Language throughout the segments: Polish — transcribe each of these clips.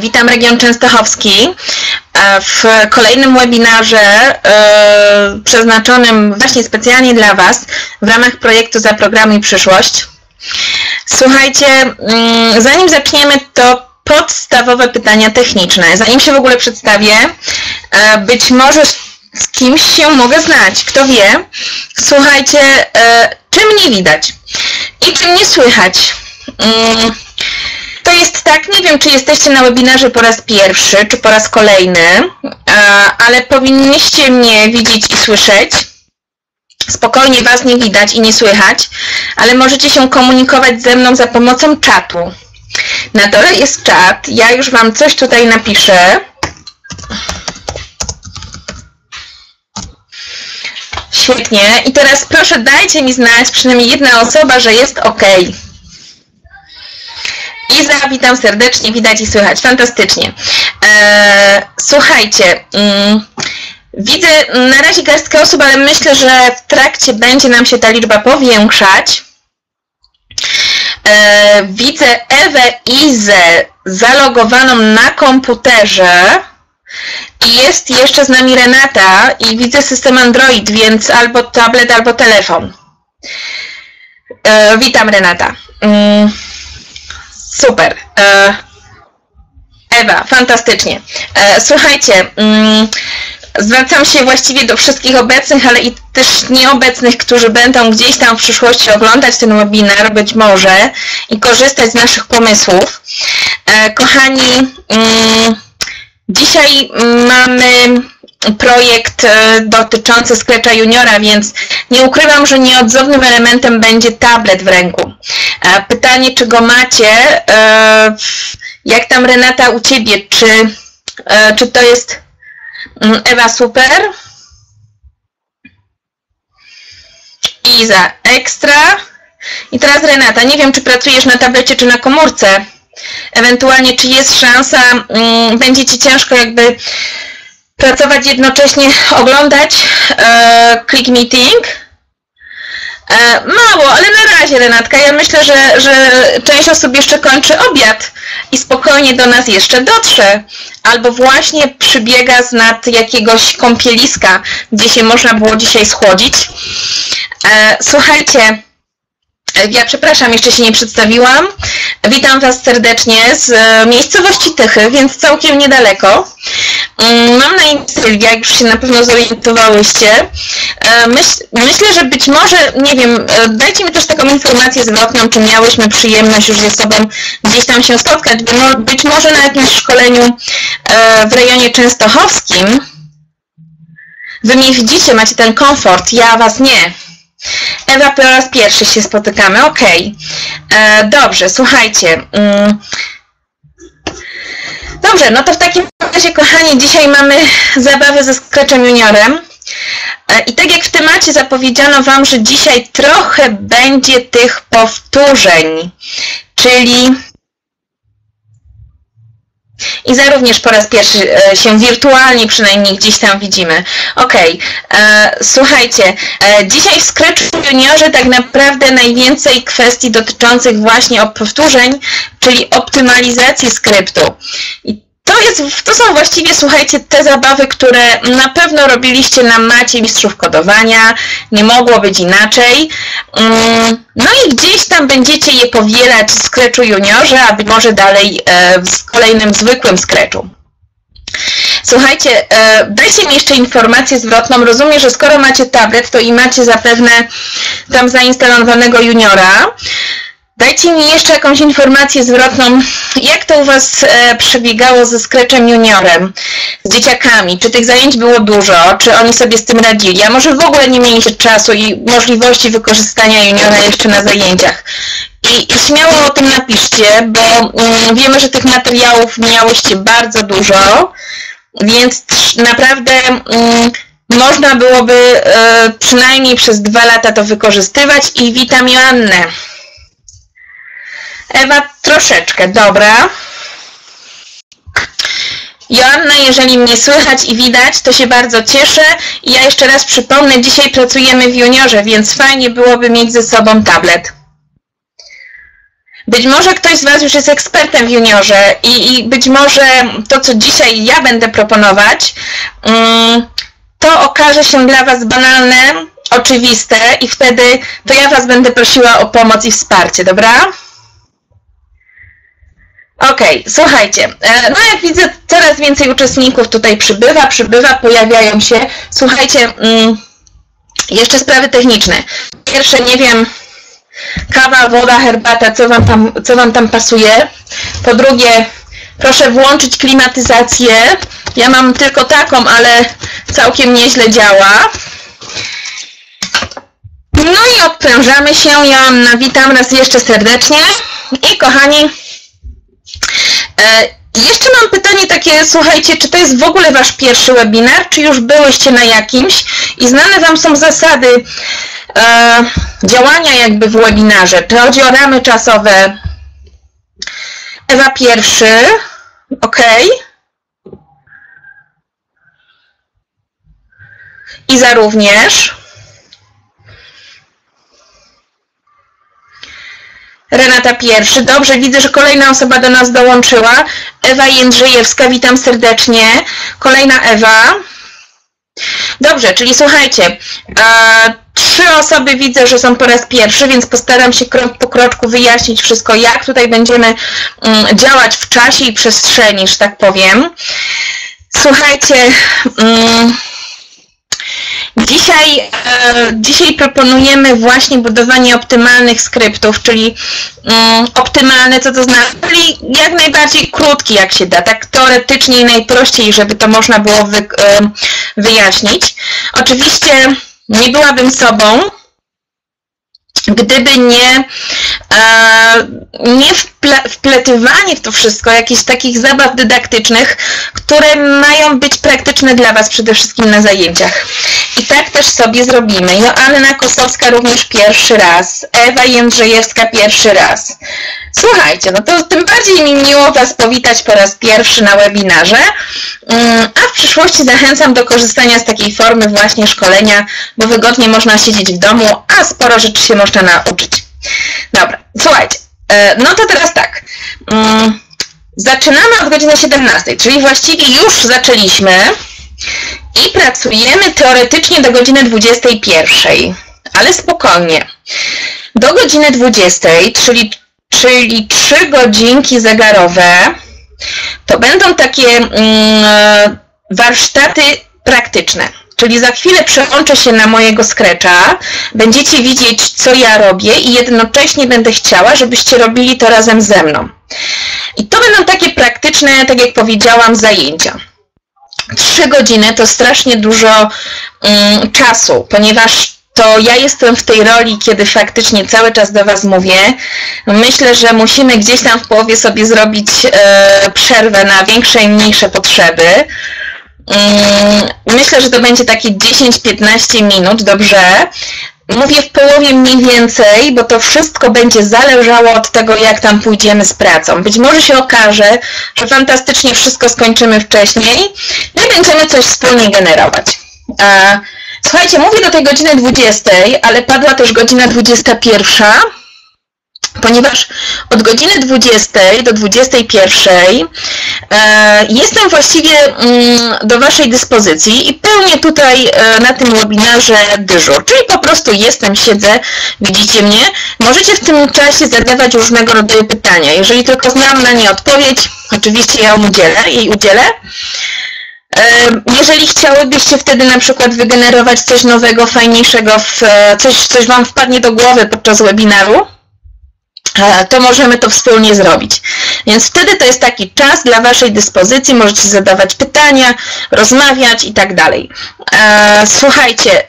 Witam region częstochowski w kolejnym webinarze przeznaczonym właśnie specjalnie dla Was w ramach projektu Zaprogramuj Przyszłość. Słuchajcie, zanim zaczniemy, to podstawowe pytania techniczne. Zanim się w ogóle przedstawię, być może z kimś się mogę znać, kto wie. Słuchajcie, czym nie widać i czym nie słychać. To jest tak, nie wiem, czy jesteście na webinarze po raz pierwszy, czy po raz kolejny, ale powinniście mnie widzieć i słyszeć. Spokojnie Was nie widać i nie słychać, ale możecie się komunikować ze mną za pomocą czatu. Na dole jest czat, ja już Wam coś tutaj napiszę. Świetnie. I teraz proszę, dajcie mi znać, przynajmniej jedna osoba, że jest OK. Iza, witam serdecznie, widać i słychać, fantastycznie. Słuchajcie, widzę na razie garstkę osób, ale myślę, że w trakcie będzie nam się ta liczba powiększać. Widzę Ewę Izę zalogowaną na komputerze i jest jeszcze z nami Renata i widzę system Android, więc albo tablet, albo telefon. Witam, Renata. Super. Ewa, fantastycznie. Słuchajcie, zwracam się właściwie do wszystkich obecnych, ale i też nieobecnych, którzy będą gdzieś tam w przyszłości oglądać ten webinar, być może, i korzystać z naszych pomysłów. Kochani, dzisiaj mamy projekt dotyczący Scratcha Juniora, więc nie ukrywam, że nieodzownym elementem będzie tablet w ręku. Pytanie, czy go macie? Jak tam, Renata, u Ciebie? Czy to jest... Ewa, super. Iza, ekstra. I teraz Renata, nie wiem, czy pracujesz na tablecie, czy na komórce. Ewentualnie, czy jest szansa, będzie Ci ciężko jakby pracować jednocześnie, oglądać Click Meeting. Mało, ale na razie, Renatka, ja myślę, że część osób jeszcze kończy obiad i spokojnie do nas jeszcze dotrze, albo właśnie przybiega znad jakiegoś kąpieliska, gdzie się można było dzisiaj schłodzić. Słuchajcie, ja przepraszam, jeszcze się nie przedstawiłam. Witam Was serdecznie z miejscowości Tychy, więc całkiem niedaleko. Mam na imię Sylwia, jak już się na pewno zorientowałyście. Myślę, że być może, nie wiem, dajcie mi też taką informację zwrotną, czy miałyśmy przyjemność już ze sobą gdzieś tam się spotkać, być może na jakimś szkoleniu w rejonie częstochowskim. Wy mnie widzicie, macie ten komfort, ja Was nie. Ewa, po raz pierwszy się spotykamy, okej. Dobrze, słuchajcie. Dobrze, no to w takim razie, kochani, dzisiaj mamy zabawę ze Scratchem Juniorem. I tak jak w temacie zapowiedziano Wam, że dzisiaj trochę będzie tych powtórzeń, czyli... I za również po raz pierwszy się wirtualnie przynajmniej gdzieś tam widzimy. Okej, słuchajcie, dzisiaj w Scratchu Juniorze tak naprawdę najwięcej kwestii dotyczących właśnie powtórzeń, czyli optymalizacji skryptu. I to są właściwie, słuchajcie, te zabawy, które na pewno robiliście na macie mistrzów kodowania, nie mogło być inaczej. No i gdzieś tam będziecie je powielać w Scratchu Juniorze, a być może dalej w kolejnym zwykłym Scratchu. Słuchajcie, dajcie mi jeszcze informację zwrotną. Rozumiem, że skoro macie tablet, to i macie zapewne tam zainstalowanego Juniora. Dajcie mi jeszcze jakąś informację zwrotną, jak to u Was przebiegało ze Scratchem Juniorem, z dzieciakami, czy tych zajęć było dużo, czy oni sobie z tym radzili, a może w ogóle nie mieliście czasu i możliwości wykorzystania Juniora jeszcze na zajęciach. I śmiało o tym napiszcie, bo wiemy, że tych materiałów miałyście bardzo dużo, więc naprawdę... można byłoby przynajmniej przez 2 lata to wykorzystywać. I witam Joannę. Ewa, troszeczkę, dobra. Joanna, jeżeli mnie słychać i widać, to się bardzo cieszę. I ja jeszcze raz przypomnę, dzisiaj pracujemy w Juniorze, więc fajnie byłoby mieć ze sobą tablet. Być może ktoś z Was już jest ekspertem w juniorze i być może to, co dzisiaj ja będę proponować, to okaże się dla Was banalne, oczywiste i wtedy to ja Was będę prosiła o pomoc i wsparcie, dobra? Okej, słuchajcie, no jak widzę, coraz więcej uczestników tutaj przybywa, pojawiają się. Słuchajcie, jeszcze sprawy techniczne. Pierwsze, nie wiem, kawa, woda, herbata, co wam tam pasuje. Po drugie, proszę włączyć klimatyzację. Ja mam tylko taką, ale całkiem nieźle działa. No i odprężamy się. Ja witam raz jeszcze serdecznie. I kochani, jeszcze mam pytanie takie, słuchajcie, czy to jest w ogóle Wasz pierwszy webinar, czy już byłyście na jakimś i znane Wam są zasady działania jakby w webinarze? Czy chodzi o ramy czasowe? Ewa pierwszy, ok. Iza również. Renata pierwszy. Dobrze, widzę, że kolejna osoba do nas dołączyła. Ewa Jędrzejewska, witam serdecznie. Kolejna Ewa. Dobrze, czyli słuchajcie, trzy osoby widzę, że są po raz pierwszy, więc postaram się krok po kroczku wyjaśnić wszystko, jak tutaj będziemy działać w czasie i przestrzeni, że tak powiem. Słuchajcie, dzisiaj proponujemy właśnie budowanie optymalnych skryptów, czyli optymalne, co to znaczy? Czyli jak najbardziej krótki, jak się da, tak teoretycznie i najprościej, żeby to można było wyjaśnić. Oczywiście nie byłabym sobą, gdyby nie wpletywanie w to wszystko jakichś takich zabaw dydaktycznych, które mają być praktyczne dla Was przede wszystkim na zajęciach. I tak też sobie zrobimy. Joanna Kosowska również pierwszy raz, Ewa Jędrzejewska pierwszy raz. Słuchajcie, no to tym bardziej mi miło Was powitać po raz pierwszy na webinarze, a w przyszłości zachęcam do korzystania z takiej formy właśnie szkolenia, bo wygodnie można siedzieć w domu, a sporo rzeczy się można nauczyć. Dobra, słuchajcie, no to teraz tak, zaczynamy od godziny 17, czyli właściwie już zaczęliśmy i pracujemy teoretycznie do godziny 21, ale spokojnie. Do godziny 20, czyli 3 godzinki zegarowe, to będą takie warsztaty praktyczne. Czyli za chwilę przełączę się na mojego Scratcha, będziecie widzieć, co ja robię i jednocześnie będę chciała, żebyście robili to razem ze mną. I to będą takie praktyczne, tak jak powiedziałam, zajęcia. 3 godziny to strasznie dużo czasu, ponieważ to ja jestem w tej roli, kiedy faktycznie cały czas do Was mówię. Myślę, że musimy gdzieś tam w połowie sobie zrobić przerwę na większe i mniejsze potrzeby. Myślę, że to będzie takie 10-15 minut, dobrze? Mówię w połowie mniej więcej, bo to wszystko będzie zależało od tego, jak tam pójdziemy z pracą. Być może się okaże, że fantastycznie wszystko skończymy wcześniej i będziemy coś wspólnie generować. Słuchajcie, mówię do tej godziny 20, ale padła też godzina 21, ponieważ od godziny 20 do 21 jestem właściwie do Waszej dyspozycji i pełnię tutaj na tym webinarze dyżur, czyli po prostu jestem, siedzę, widzicie mnie. Możecie w tym czasie zadawać różnego rodzaju pytania. Jeżeli tylko znam na nie odpowiedź, oczywiście ja jej udzielę. Jeżeli chciałybyście wtedy na przykład wygenerować coś nowego, fajniejszego, coś Wam wpadnie do głowy podczas webinaru, to możemy to wspólnie zrobić. Więc wtedy to jest taki czas dla Waszej dyspozycji, możecie zadawać pytania, rozmawiać i tak dalej. Słuchajcie,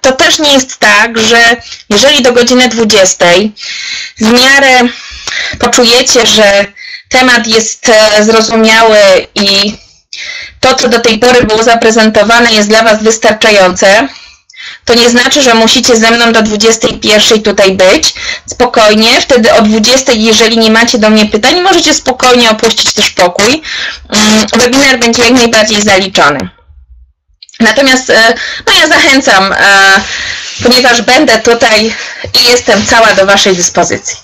to też nie jest tak, że jeżeli do godziny 20 w miarę poczujecie, że temat jest zrozumiały i to, co do tej pory było zaprezentowane, jest dla Was wystarczające, to nie znaczy, że musicie ze mną do 21 tutaj być. Spokojnie, wtedy o 20, jeżeli nie macie do mnie pytań, możecie spokojnie opuścić też pokój. Webinar będzie jak najbardziej zaliczony. Natomiast no ja zachęcam, ponieważ będę tutaj i jestem cała do Waszej dyspozycji.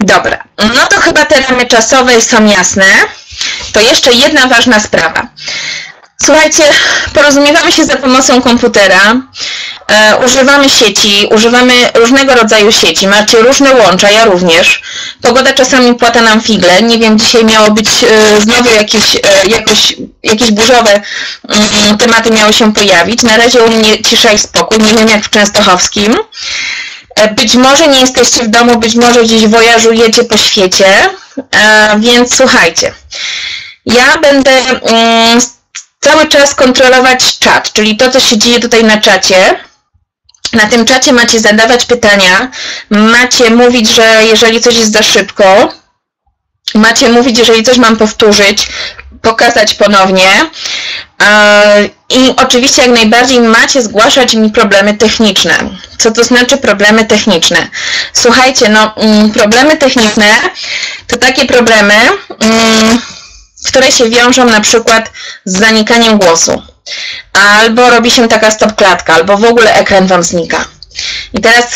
Dobra, no to chyba te ramy czasowe są jasne. To jeszcze jedna ważna sprawa. Słuchajcie, porozumiewamy się za pomocą komputera, używamy sieci, używamy różnego rodzaju sieci, macie różne łącza, ja również. Pogoda czasami płata nam figle, nie wiem, dzisiaj miało być znowu jakieś burzowe tematy miały się pojawić. Na razie u mnie cisza i spokój, nie wiem jak w Częstochowskim. Być może nie jesteście w domu, być może gdzieś wojażujecie po świecie, więc słuchajcie, ja będę cały czas kontrolować czat, czyli to, co się dzieje tutaj na czacie. Na tym czacie macie zadawać pytania, macie mówić, że jeżeli coś jest za szybko, macie mówić, jeżeli coś mam powtórzyć, pokazać ponownie i oczywiście jak najbardziej macie zgłaszać mi problemy techniczne. Co to znaczy problemy techniczne? Słuchajcie, no problemy techniczne to takie problemy, które się wiążą na przykład z zanikaniem głosu, albo robi się taka stopklatka, albo w ogóle ekran Wam znika. I teraz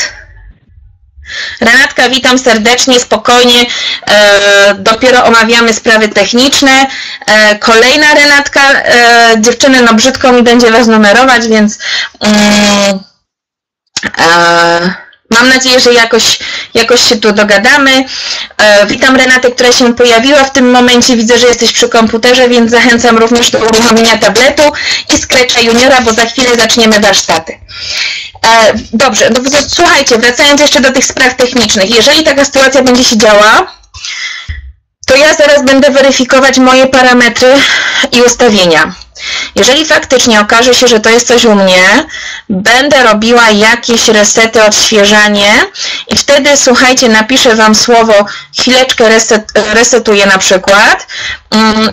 Renatka, witam serdecznie, spokojnie, dopiero omawiamy sprawy techniczne. Kolejna Renatka, dziewczyny, no brzydko mi będzie Was numerować, więc mam nadzieję, że jakoś się tu dogadamy. Witam Renatę, która się pojawiła w tym momencie. Widzę, że jesteś przy komputerze, więc zachęcam również do uruchomienia tabletu i Scratcha Juniora, bo za chwilę zaczniemy warsztaty. Dobrze, no, słuchajcie, wracając jeszcze do tych spraw technicznych. Jeżeli taka sytuacja będzie się działa, to ja zaraz będę weryfikować moje parametry i ustawienia. Jeżeli faktycznie okaże się, że to jest coś u mnie, będę robiła jakieś resety, odświeżanie i wtedy, słuchajcie, napiszę Wam słowo, chwileczkę resetuję na przykład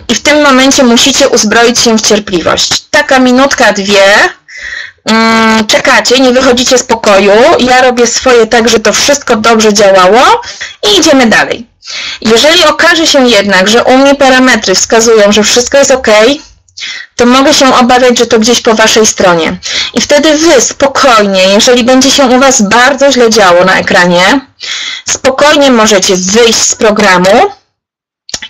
i w tym momencie musicie uzbroić się w cierpliwość. Taka minutka, dwie, czekacie, nie wychodzicie z pokoju, ja robię swoje tak, że to wszystko dobrze działało i idziemy dalej. Jeżeli okaże się jednak, że u mnie parametry wskazują, że wszystko jest ok, to mogę się obawiać, że to gdzieś po Waszej stronie. I wtedy Wy spokojnie, jeżeli będzie się u Was bardzo źle działo na ekranie, spokojnie możecie wyjść z programu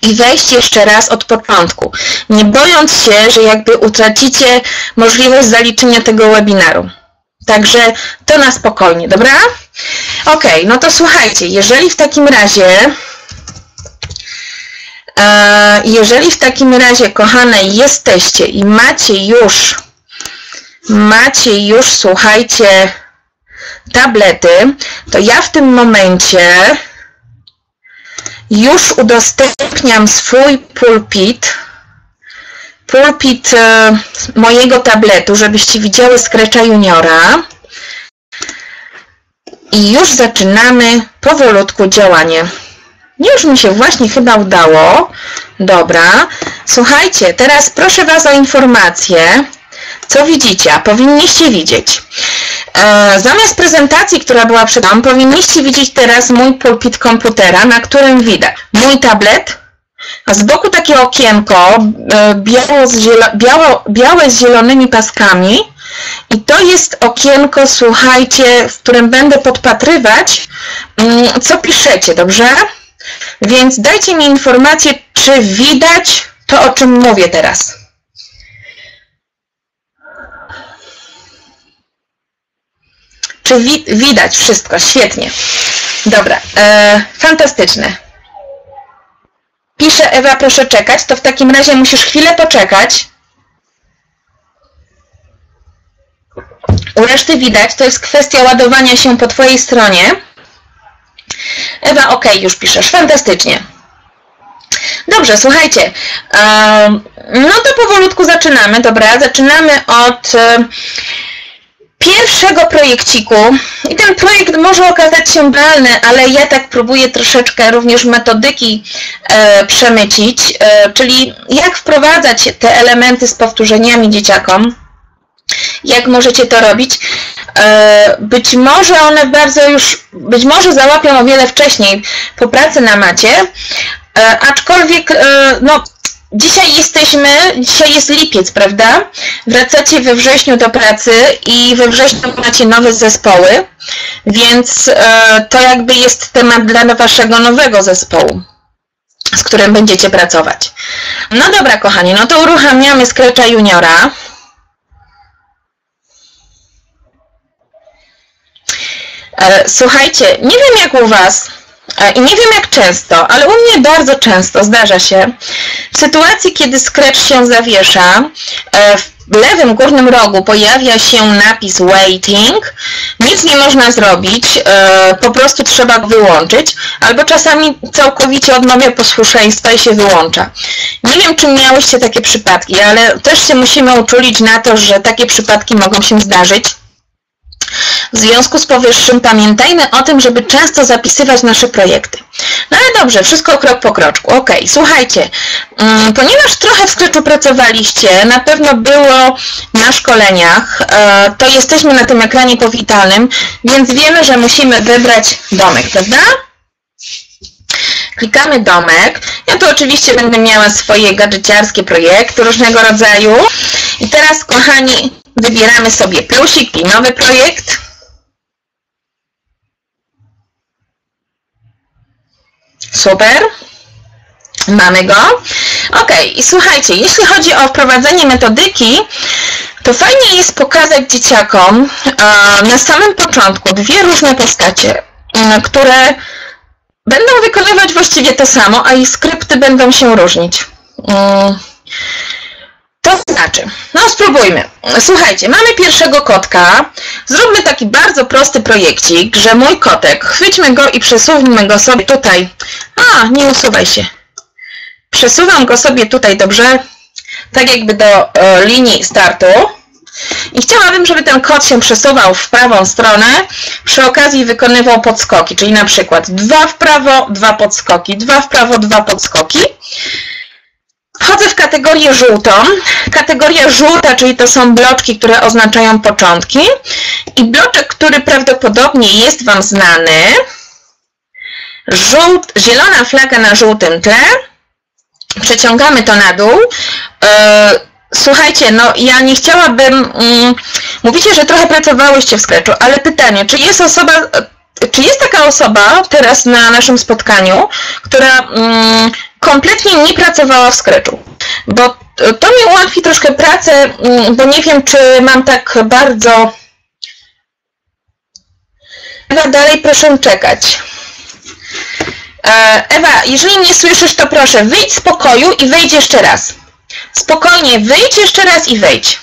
i wejść jeszcze raz od początku, nie bojąc się, że jakby utracicie możliwość zaliczenia tego webinaru. Także to na spokojnie, dobra? Ok, no to słuchajcie, jeżeli w takim razie, kochane, jesteście i macie już, słuchajcie, tablety, to ja w tym momencie już udostępniam swój pulpit mojego tabletu, żebyście widziały Scratcha Juniora. I już zaczynamy powolutku działanie. Już mi się właśnie chyba udało. Dobra. Słuchajcie, teraz proszę Was o informację, co widzicie, a powinniście widzieć. Zamiast prezentacji, która była przed Wami, powinniście widzieć teraz mój pulpit komputera, na którym widać mój tablet, a z boku takie okienko białe z zielonymi paskami i to jest okienko, słuchajcie, w którym będę podpatrywać, co piszecie, dobrze? Więc dajcie mi informację, czy widać to, o czym mówię teraz. Czy widać wszystko? Świetnie. Dobra, fantastyczne. Pisze Ewa, proszę czekać, to w takim razie musisz chwilę poczekać. U reszty widać, to jest kwestia ładowania się po Twojej stronie. Ewa, ok, już piszesz, fantastycznie. Dobrze, słuchajcie, no to powolutku zaczynamy, dobra, zaczynamy od pierwszego projekciku i ten projekt może okazać się banalny, ale ja tak próbuję troszeczkę również metodyki przemycić, czyli jak wprowadzać te elementy z powtórzeniami dzieciakom, jak możecie to robić. Być może one być może załapią o wiele wcześniej po pracy na macie, aczkolwiek no, Dzisiaj jest lipiec, prawda? Wracacie we wrześniu do pracy i we wrześniu macie nowe zespoły, więc to jakby jest temat dla waszego nowego zespołu, z którym będziecie pracować. No dobra, kochani, no to uruchamiamy Scratcha Juniora. Słuchajcie, nie wiem jak u was i nie wiem jak często, ale u mnie bardzo często zdarza się w sytuacji, kiedy Scratch się zawiesza, w lewym górnym rogu pojawia się napis waiting, nic nie można zrobić, po prostu trzeba go wyłączyć, albo czasami całkowicie odmawia posłuszeństwa i się wyłącza. Nie wiem, czy miałyście takie przypadki, ale też się musimy uczulić na to, że takie przypadki mogą się zdarzyć. W związku z powyższym pamiętajmy o tym, żeby często zapisywać nasze projekty. No ale dobrze, wszystko krok po kroczku. Ok, słuchajcie, ponieważ trochę w Scratchu pracowaliście, na pewno było na szkoleniach, to jesteśmy na tym ekranie powitalnym, więc wiemy, że musimy wybrać domek, prawda? Klikamy domek. Ja tu oczywiście będę miała swoje gadżeciarskie projekty różnego rodzaju. I teraz, kochani, wybieramy sobie plusik i nowy projekt. Super. Mamy go. Ok, i słuchajcie, jeśli chodzi o wprowadzenie metodyki, to fajnie jest pokazać dzieciakom na samym początku dwie różne postacie, które będą wykonywać właściwie to samo, a ich skrypty będą się różnić. To znaczy, no spróbujmy. Słuchajcie, mamy pierwszego kotka. Zróbmy taki bardzo prosty projekcik, że mój kotek, chwyćmy go i przesuwmy go sobie tutaj. A, nie usuwaj się. Przesuwam go sobie tutaj, dobrze? Tak jakby do linii startu. I chciałabym, żeby ten kot się przesuwał w prawą stronę, przy okazji wykonywał podskoki, czyli na przykład 2 w prawo, 2 podskoki, 2 w prawo, 2 podskoki. Wchodzę w kategorię żółtą. Kategoria żółta, czyli to są bloczki, które oznaczają początki. I bloczek, który prawdopodobnie jest wam znany. Zielona flaga na żółtym tle. Przeciągamy to na dół. Słuchajcie, no ja nie chciałabym... Mówicie, że trochę pracowałyście w Scratchu, ale pytanie, czy jest osoba... Czy jest taka osoba teraz na naszym spotkaniu, która kompletnie nie pracowała w Scratchu? Bo to mi ułatwi troszkę pracę, bo nie wiem, czy mam tak bardzo... Ewa, dalej proszę czekać. Ewa, jeżeli mnie słyszysz, to proszę wyjdź z pokoju i wejdź jeszcze raz. Spokojnie, wyjdź jeszcze raz i wejdź.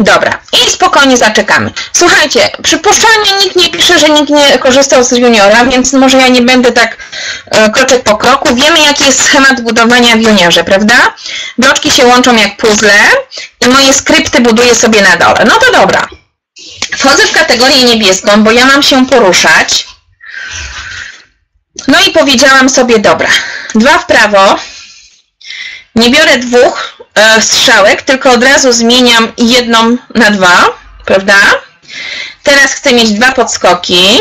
Dobra, i spokojnie zaczekamy. Słuchajcie, przypuszczalnie nikt nie pisze, że nikt nie korzystał z juniora, więc może ja nie będę tak kroczek po kroku. Wiemy, jaki jest schemat budowania w juniorze, prawda? Bloczki się łączą jak puzzle i moje skrypty buduję sobie na dole. No to dobra. Wchodzę w kategorię niebieską, bo ja mam się poruszać. No i powiedziałam sobie, dobra, 2 w prawo. Nie biorę 2 strzałek, tylko od razu zmieniam 1 na 2, prawda? Teraz chcę mieć 2 podskoki.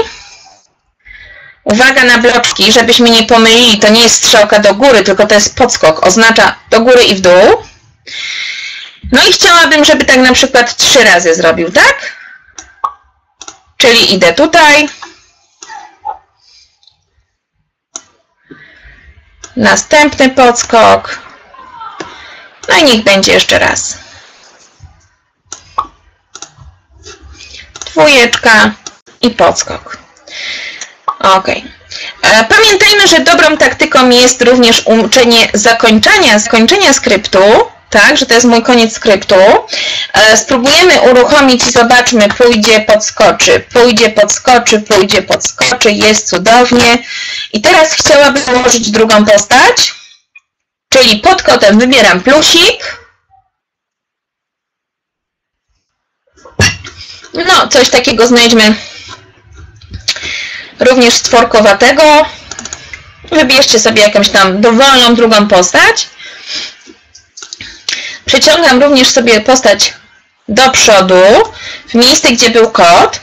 Uwaga na bloczki, żebyśmy nie pomylili, to nie jest strzałka do góry, tylko to jest podskok, oznacza do góry i w dół. No i chciałabym, żeby tak na przykład 3 razy zrobił, tak? Czyli idę tutaj. Następny podskok. No i niech będzie jeszcze raz. 2 i podskok. Ok. Pamiętajmy, że dobrą taktyką jest również uczenie zakończenia skryptu. Tak, że to jest mój koniec skryptu. Spróbujemy uruchomić i zobaczmy, pójdzie, podskoczy, pójdzie, podskoczy, pójdzie, podskoczy. Jest cudownie. I teraz chciałabym założyć drugą postać. Czyli pod kotem wybieram plusik. No, coś takiego znajdźmy również stworkowatego. Wybierzcie sobie jakąś tam dowolną drugą postać. Przyciągam również sobie postać do przodu, w miejsce, gdzie był kot.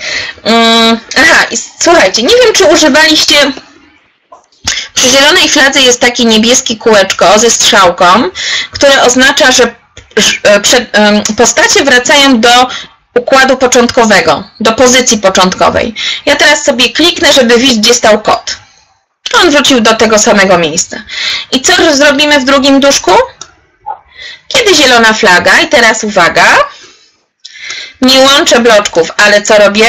Aha, i słuchajcie, nie wiem, czy używaliście Przy zielonej fladze jest takie niebieskie kółeczko ze strzałką, które oznacza, że postacie wracają do układu początkowego, do pozycji początkowej. Ja teraz sobie kliknę, żeby widzieć, gdzie stał kod. On wrócił do tego samego miejsca. I co zrobimy w drugim duszku? Kiedy zielona flaga, i teraz uwaga, nie łączę bloczków, ale co robię?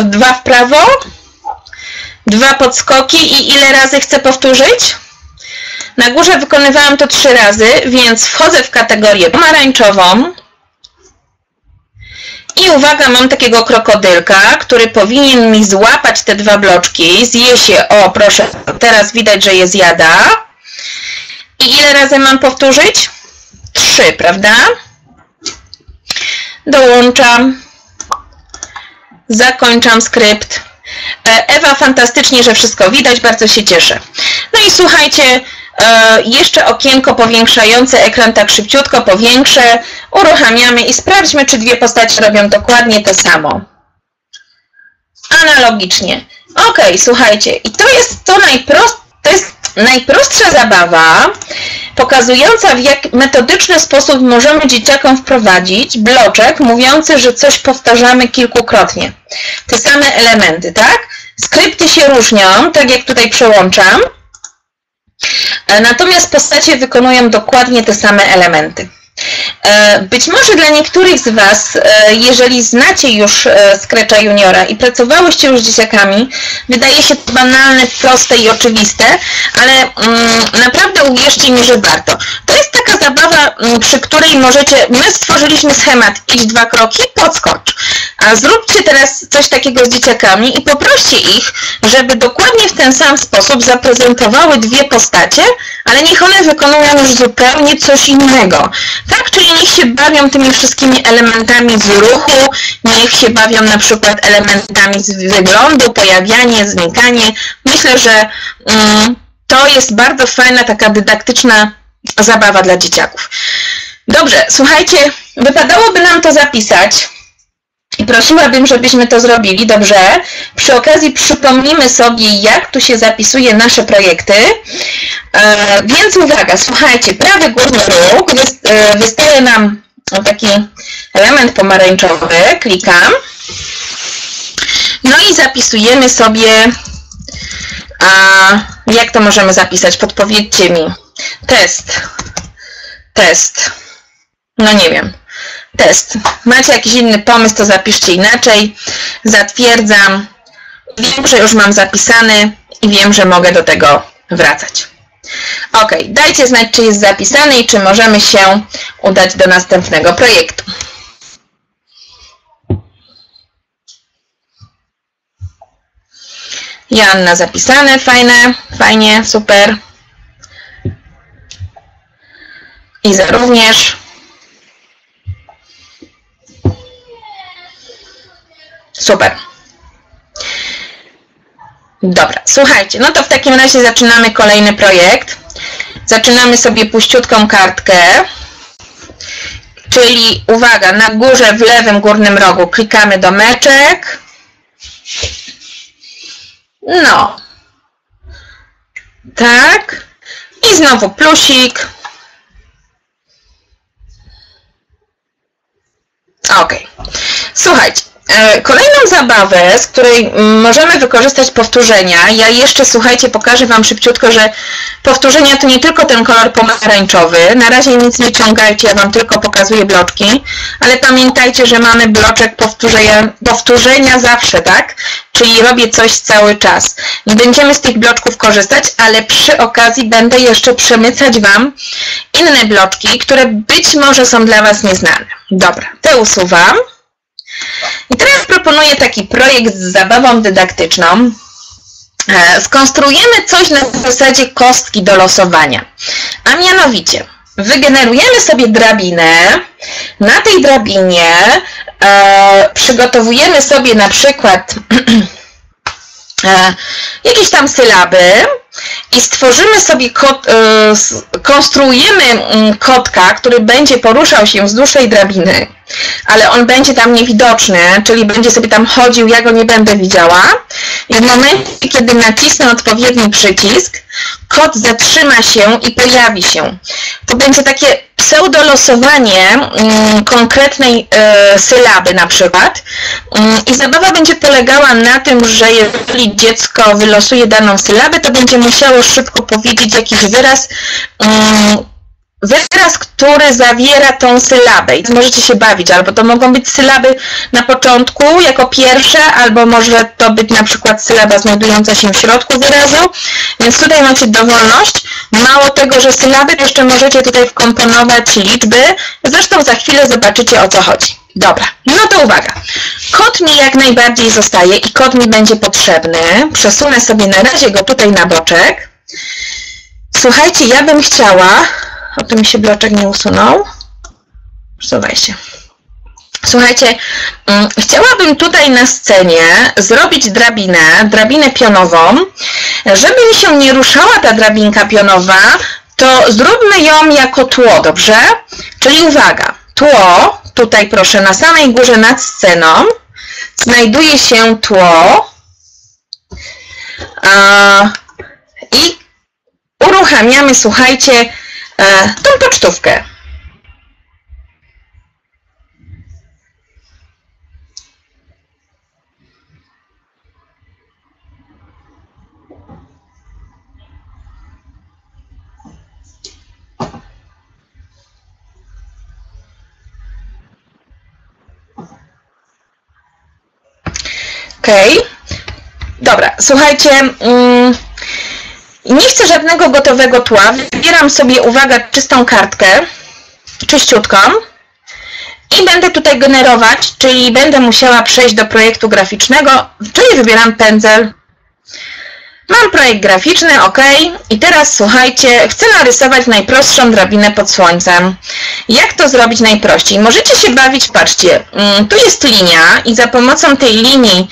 Dwa w prawo, dwa podskoki i ile razy chcę powtórzyć? Na górze wykonywałam to 3 razy, więc wchodzę w kategorię pomarańczową i uwaga, mam takiego krokodylka, który powinien mi złapać te 2 bloczki, zje się, o proszę, teraz widać, że je zjada. I ile razy mam powtórzyć? 3, prawda? Dołączam, zakończam skrypt. Ewa, fantastycznie, że wszystko widać, bardzo się cieszę. No i słuchajcie, jeszcze okienko powiększające ekran, tak szybciutko powiększę, uruchamiamy i sprawdźmy, czy 2 postacie robią dokładnie to samo. Analogicznie. Ok, słuchajcie, i to jest najprostsza zabawa, pokazująca, w jak metodyczny sposób możemy dzieciakom wprowadzić bloczek mówiący, że coś powtarzamy kilkukrotnie. Te same elementy, tak? Skrypty się różnią, tak jak tutaj przełączam, natomiast postacie wykonują dokładnie te same elementy. Być może dla niektórych z Was, jeżeli znacie już Scratcha Juniora i pracowałyście już z dzieciakami, wydaje się to banalne, proste i oczywiste, ale naprawdę uwierzcie mi, że warto. To jest taka zabawa, przy której możecie, my stworzyliśmy schemat, idź 2 kroki, podskocz. A zróbcie teraz coś takiego z dzieciakami i poproście ich, żeby dokładnie w ten sam sposób zaprezentowały 2 postacie, ale niech one wykonują już zupełnie coś innego. Tak, czyli niech się bawią tymi wszystkimi elementami z ruchu, niech się bawią na przykład elementami z wyglądu, pojawianie, znikanie. Myślę, że to jest bardzo fajna, taka dydaktyczna zabawa dla dzieciaków. Dobrze, słuchajcie, wypadałoby nam to zapisać. I prosiłabym, żebyśmy to zrobili, dobrze? Przy okazji przypomnimy sobie, jak tu się zapisuje nasze projekty. Więc uwaga, słuchajcie, prawy górny róg, wystaje nam taki element pomarańczowy, klikam. No i zapisujemy sobie, jak to możemy zapisać, podpowiedzcie mi. Test, no nie wiem. Test. Macie jakiś inny pomysł, to zapiszcie inaczej. Zatwierdzam. Wiem, że już mam zapisany i wiem, że mogę do tego wracać. Ok, dajcie znać, czy jest zapisany i czy możemy się udać do następnego projektu. Joanna, zapisane, fajne, fajnie, super. Iza również. Super. Dobra, słuchajcie, no to w takim razie zaczynamy kolejny projekt. Zaczynamy sobie puściutką kartkę, czyli uwaga, na górze w lewym górnym rogu klikamy domeczek. No. Tak. I znowu plusik. Ok. Słuchajcie. Kolejną zabawę, z której możemy wykorzystać powtórzenia, ja jeszcze, słuchajcie, pokażę Wam szybciutko, że powtórzenia to nie tylko ten kolor pomarańczowy, na razie nic nie ciągajcie, ja Wam tylko pokazuję bloczki, ale pamiętajcie, że mamy bloczek powtórzenia zawsze, tak? Czyli robię coś cały czas. I będziemy z tych bloczków korzystać, ale przy okazji będę jeszcze przemycać Wam inne bloczki, które być może są dla Was nieznane. Dobra, te usuwam. I teraz proponuję taki projekt z zabawą dydaktyczną. Skonstruujemy coś na zasadzie kostki do losowania. A mianowicie, wygenerujemy sobie drabinę. Na tej drabinie przygotowujemy sobie na przykład jakieś tam sylaby i stworzymy sobie, konstruujemy kotka, który będzie poruszał się wzdłuż tej drabiny, ale on będzie tam niewidoczny, czyli będzie sobie tam chodził, ja go nie będę widziała. I w momencie, kiedy nacisnę odpowiedni przycisk, kod zatrzyma się i pojawi się. To będzie takie pseudolosowanie konkretnej sylaby na przykład. I zabawa będzie polegała na tym, że jeżeli dziecko wylosuje daną sylabę, to będzie musiało szybko powiedzieć jakiś wyraz, który zawiera tą sylabę. I możecie się bawić, albo to mogą być sylaby na początku jako pierwsze, albo może to być na przykład sylaba znajdująca się w środku wyrazu, więc tutaj macie dowolność. Mało tego, że sylaby, jeszcze możecie tutaj wkomponować liczby, zresztą za chwilę zobaczycie, o co chodzi. Dobra, no to uwaga. Kod mi jak najbardziej zostaje i kod mi będzie potrzebny. Przesunę sobie na razie go tutaj na boczek. Słuchajcie, ja bym chciała... O, to mi się bloczek nie usunął. Przesuwaj się. Słuchajcie, chciałabym tutaj na scenie zrobić drabinę pionową. Żeby mi się nie ruszała ta drabinka pionowa, to zróbmy ją jako tło, dobrze? Czyli uwaga, tło, tutaj proszę, na samej górze nad sceną znajduje się tło i uruchamiamy, słuchajcie, tą pocztówkę. Okej. Dobra, słuchajcie... Nie chcę żadnego gotowego tła, wybieram sobie, uwaga, czystą kartkę, czyściutką i będę tutaj generować, czyli będę musiała przejść do projektu graficznego, czyli wybieram pędzel. Mam projekt graficzny, ok. I teraz słuchajcie, chcę narysować najprostszą drabinę pod słońcem. Jak to zrobić najprościej? Możecie się bawić, patrzcie, tu jest linia i za pomocą tej linii,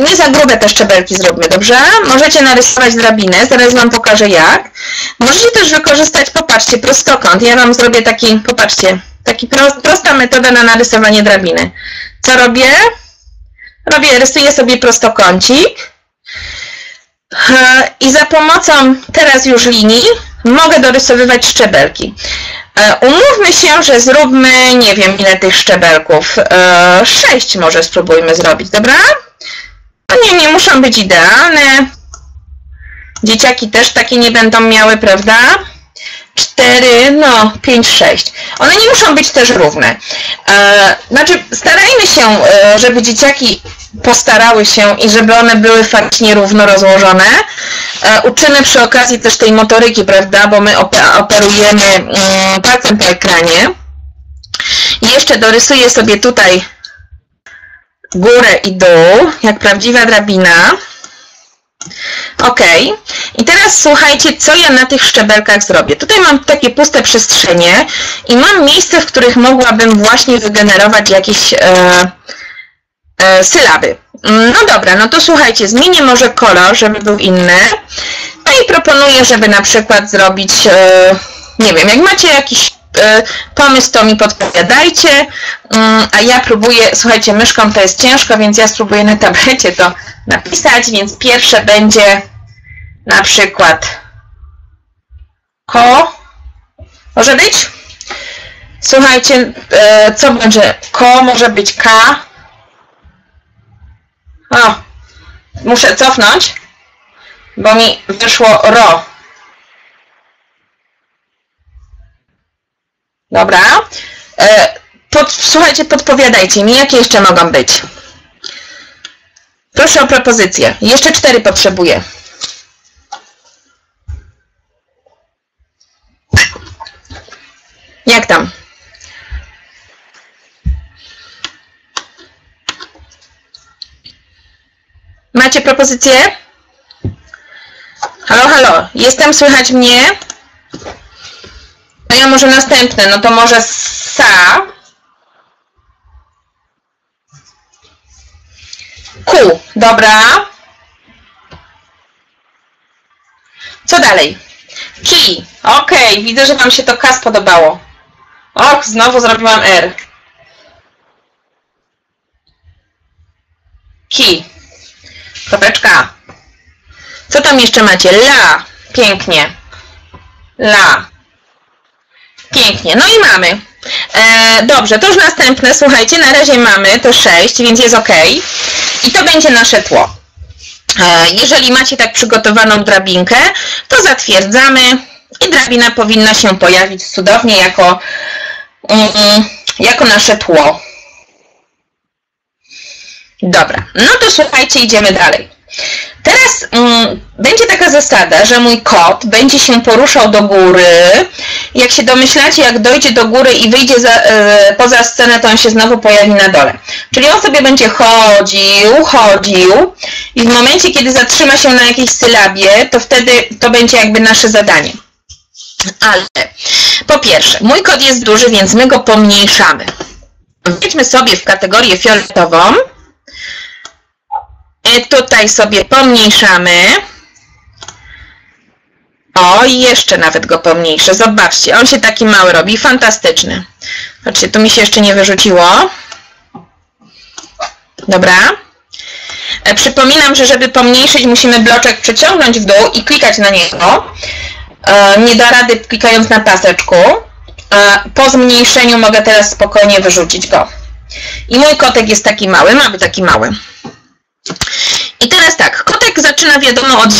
nie za grube te szczebelki zróbmy, dobrze? Możecie narysować drabinę, zaraz Wam pokażę jak. Możecie też wykorzystać, popatrzcie, prostokąt. Ja Wam zrobię taki, popatrzcie, taki prosta metoda na narysowanie drabiny. Co robię? Rysuję sobie prostokącik. I za pomocą teraz już linii mogę dorysowywać szczebelki. Umówmy się, że zróbmy, nie wiem ile tych szczebelków, 6 może spróbujmy zrobić, dobra? Nie muszą być idealne. Dzieciaki też takie nie będą miały, prawda? 4, no 5, 6. One nie muszą być też równe. Znaczy starajmy się, żeby dzieciaki postarały się i żeby one były faktycznie równo rozłożone. Uczymy przy okazji też tej motoryki, prawda, bo my operujemy palcem po ekranie. Jeszcze dorysuję sobie tutaj górę i dół, jak prawdziwa drabina. Ok. I teraz słuchajcie, co ja na tych szczebelkach zrobię. Tutaj mam takie puste przestrzenie i mam miejsce, w których mogłabym właśnie wygenerować jakieś sylaby. No dobra, no to słuchajcie, zmienię może kolor, żeby był inny. No i proponuję, żeby na przykład zrobić, nie wiem, jak macie jakiś pomysł, to mi podpowiadajcie, a ja próbuję, słuchajcie, myszką to jest ciężko, więc ja spróbuję na tablecie to napisać, więc pierwsze będzie na przykład ko, może być? Słuchajcie, co będzie ko, może być k. O, muszę cofnąć, bo mi wyszło ro. Dobra. Słuchajcie, podpowiadajcie mi, jakie jeszcze mogą być. Proszę o propozycję. Jeszcze 4 potrzebuję. Jak tam? Macie propozycję? Halo, halo. Jestem, słychać mnie? No ja może następne, no to może sa. Ku, dobra. Co dalej? Ki. Okej, widzę, że Wam się to K spodobało. Och, znowu zrobiłam R. Ki. Kropeczka. Co tam jeszcze macie? La. Pięknie. La. Pięknie. No i mamy. Dobrze, to już następne. Słuchajcie, na razie mamy to 6, więc jest ok. I to będzie nasze tło. Jeżeli macie tak przygotowaną drabinkę, to zatwierdzamy i drabina powinna się pojawić cudownie jako nasze tło. Dobra, no to słuchajcie, idziemy dalej. Teraz będzie taka zasada, że mój kot będzie się poruszał do góry. Jak się domyślacie, jak dojdzie do góry i wyjdzie poza scenę, to on się znowu pojawi na dole. Czyli on sobie będzie chodził, chodził i w momencie, kiedy zatrzyma się na jakiejś sylabie, to wtedy to będzie jakby nasze zadanie. Ale po pierwsze, mój kot jest duży, więc my go pomniejszamy. Wejdźmy sobie w kategorię fioletową. Tutaj sobie pomniejszamy. O, jeszcze nawet go pomniejszę. Zobaczcie, on się taki mały robi. Fantastyczny. Zobaczcie, tu mi się jeszcze nie wyrzuciło. Dobra. Przypominam, że żeby pomniejszyć, musimy bloczek przeciągnąć w dół i klikać na niego. Nie da rady klikając na paseczku. Po zmniejszeniu mogę teraz spokojnie wyrzucić go. I mój kotek jest taki mały, ma być taki mały. I teraz tak, kotek zaczyna wiadomo od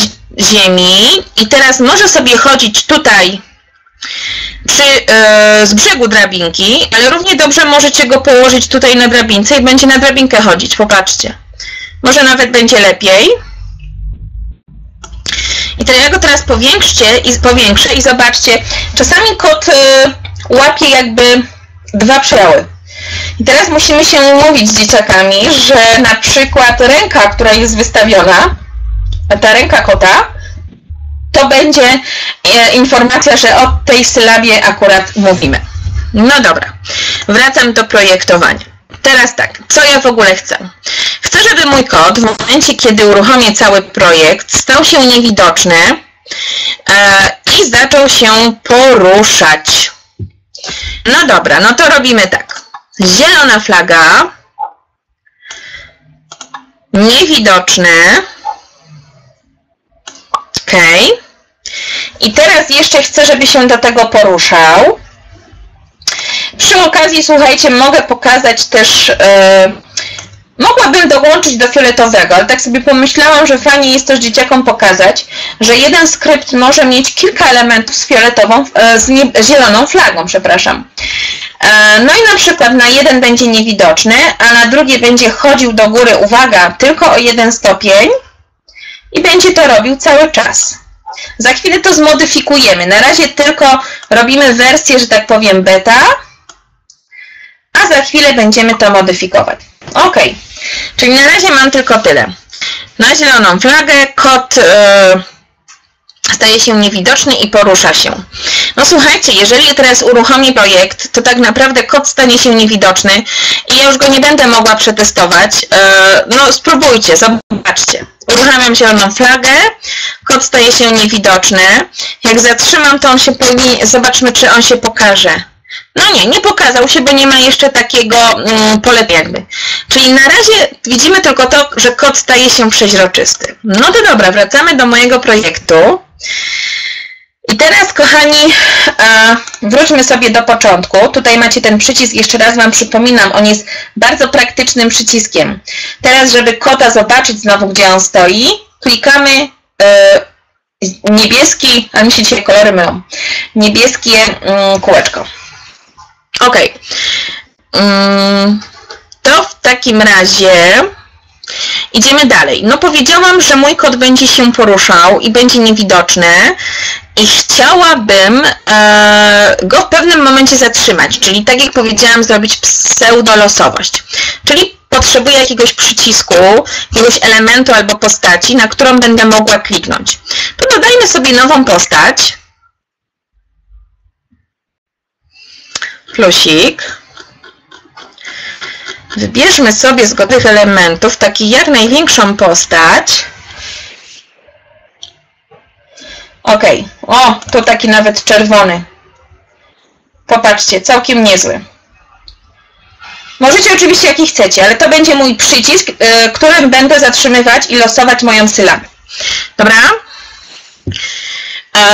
ziemi i teraz może sobie chodzić tutaj z brzegu drabinki, ale równie dobrze możecie go położyć tutaj na drabince i będzie na drabinkę chodzić, popatrzcie. Może nawet będzie lepiej. I teraz ja go teraz powiększę i zobaczcie, czasami kot łapie jakby dwa przeły. I teraz musimy się umówić z dzieciakami, że na przykład ręka, która jest wystawiona, ta ręka kota, to będzie informacja, że o tej sylabie akurat mówimy. No dobra, wracam do projektowania. Teraz tak, co ja w ogóle chcę? Chcę, żeby mój kot w momencie, kiedy uruchomię cały projekt, stał się niewidoczny i zaczął się poruszać. No dobra, no to robimy tak. Zielona flaga, niewidoczny, ok. I teraz jeszcze chcę, żeby się do tego poruszał. Przy okazji, słuchajcie, mogę pokazać też, mogłabym dołączyć do fioletowego, ale tak sobie pomyślałam, że fajnie jest też dzieciakom pokazać, że jeden skrypt może mieć kilka elementów z fioletową, zieloną flagą, przepraszam. No i na przykład na jeden będzie niewidoczny, a na drugi będzie chodził do góry, uwaga, tylko o jeden stopień i będzie to robił cały czas. Za chwilę to zmodyfikujemy. Na razie tylko robimy wersję, że tak powiem, beta, a za chwilę będziemy to modyfikować. Ok, czyli na razie mam tylko tyle. Na zieloną flagę kot staje się niewidoczny i porusza się. No słuchajcie, jeżeli teraz uruchomi projekt, to tak naprawdę kot stanie się niewidoczny i ja już go nie będę mogła przetestować. No spróbujcie, zobaczcie. Uruchamiam zieloną flagę, kot staje się niewidoczny. Jak zatrzymam, to on się powinien... Zobaczmy, czy on się pokaże. No nie, nie pokazał się, bo nie ma jeszcze takiego polepienia jakby. Czyli na razie widzimy tylko to, że kot staje się przeźroczysty. No to dobra, wracamy do mojego projektu. I teraz, kochani, wróćmy sobie do początku. Tutaj macie ten przycisk, jeszcze raz Wam przypominam, on jest bardzo praktycznym przyciskiem. Teraz, żeby kota zobaczyć znowu, gdzie on stoi, klikamy niebieski, a mi się dzisiaj kolory mylą, niebieskie kółeczko. Ok. To w takim razie idziemy dalej. No powiedziałam, że mój kot będzie się poruszał i będzie niewidoczny i chciałabym go w pewnym momencie zatrzymać, czyli tak jak powiedziałam, zrobić pseudolosowość. Czyli potrzebuję jakiegoś przycisku, jakiegoś elementu albo postaci, na którą będę mogła kliknąć. To dodajmy sobie nową postać. Plusik. Wybierzmy sobie z tych elementów taki jak największą postać. Ok. O, to taki nawet czerwony. Popatrzcie, całkiem niezły. Możecie oczywiście jaki chcecie, ale to będzie mój przycisk, którym będę zatrzymywać i losować moją sylabę. Dobra?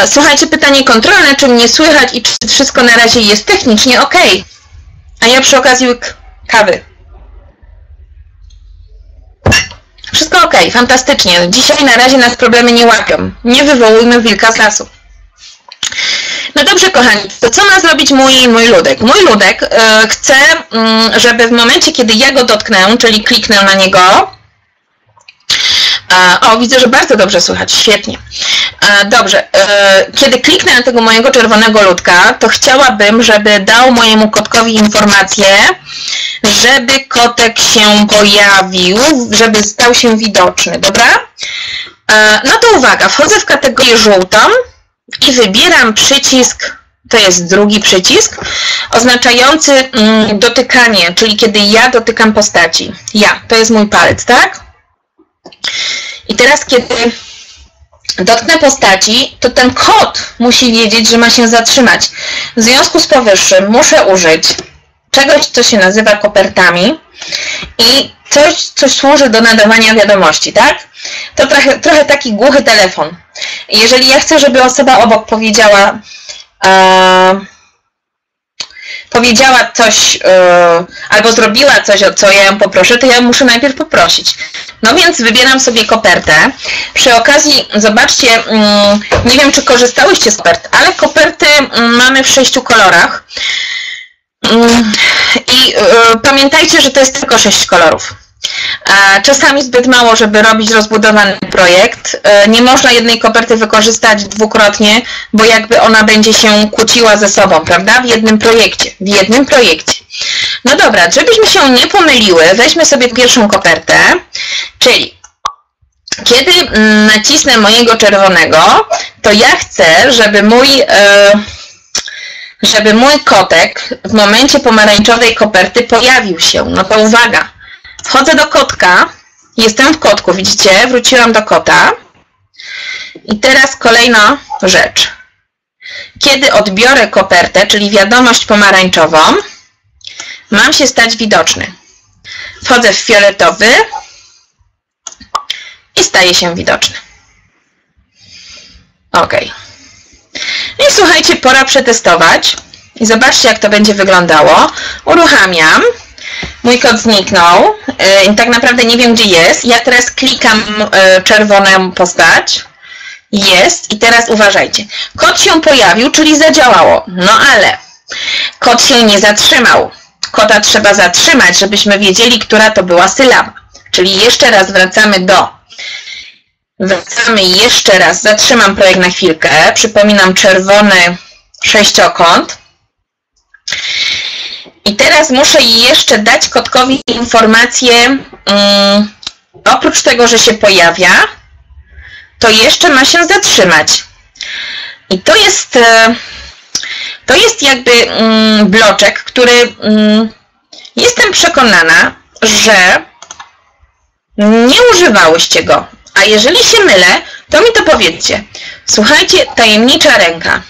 Słuchajcie, pytanie kontrolne, czy mnie słychać i czy wszystko na razie jest technicznie ok. A ja przy okazji kawy. Wszystko ok, fantastycznie. Dzisiaj na razie nas problemy nie łapią. Nie wywołujmy wilka z lasu. No dobrze, kochani, to co ma zrobić mój ludek? Mój ludek chce, żeby w momencie, kiedy ja go dotknę, czyli kliknę na niego... O, widzę, że bardzo dobrze słychać, świetnie. Dobrze, kiedy kliknę na tego mojego czerwonego ludka, to chciałabym, żeby dał mojemu kotkowi informację, żeby kotek się pojawił, żeby stał się widoczny, dobra? No to uwaga, wchodzę w kategorię żółtą i wybieram przycisk, to jest drugi przycisk, oznaczający dotykanie, czyli kiedy ja dotykam postaci. Ja, to jest mój palec, tak? I teraz, kiedy dotknę postaci, to ten kot musi wiedzieć, że ma się zatrzymać. W związku z powyższym muszę użyć czegoś, co się nazywa kopertami i coś, co służy do nadawania wiadomości, tak? To trochę taki głuchy telefon. Jeżeli ja chcę, żeby osoba obok powiedziała... powiedziała coś albo zrobiła coś, o co ja ją poproszę, to ja muszę najpierw poprosić. No więc wybieram sobie kopertę. Przy okazji, zobaczcie, nie wiem, czy korzystałyście z kopert, ale koperty mamy w 6 kolorach. I pamiętajcie, że to jest tylko 6 kolorów. Czasami zbyt mało, żeby robić rozbudowany projekt. Nie można jednej koperty wykorzystać dwukrotnie, bo jakby ona będzie się kłóciła ze sobą, prawda? W jednym projekcie. No dobra, żebyśmy się nie pomyliły, weźmy sobie pierwszą kopertę, czyli kiedy nacisnę mojego czerwonego, to ja chcę, żeby mój kotek w momencie pomarańczowej koperty pojawił się. No to uwaga. Wchodzę do kotka, jestem w kotku, widzicie? Wróciłam do kota. I teraz kolejna rzecz. Kiedy odbiorę kopertę, czyli wiadomość pomarańczową, mam się stać widoczny. Wchodzę w fioletowy i staję się widoczny. Ok. I słuchajcie, pora przetestować. I zobaczcie, jak to będzie wyglądało. Uruchamiam. Mój kot zniknął. Tak naprawdę nie wiem, gdzie jest. Ja teraz klikam czerwoną postać. Jest. I teraz uważajcie. Kot się pojawił, czyli zadziałało. No ale kot się nie zatrzymał. Kota trzeba zatrzymać, żebyśmy wiedzieli, która to była sylaba. Czyli jeszcze raz wracamy do... Wracamy jeszcze raz. Zatrzymam projekt na chwilkę. Przypominam, czerwony sześciokąt. I teraz muszę jeszcze dać kotkowi informację, oprócz tego, że się pojawia, to jeszcze ma się zatrzymać. I to jest jakby bloczek, który jestem przekonana, że nie używałyście go. A jeżeli się mylę, to mi to powiedzcie. Słuchajcie, tajemnicza ręka.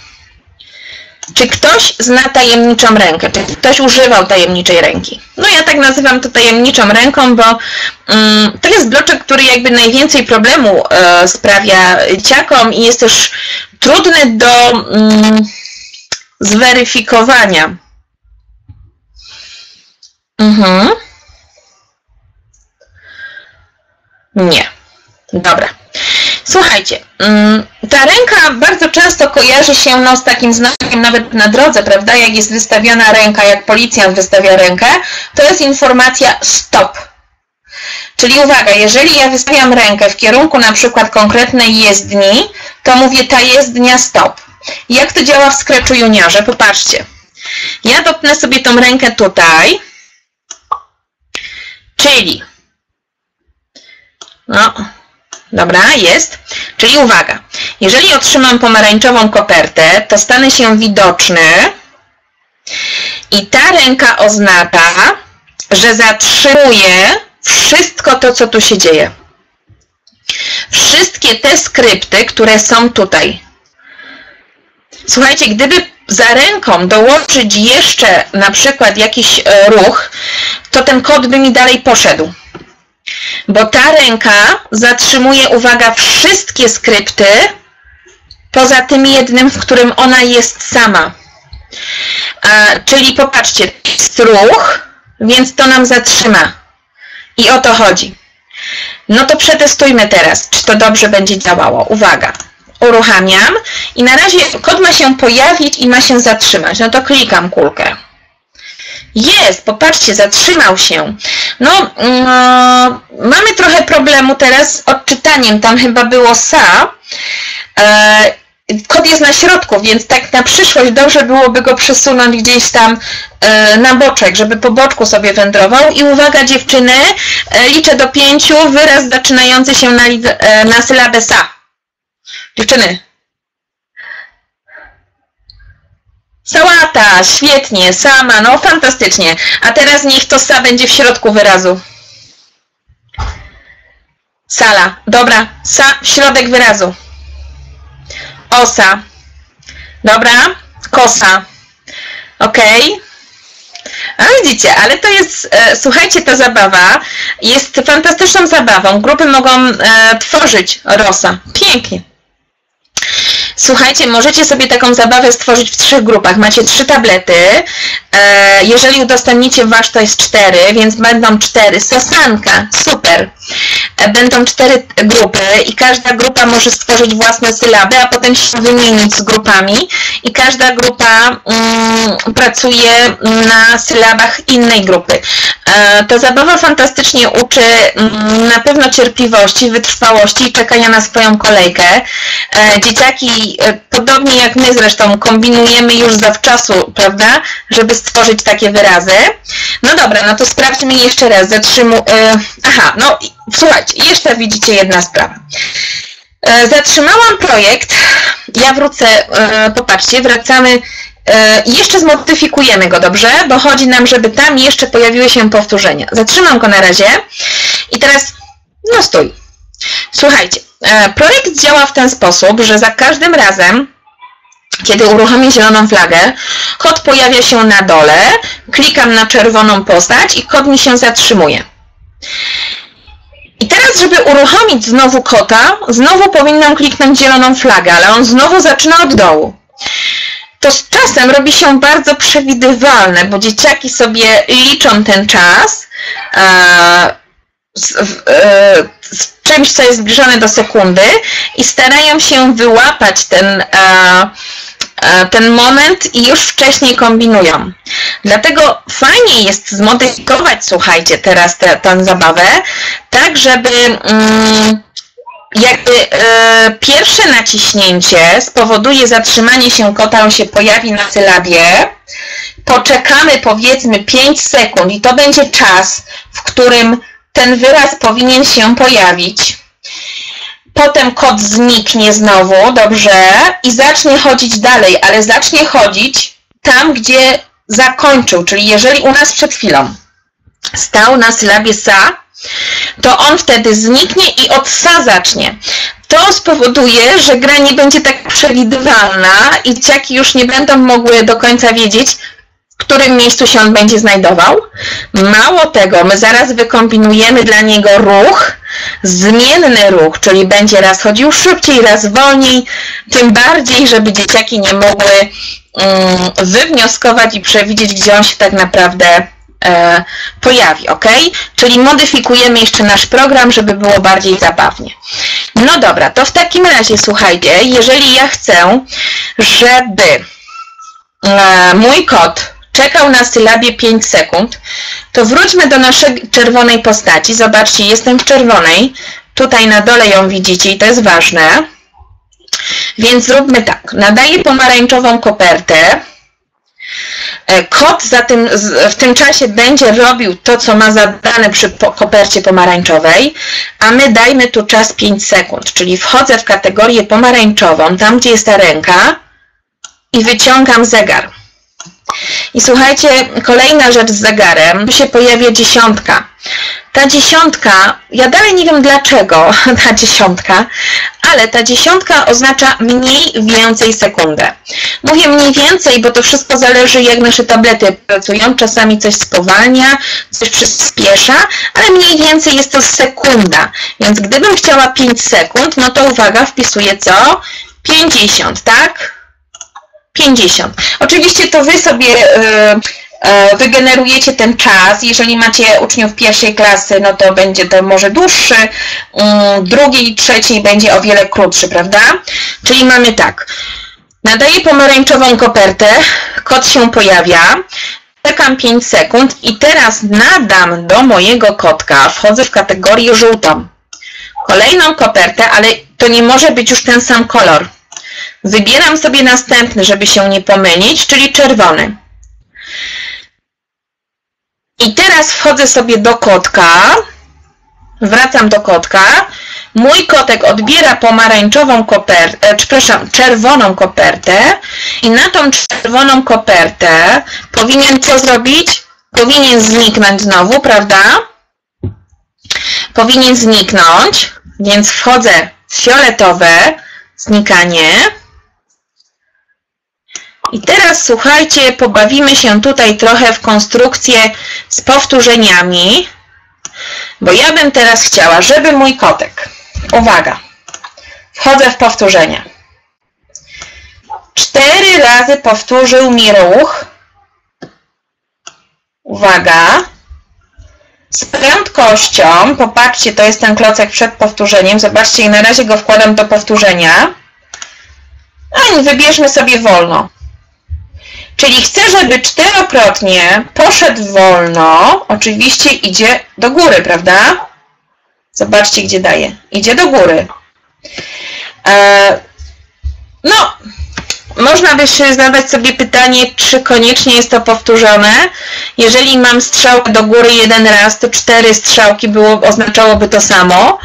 Czy ktoś zna tajemniczą rękę? Czy ktoś używał tajemniczej ręki? No ja tak nazywam to tajemniczą ręką, bo to jest bloczek, który jakby najwięcej problemu sprawia dzieciakom i jest też trudny do zweryfikowania. Mhm. Nie. Dobra. Słuchajcie, ta ręka bardzo często kojarzy się z takim znakiem nawet na drodze, prawda? Jak jest wystawiona ręka, jak policjant wystawia rękę, to jest informacja stop. Czyli uwaga, jeżeli ja wystawiam rękę w kierunku na przykład konkretnej jezdni, to mówię ta jezdnia stop. Jak to działa w Scratchu Juniorze? Popatrzcie. Ja dopnę sobie tą rękę tutaj, czyli... No... Dobra, jest. Czyli uwaga, jeżeli otrzymam pomarańczową kopertę, to stanę się widoczny i ta ręka oznacza, że zatrzymuje wszystko to, co tu się dzieje. Wszystkie te skrypty, które są tutaj. Słuchajcie, gdyby za ręką dołączyć jeszcze na przykład jakiś ruch, to ten kod by mi dalej poszedł. Bo ta ręka zatrzymuje, uwaga, wszystkie skrypty, poza tym jednym, w którym ona jest sama. Czyli popatrzcie, jest ruch, więc to nam zatrzyma. I o to chodzi. No to przetestujmy teraz, czy to dobrze będzie działało. Uwaga, uruchamiam i na razie kod ma się pojawić i ma się zatrzymać. No to klikam kulkę. Jest, popatrzcie, zatrzymał się. No, mamy trochę problemu teraz z odczytaniem, tam chyba było sa. Kod jest na środku, więc tak na przyszłość dobrze byłoby go przesunąć gdzieś tam na boczek, żeby po boczku sobie wędrował. I uwaga dziewczyny, liczę do 5, wyraz zaczynający się na sylabę sa. Dziewczyny. Sałata, świetnie, sama, no fantastycznie. A teraz niech to sa będzie w środku wyrazu. Sala, dobra, sa, środek wyrazu. Osa, dobra, kosa, ok. A widzicie, ale to jest, słuchajcie, ta zabawa jest fantastyczną zabawą. Grupy mogą tworzyć rosa, pięknie. Słuchajcie, możecie sobie taką zabawę stworzyć w 3 grupach. Macie 3 tablety. Jeżeli udostępnicie wasz, to jest 4, więc będą 4. Sosanka, super. Będą 4 grupy i każda grupa może stworzyć własne sylaby, a potem się wymienić z grupami i każda grupa pracuje na sylabach innej grupy. Ta zabawa fantastycznie uczy na pewno cierpliwości, wytrwałości i czekania na swoją kolejkę. Dzieciaki, podobnie jak my zresztą, kombinujemy już zawczasu, prawda, żeby stworzyć takie wyrazy. No dobra, no to sprawdźmy jeszcze raz. Aha, no słuchajcie, jeszcze widzicie jedna sprawa. Zatrzymałam projekt, ja wrócę, popatrzcie, wracamy, jeszcze zmodyfikujemy go, dobrze? Bo chodzi nam, żeby tam jeszcze pojawiły się powtórzenia. Zatrzymam go na razie i teraz, no stój. Słuchajcie, projekt działa w ten sposób, że za każdym razem, kiedy uruchomię zieloną flagę, kod pojawia się na dole, klikam na czerwoną postać i kod mi się zatrzymuje. I teraz, żeby uruchomić znowu kota, znowu powinnam kliknąć zieloną flagę, ale on znowu zaczyna od dołu. To z czasem robi się bardzo przewidywalne, bo dzieciaki sobie liczą ten czas z czymś, co jest zbliżone do sekundy i starają się wyłapać ten moment i już wcześniej kombinują. Dlatego fajnie jest zmodyfikować, słuchajcie, teraz tę zabawę, tak żeby pierwsze naciśnięcie spowoduje zatrzymanie się kota, on się pojawi na sylabie, poczekamy powiedzmy 5 sekund i to będzie czas, w którym ten wyraz powinien się pojawić. Potem kot zniknie znowu, dobrze, i zacznie chodzić dalej, ale zacznie chodzić tam, gdzie zakończył, czyli jeżeli u nas przed chwilą stał na sylabie sa, to on wtedy zniknie i od sa zacznie. To spowoduje, że gra nie będzie tak przewidywalna i dzieciaki już nie będą mogły do końca wiedzieć, w którym miejscu się on będzie znajdował. Mało tego, my zaraz wykombinujemy dla niego ruch, zmienny ruch, czyli będzie raz chodził szybciej, raz wolniej, tym bardziej, żeby dzieciaki nie mogły wywnioskować i przewidzieć, gdzie on się tak naprawdę pojawi, ok? Czyli modyfikujemy jeszcze nasz program, żeby było bardziej zabawnie. No dobra, to w takim razie, słuchajcie, jeżeli ja chcę, żeby mój kot czekał na sylabie 5 sekund, to wróćmy do naszej czerwonej postaci. Zobaczcie, jestem w czerwonej. Tutaj na dole ją widzicie i to jest ważne. Więc zróbmy tak. Nadaję pomarańczową kopertę. Kot w tym czasie będzie robił to, co ma zadane przy kopercie pomarańczowej, a my dajmy tu czas 5 sekund. Czyli wchodzę w kategorię pomarańczową, tam gdzie jest ta ręka i wyciągam zegar. I słuchajcie, kolejna rzecz z zegarem, tu się pojawia dziesiątka. Ta dziesiątka, ja dalej nie wiem dlaczego ta dziesiątka, ale ta dziesiątka oznacza mniej więcej sekundę. Mówię mniej więcej, bo to wszystko zależy, jak nasze tablety pracują. Czasami coś spowalnia, coś przyspiesza, ale mniej więcej jest to sekunda. Więc gdybym chciała 5 sekund, no to uwaga, wpisuję co? 50, tak? 50. Oczywiście to Wy sobie wygenerujecie ten czas. Jeżeli macie uczniów pierwszej klasy, no to będzie to może dłuższy, drugiej, trzeciej będzie o wiele krótszy, prawda? Czyli mamy tak, nadaję pomarańczową kopertę, kod się pojawia, czekam 5 sekund i teraz nadam do mojego kotka, wchodzę w kategorię żółtą, kolejną kopertę, ale to nie może być już ten sam kolor. Wybieram sobie następny, żeby się nie pomylić, czyli czerwony. I teraz wchodzę sobie do kotka, wracam do kotka, mój kotek odbiera pomarańczową kopertę, przepraszam, czerwoną kopertę i na tą czerwoną kopertę powinien co zrobić? Powinien zniknąć znowu, prawda? Powinien zniknąć, więc wchodzę w fioletowe, znikanie. I teraz słuchajcie, pobawimy się tutaj trochę w konstrukcję z powtórzeniami, bo ja bym teraz chciała, żeby mój kotek, uwaga, wchodzę w powtórzenia, 4 razy powtórzył mi ruch, uwaga, z prędkością, popatrzcie, to jest ten klocek przed powtórzeniem, zobaczcie, i na razie go wkładam do powtórzenia, a wybierzmy sobie wolno. Czyli chcę, żeby czterokrotnie poszedł wolno, oczywiście idzie do góry, prawda? Zobaczcie, gdzie daje. Idzie do góry. No, można by się zadawać sobie pytanie, czy koniecznie jest to powtórzone. Jeżeli mam strzałkę do góry jeden raz, to 4 strzałki oznaczałoby to samo.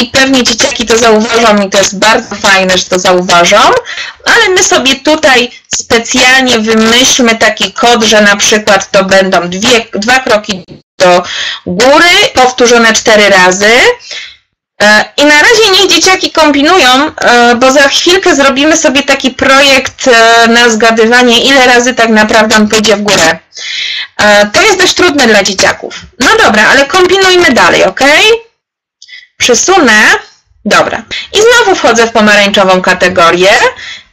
I pewnie dzieciaki to zauważą i to jest bardzo fajne, że to zauważą. Ale my sobie tutaj specjalnie wymyślmy taki kod, że na przykład to będą dwa kroki do góry, powtórzone 4 razy. I na razie niech dzieciaki kombinują, bo za chwilkę zrobimy sobie taki projekt na zgadywanie, ile razy tak naprawdę on pójdzie w górę. To jest dość trudne dla dzieciaków. No dobra, ale kombinujmy dalej, ok? Przesunę. Dobra. I znowu wchodzę w pomarańczową kategorię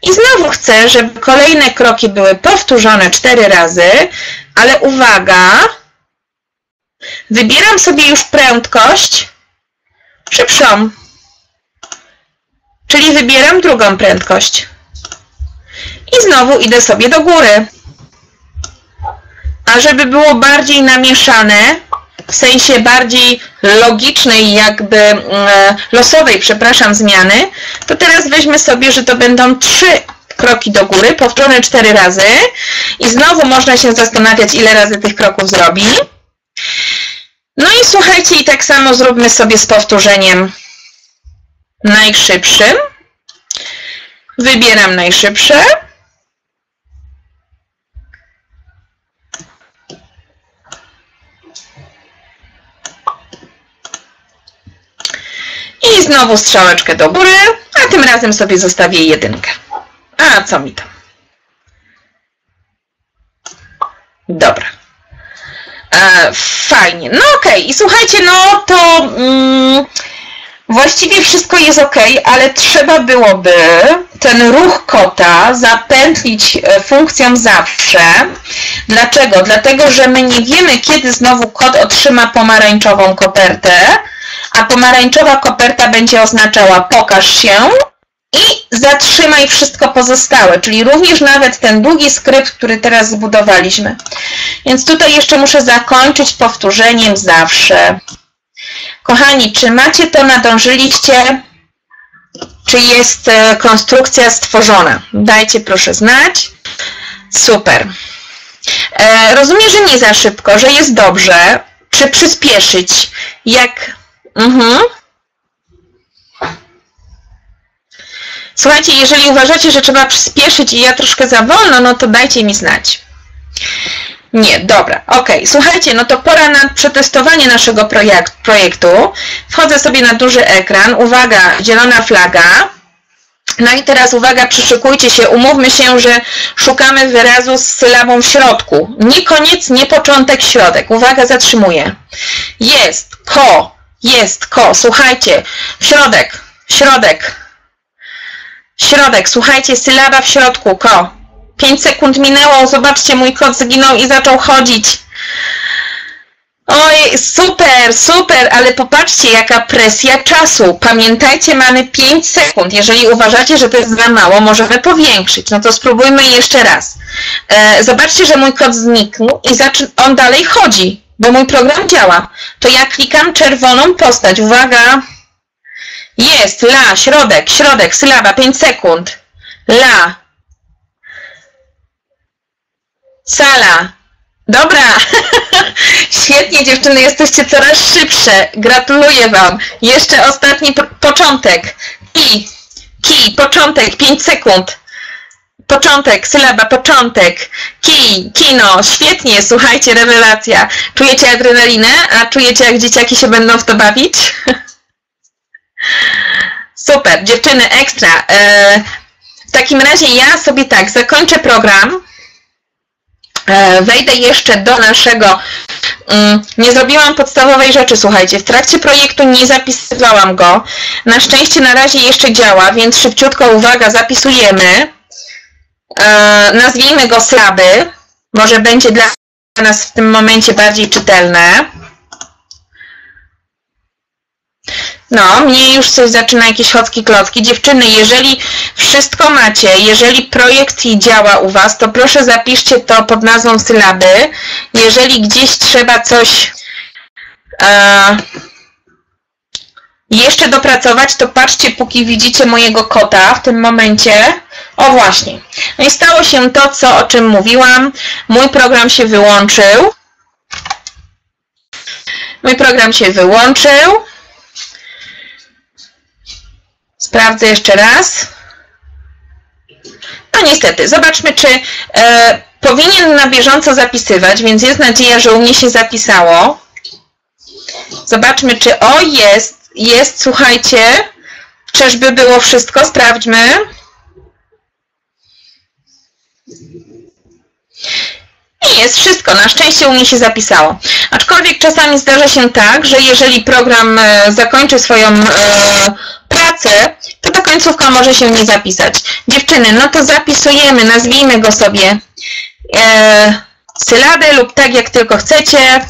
i znowu chcę, żeby kolejne kroki były powtórzone 4 razy, ale uwaga, wybieram sobie już prędkość szybszą, czyli wybieram drugą prędkość i znowu idę sobie do góry. A żeby było bardziej namieszane, w sensie bardziej logicznej, jakby losowej, przepraszam, zmiany, to teraz weźmy sobie, że to będą 3 kroki do góry, powtórzone 4 razy i znowu można się zastanawiać, ile razy tych kroków zrobi. No i słuchajcie, i tak samo zróbmy sobie z powtórzeniem najszybszym. Wybieram najszybsze. I znowu strzałeczkę do góry, a tym razem sobie zostawię 1. A co mi tam? Dobra. Fajnie. No okej. I słuchajcie, no to właściwie wszystko jest okej, ale trzeba byłoby ten ruch kota zapętlić funkcją zawsze. Dlaczego? Dlatego, że my nie wiemy, kiedy znowu kot otrzyma pomarańczową kopertę, a pomarańczowa koperta będzie oznaczała pokaż się i zatrzymaj wszystko pozostałe, czyli również nawet ten długi skrypt, który teraz zbudowaliśmy. Więc tutaj jeszcze muszę zakończyć powtórzeniem zawsze. Kochani, czy macie to, nadążyliście? Czy jest konstrukcja stworzona? Dajcie proszę znać. Super. Rozumiem, że nie za szybko, że jest dobrze. Czy przyspieszyć? Jak... Słuchajcie, jeżeli uważacie, że trzeba przyspieszyć i ja troszkę za wolno, no to dajcie mi znać. Nie, dobra, okej. Słuchajcie, no to pora na przetestowanie naszego projektu. Wchodzę sobie na duży ekran. Uwaga, zielona flaga. No i teraz uwaga, przyszykujcie się, umówmy się, że szukamy wyrazu z sylabą w środku. Nie koniec, nie początek, środek. Uwaga, zatrzymuję. Jest, ko, jest, ko. Słuchajcie, środek, środek, środek. Słuchajcie, sylaba w środku, ko. 5 sekund minęło, zobaczcie, mój kot zginął i zaczął chodzić. Oj, super, super, ale popatrzcie, jaka presja czasu. Pamiętajcie, mamy 5 sekund. Jeżeli uważacie, że to jest za mało, możemy powiększyć. No to spróbujmy jeszcze raz. Zobaczcie, że mój kot zniknął i on dalej chodzi, bo mój program działa. To ja klikam czerwoną postać. Uwaga. Jest, la, środek, środek, sylaba, 5 sekund. La. Sala. Dobra, świetnie dziewczyny, jesteście coraz szybsze, gratuluję Wam. Jeszcze ostatni początek, ki, początek, 5 sekund, początek, sylaba, początek, ki, kino, świetnie, słuchajcie, rewelacja. Czujecie adrenalinę, a czujecie jak dzieciaki się będą w to bawić? Super, dziewczyny, ekstra. W takim razie ja sobie tak, zakończę program. Wejdę jeszcze do naszego, nie zrobiłam podstawowej rzeczy, słuchajcie, w trakcie projektu nie zapisywałam go, na szczęście na razie jeszcze działa, więc szybciutko, uwaga, zapisujemy, nazwijmy go słaby, może będzie dla nas w tym momencie bardziej czytelne. No, mnie już coś zaczyna jakieś chocki klocki. Dziewczyny, jeżeli wszystko macie, jeżeli projekt działa u Was, to proszę zapiszcie to pod nazwą sylaby. Jeżeli gdzieś trzeba coś jeszcze dopracować, to patrzcie, póki widzicie mojego kota w tym momencie. O właśnie. No i stało się to, o czym mówiłam. Mój program się wyłączył. Mój program się wyłączył. Sprawdzę jeszcze raz. No niestety, zobaczmy, czy powinien na bieżąco zapisywać, więc jest nadzieja, że u mnie się zapisało. Zobaczmy, czy jest, słuchajcie, czyżby było wszystko, sprawdźmy. I jest wszystko, na szczęście u mnie się zapisało. Aczkolwiek czasami zdarza się tak, że jeżeli program zakończy swoją pracę, to ta końcówka może się nie zapisać. Dziewczyny, no to zapisujemy, nazwijmy go sobie sylaby lub tak jak tylko chcecie.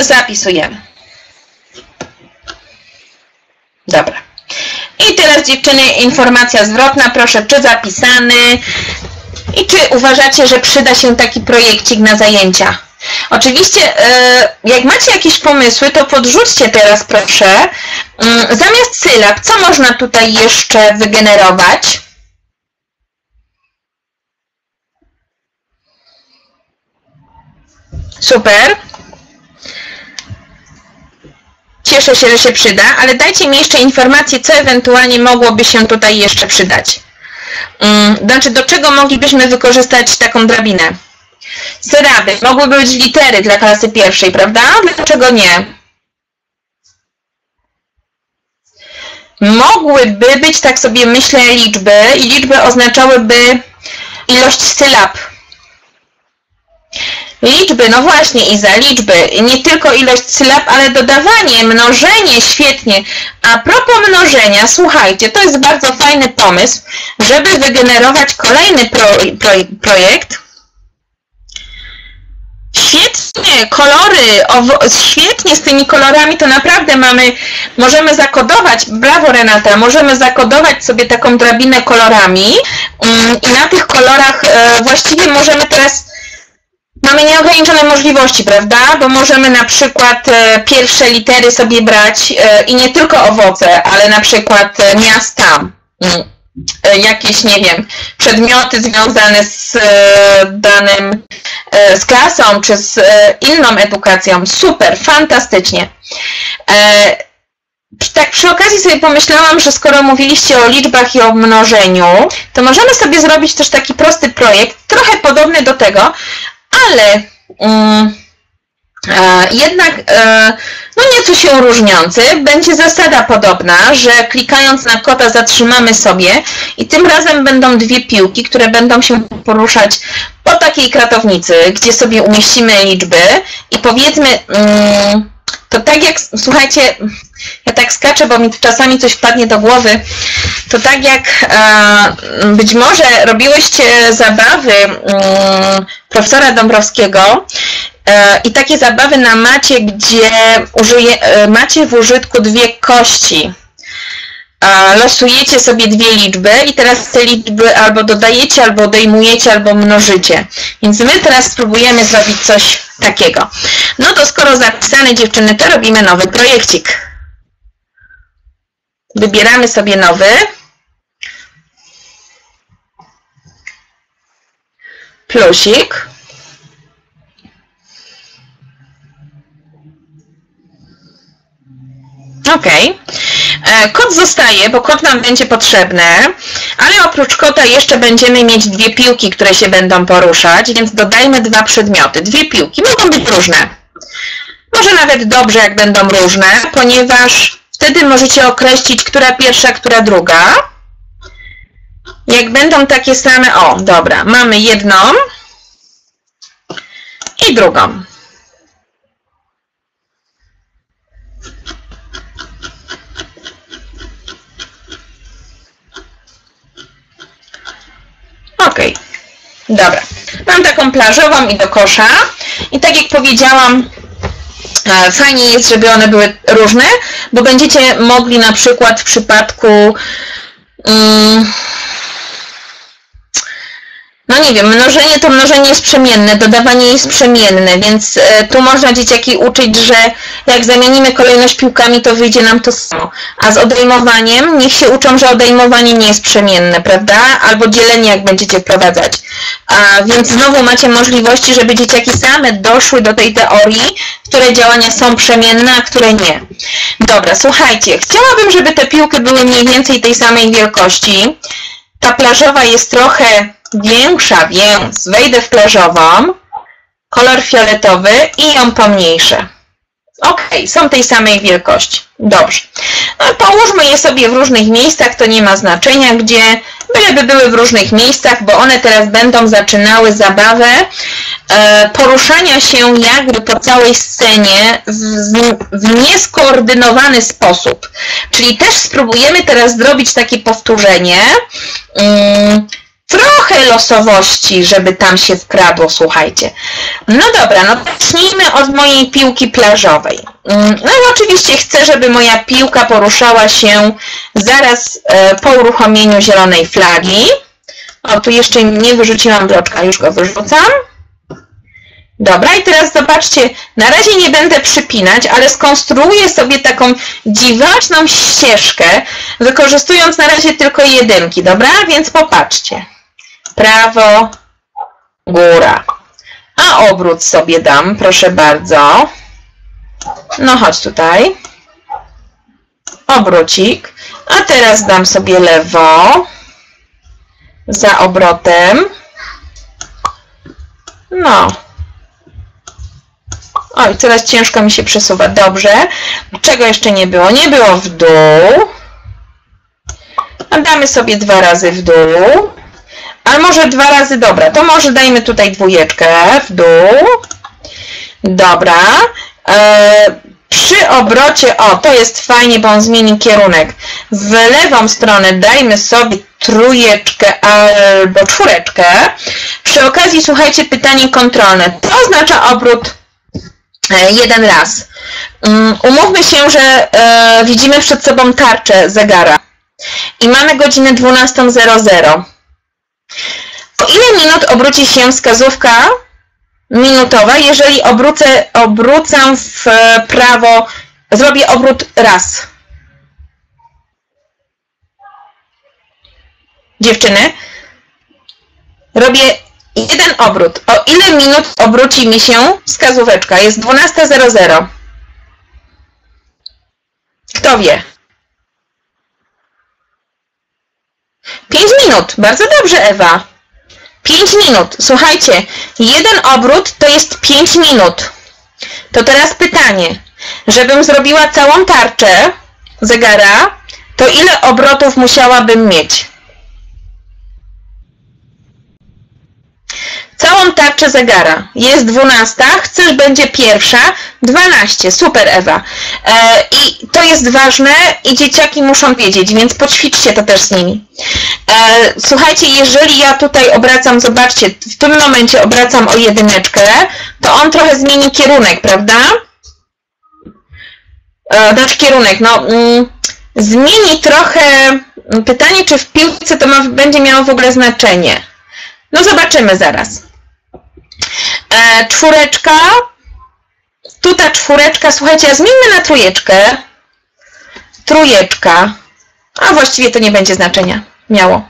Zapisujemy. Dobra. I teraz dziewczyny informacja zwrotna, proszę, czy zapisany i czy uważacie, że przyda się taki projekcik na zajęcia. Oczywiście, jak macie jakieś pomysły, to podrzućcie teraz, proszę, zamiast sylab, co można tutaj jeszcze wygenerować? Super. Cieszę się, że się przyda, ale dajcie mi jeszcze informację, co ewentualnie mogłoby się tutaj jeszcze przydać. Znaczy, do czego moglibyśmy wykorzystać taką drabinę? Sylaby. Mogłyby być litery dla klasy pierwszej, prawda? Dlaczego nie? Mogłyby być, tak sobie myślę, liczby i liczby oznaczałyby ilość sylab. Liczby, no właśnie Iza, liczby, nie tylko ilość sylab, ale dodawanie, mnożenie, świetnie. A propos mnożenia, słuchajcie, to jest bardzo fajny pomysł, żeby wygenerować kolejny projekt. Świetnie, kolory, świetnie z tymi kolorami to naprawdę mamy, możemy zakodować, brawo Renata, możemy zakodować sobie taką drabinę kolorami i na tych kolorach właściwie możemy teraz. Mamy nieograniczone możliwości, prawda? Bo możemy na przykład pierwsze litery sobie brać i nie tylko owoce, ale na przykład miasta, jakieś, nie wiem, przedmioty związane z danym, z klasą czy z inną edukacją. Super, fantastycznie. Tak przy okazji sobie pomyślałam, że skoro mówiliście o liczbach i o mnożeniu, to możemy sobie zrobić też taki prosty projekt, trochę podobny do tego, ale jednak no nieco się różniący. Będzie zasada podobna, że klikając na kota zatrzymamy sobie i tym razem będą dwie piłki, które będą się poruszać po takiej kratownicy, gdzie sobie umieścimy liczby i powiedzmy... To tak jak, słuchajcie, ja tak skaczę, bo mi czasami coś wpadnie do głowy, to tak jak być może robiłyście zabawy profesora Dąbrowskiego i takie zabawy na macie, gdzie macie w użytku dwie kości. Losujecie sobie dwie liczby i teraz te liczby albo dodajecie, albo odejmujecie, albo mnożycie. Więc my teraz spróbujemy zrobić coś takiego. No to skoro zapisane, dziewczyny, to robimy nowy projekcik. Wybieramy sobie nowy. Plusik. OK. Kot zostaje, bo kot nam będzie potrzebny, ale oprócz kota jeszcze będziemy mieć dwie piłki, które się będą poruszać, więc dodajmy dwa przedmioty. Dwie piłki mogą być różne. Może nawet dobrze, jak będą różne, ponieważ wtedy możecie określić, która pierwsza, która druga. Jak będą takie same... O, dobra, mamy jedną i drugą. OK, dobra. Mam taką plażową i do kosza. I tak jak powiedziałam, fajnie jest, żeby one były różne, bo będziecie mogli na przykład w przypadku, no nie wiem, mnożenie to mnożenie jest przemienne, dodawanie jest przemienne, więc tu można dzieciaki uczyć, że jak zamienimy kolejność piłkami, to wyjdzie nam to samo. A z odejmowaniem niech się uczą, że odejmowanie nie jest przemienne, prawda? Albo dzielenie, jak będziecie wprowadzać. Więc znowu macie możliwości, żeby dzieciaki same doszły do tej teorii, które działania są przemienne, a które nie. Dobra, słuchajcie, chciałabym, żeby te piłki były mniej więcej tej samej wielkości. Ta plażowa jest trochę większa, więc wejdę w plażową, kolor fioletowy i ją pomniejszę. OK, są tej samej wielkości. Dobrze. No, połóżmy je sobie w różnych miejscach, to nie ma znaczenia, gdzie, byleby były w różnych miejscach, bo one teraz będą zaczynały zabawę poruszania się jakby po całej scenie w nieskoordynowany sposób. Czyli też spróbujemy teraz zrobić takie powtórzenie, trochę losowości, żeby tam się wkradło, słuchajcie. No dobra, no zacznijmy od mojej piłki plażowej. No i oczywiście chcę, żeby moja piłka poruszała się zaraz po uruchomieniu zielonej flagi. O, tu jeszcze nie wyrzuciłam bloczka, już go wyrzucam. Dobra, i teraz zobaczcie, na razie nie będę przypinać, ale skonstruuję sobie taką dziwaczną ścieżkę, wykorzystując na razie tylko jedynki, dobra? Więc popatrzcie. Prawo, góra. A obrót sobie dam, proszę bardzo. No chodź tutaj. Obrócik. A teraz dam sobie lewo. Za obrotem. No. Oj, coraz ciężko mi się przesuwa. Dobrze. Czego jeszcze nie było? Nie było w dół. A damy sobie dwa razy w dół. A może dwa razy, dobra, to może dajmy tutaj dwójeczkę w dół. Dobra. Przy obrocie, o, to jest fajnie, bo on zmieni kierunek. W lewą stronę dajmy sobie trójeczkę albo czwóreczkę. Przy okazji, słuchajcie, pytanie kontrolne. To oznacza obrót jeden raz. Umówmy się, że widzimy przed sobą tarczę zegara i mamy godzinę 12:00. O ile minut obróci się wskazówka minutowa, jeżeli obrócę w prawo, zrobię obrót raz? Dziewczyny, robię jeden obrót. O ile minut obróci mi się wskazóweczka? Jest 12:00. Kto wie? 5 minut. Bardzo dobrze, Ewa. 5 minut. Słuchajcie, jeden obrót to jest 5 minut. To teraz pytanie. Żebym zrobiła całą tarczę zegara, to ile obrotów musiałabym mieć? Całą tarczę zegara. Jest 12, chcesz, będzie pierwsza, 12. Super, Ewa. I to jest ważne i dzieciaki muszą wiedzieć, więc poćwiczcie to też z nimi. Słuchajcie, jeżeli ja tutaj obracam, zobaczcie, w tym momencie obracam o jedyneczkę, to on trochę zmieni kierunek, prawda? Nasz kierunek, no zmieni trochę. Pytanie, czy w piłce to będzie miało w ogóle znaczenie. No zobaczymy zaraz. Czwóreczka. Tu ta czwóreczka, słuchajcie, ja zmieńmy na trójeczkę. Trójeczka. A właściwie to nie będzie znaczenia miało.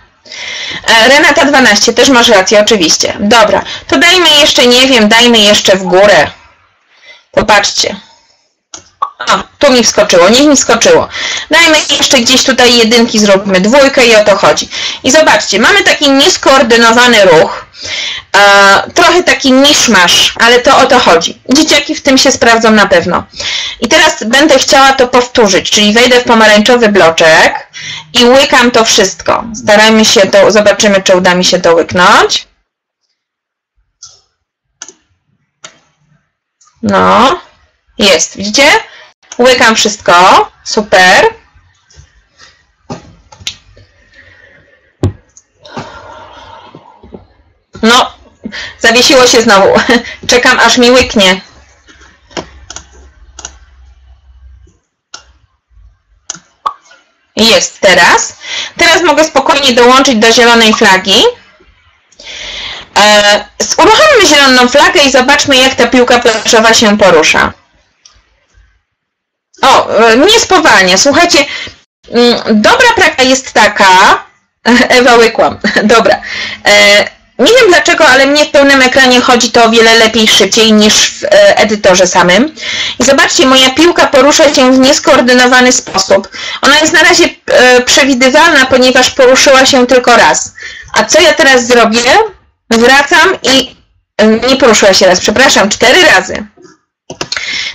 Renata 12, też masz rację, oczywiście. Dobra, to dajmy jeszcze, nie wiem, dajmy jeszcze w górę. Popatrzcie. O, tu mi wskoczyło, niech mi wskoczyło. Dajmy jeszcze gdzieś tutaj jedynki, zróbmy dwójkę i o to chodzi. I zobaczcie, mamy taki nieskoordynowany ruch, trochę taki miszmasz, ale to o to chodzi. Dzieciaki w tym się sprawdzą na pewno. I teraz będę chciała to powtórzyć, czyli wejdę w pomarańczowy bloczek i łykam to wszystko. Starajmy się to, zobaczymy, czy uda mi się to łyknąć. No, jest, widzicie? Łykam wszystko. Super. No, zawiesiło się znowu. Czekam, aż mi łyknie. Jest teraz. Teraz mogę spokojnie dołączyć do zielonej flagi. Uruchomimy zieloną flagę i zobaczmy, jak ta piłka planszowa się porusza. O, nie spowalnia. Słuchajcie, dobra praktyka jest taka... Ewa, łykłam. Dobra. Nie wiem dlaczego, ale mnie w pełnym ekranie chodzi to o wiele lepiej, szybciej niż w edytorze samym. I zobaczcie, moja piłka porusza się w nieskoordynowany sposób. Ona jest na razie przewidywalna, ponieważ poruszyła się tylko raz. A co ja teraz zrobię? Wracam i... nie poruszyła się raz, przepraszam, 4 razy.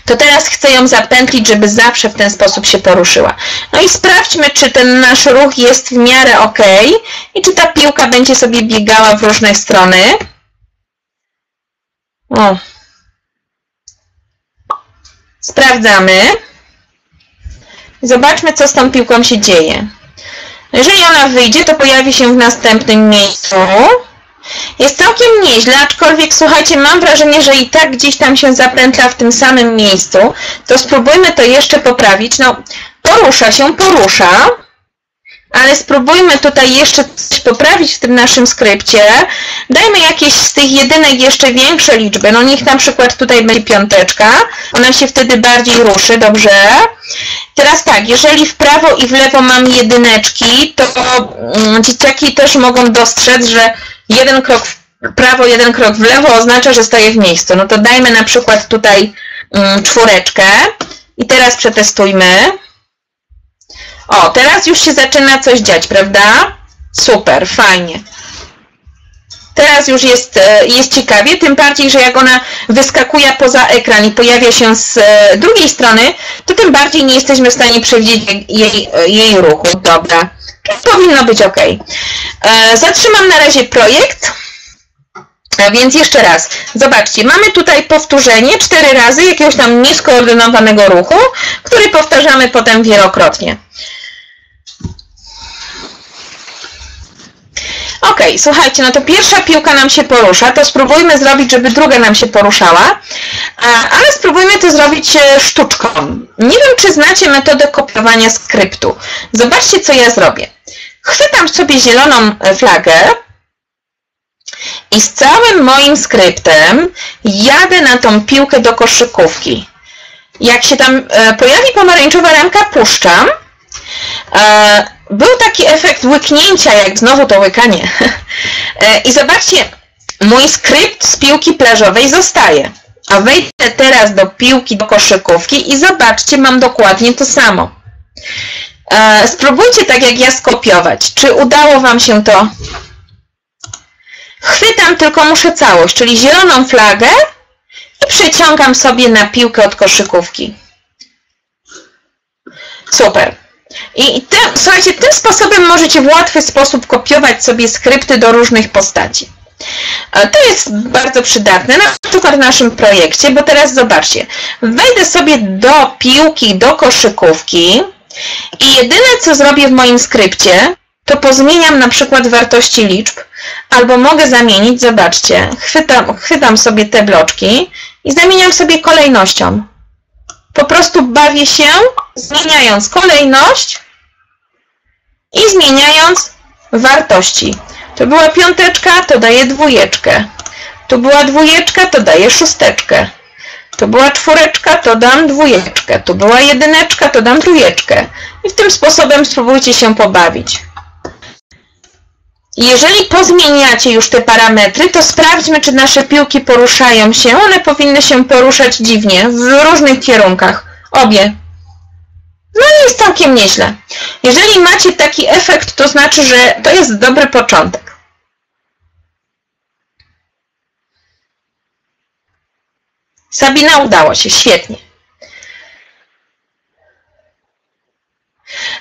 To teraz chcę ją zapętlić, żeby zawsze w ten sposób się poruszyła. No i sprawdźmy, czy ten nasz ruch jest w miarę ok i czy ta piłka będzie sobie biegała w różne strony. O. Sprawdzamy. Zobaczmy, co z tą piłką się dzieje. Jeżeli ona wyjdzie, to pojawi się w następnym miejscu. Jest całkiem nieźle, aczkolwiek słuchajcie, mam wrażenie, że i tak gdzieś tam się zapętla w tym samym miejscu. To spróbujmy to jeszcze poprawić. No, porusza się, porusza, ale spróbujmy tutaj jeszcze coś poprawić w tym naszym skrypcie. Dajmy jakieś z tych jedynek jeszcze większe liczby. No niech na przykład tutaj będzie 5. Ona się wtedy bardziej ruszy, dobrze? Teraz tak, jeżeli w prawo i w lewo mam jedyneczki, to dzieciaki też mogą dostrzec, że jeden krok w prawo, jeden krok w lewo oznacza, że stoję w miejscu. No to dajmy na przykład tutaj 4 i teraz przetestujmy. O, teraz już się zaczyna coś dziać, prawda? Super, fajnie. Teraz już jest ciekawie, tym bardziej, że jak ona wyskakuje poza ekran i pojawia się z drugiej strony, to tym bardziej nie jesteśmy w stanie przewidzieć jej ruchu. Dobra. Powinno być ok. Zatrzymam na razie projekt, a więc jeszcze raz. Zobaczcie, mamy tutaj powtórzenie 4 razy jakiegoś tam nieskoordynowanego ruchu, który powtarzamy potem wielokrotnie. Ok, słuchajcie, no to pierwsza piłka nam się porusza, to spróbujmy zrobić, żeby druga nam się poruszała, ale spróbujmy to zrobić sztuczką. Nie wiem, czy znacie metodę kopiowania skryptu. Zobaczcie, co ja zrobię. Chwytam sobie zieloną flagę i z całym moim skryptem jadę na tą piłkę do koszykówki. Jak się tam pojawi pomarańczowa ramka, puszczam. Był taki efekt łyknięcia, jak znowu to łykanie. I zobaczcie, mój skrypt z piłki plażowej zostaje. A wejdę teraz do piłki, do koszykówki i zobaczcie, mam dokładnie to samo. Spróbujcie tak jak ja skopiować. Czy udało wam się to? Chwytam, tylko muszę całość, czyli zieloną flagę i przeciągam sobie na piłkę od koszykówki. Super. I słuchajcie, tym sposobem możecie w łatwy sposób kopiować sobie skrypty do różnych postaci. To jest bardzo przydatne, na przykład w naszym projekcie, bo teraz zobaczcie. Wejdę sobie do piłki, do koszykówki i jedyne, co zrobię w moim skrypcie, to pozmieniam na przykład wartości liczb, albo mogę zamienić, zobaczcie, chwytam sobie te bloczki i zamieniam sobie kolejnością. Po prostu bawię się, zmieniając kolejność i zmieniając wartości. To była piąteczka, to daje dwójeczkę. To była dwójeczka, to daje szósteczkę. To była czwóreczka, to dam dwójeczkę. To była jedyneczka, to dam trójeczkę. I w tym sposobem spróbujcie się pobawić. Jeżeli pozmieniacie już te parametry, to sprawdźmy, czy nasze piłki poruszają się. One powinny się poruszać dziwnie, w różnych kierunkach. Obie. No i jest całkiem nieźle. Jeżeli macie taki efekt, to znaczy, że to jest dobry początek. Sabina, udało się, świetnie.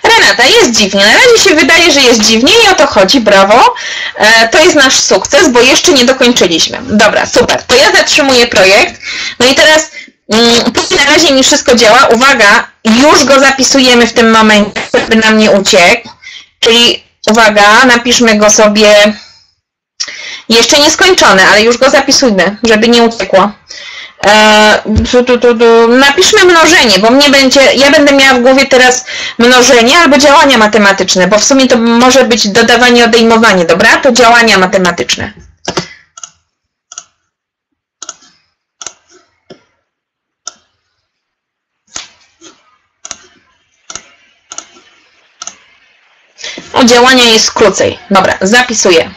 Renata, jest dziwnie. Na razie się wydaje, że jest dziwnie i o to chodzi, brawo. To jest nasz sukces, bo jeszcze nie dokończyliśmy. Dobra, super. To ja zatrzymuję projekt. No i teraz, póki na razie mi wszystko działa, uwaga, już go zapisujemy w tym momencie, żeby nam nie uciekł. Czyli, uwaga, napiszmy go sobie jeszcze nieskończone, ale już go zapisujmy, żeby nie uciekło. Napiszmy mnożenie, bo ja będę miała w głowie teraz mnożenie albo działania matematyczne, bo w sumie to może być dodawanie, odejmowanie, dobra? To działania matematyczne. O, działania jest krócej. Dobra, zapisuję.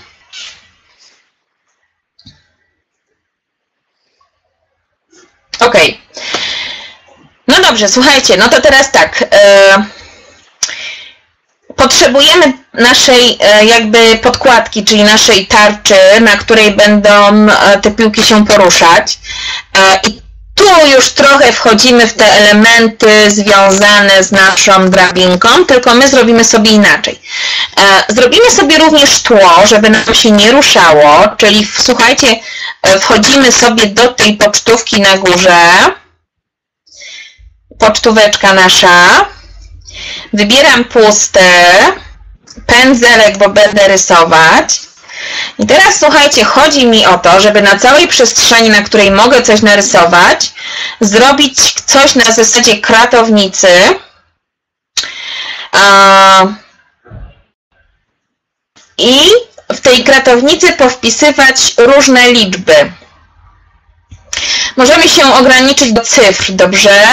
OK. No dobrze, słuchajcie, no to teraz tak. Potrzebujemy naszej jakby podkładki, czyli naszej tarczy, na której będą te piłki się poruszać. I tu już trochę wchodzimy w te elementy związane z naszą drabinką, tylko my zrobimy sobie inaczej. Zrobimy sobie również tło, żeby nam się nie ruszało, czyli słuchajcie, wchodzimy sobie do tej pocztówki na górze, pocztóweczka nasza, wybieram puste, pędzelek, bo będę rysować. I teraz słuchajcie, chodzi mi o to, żeby na całej przestrzeni, na której mogę coś narysować, zrobić coś na zasadzie kratownicy. I w tej kratownicy powpisywać różne liczby. Możemy się ograniczyć do cyfr, dobrze?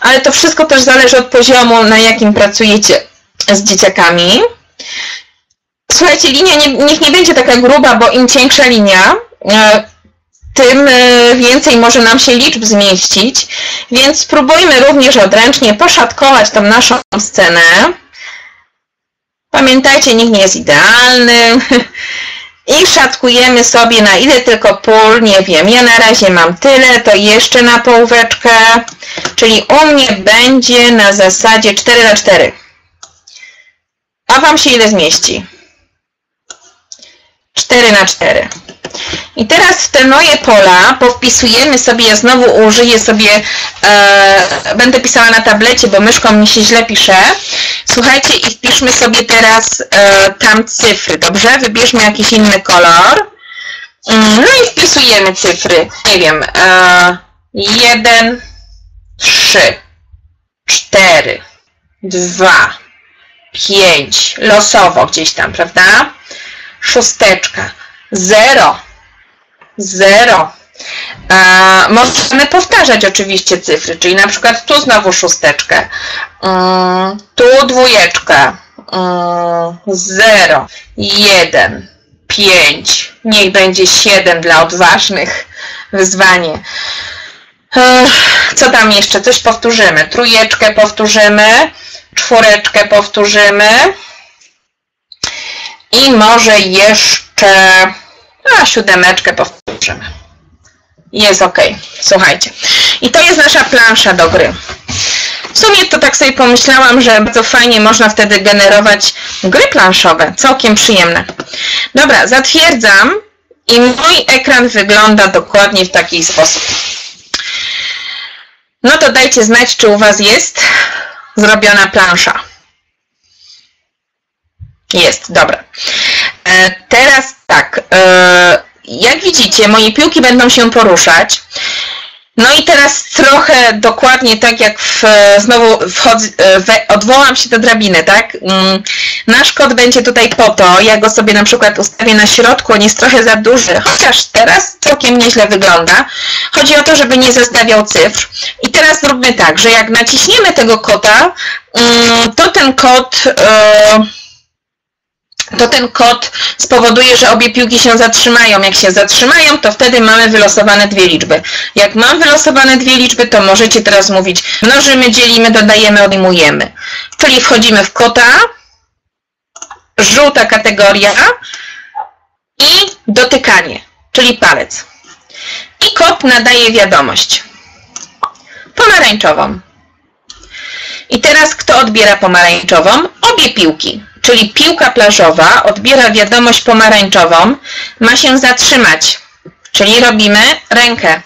Ale to wszystko też zależy od poziomu, na jakim pracujecie z dzieciakami. Słuchajcie, linia niech nie będzie taka gruba, bo im cieńsza linia, tym więcej może nam się liczb zmieścić, więc spróbujmy również odręcznie poszatkować tą naszą scenę. Pamiętajcie, nikt nie jest idealny i szatkujemy sobie na ile tylko pól, nie wiem, ja na razie mam tyle, to jeszcze na połóweczkę, czyli u mnie będzie na zasadzie 4×4. A wam się ile zmieści? 4×4. I teraz w te moje pola powpisujemy sobie, ja znowu użyję sobie, będę pisała na tablecie, bo myszką mi się źle pisze. Słuchajcie, i wpiszmy sobie teraz tam cyfry, dobrze? Wybierzmy jakiś inny kolor. No i wpisujemy cyfry, nie wiem, 1, 3, 4, 2, 5, losowo gdzieś tam, prawda? Szósteczka, 0, 0. Możemy powtarzać oczywiście cyfry, czyli na przykład tu znowu szósteczkę, tu dwójeczkę, 0, 1, 5, niech będzie 7 dla odważnych, wyzwanie. Co tam jeszcze? Coś powtórzymy, trójeczkę powtórzymy, czwóreczkę powtórzymy. I może jeszcze siódemeczkę powtórzymy. Jest ok. Słuchajcie. I to jest nasza plansza do gry. W sumie to tak sobie pomyślałam, że bardzo fajnie można wtedy generować gry planszowe. Całkiem przyjemne. Dobra, zatwierdzam. I mój ekran wygląda dokładnie w taki sposób. No to dajcie znać, czy u was jest zrobiona plansza. Jest, dobra. Teraz tak, jak widzicie, moje piłki będą się poruszać. No i teraz trochę dokładnie tak jak znowu odwołam się do drabiny, tak? Nasz kod będzie tutaj po to, ja go sobie na przykład ustawię na środku, on jest trochę za duży, chociaż teraz całkiem nieźle wygląda. Chodzi o to, żeby nie zestawiał cyfr. I teraz zróbmy tak, że jak naciśniemy tego kota, to ten kod spowoduje, że obie piłki się zatrzymają. Jak się zatrzymają, to wtedy mamy wylosowane dwie liczby. Jak mam wylosowane dwie liczby, to możecie teraz mówić mnożymy, dzielimy, dodajemy, odejmujemy. Czyli wchodzimy w kota, żółta kategoria i dotykanie, czyli palec. I kot nadaje wiadomość pomarańczową. I teraz kto odbiera pomarańczową? Obie piłki. Czyli piłka plażowa odbiera wiadomość pomarańczową, ma się zatrzymać. Czyli robimy rękę.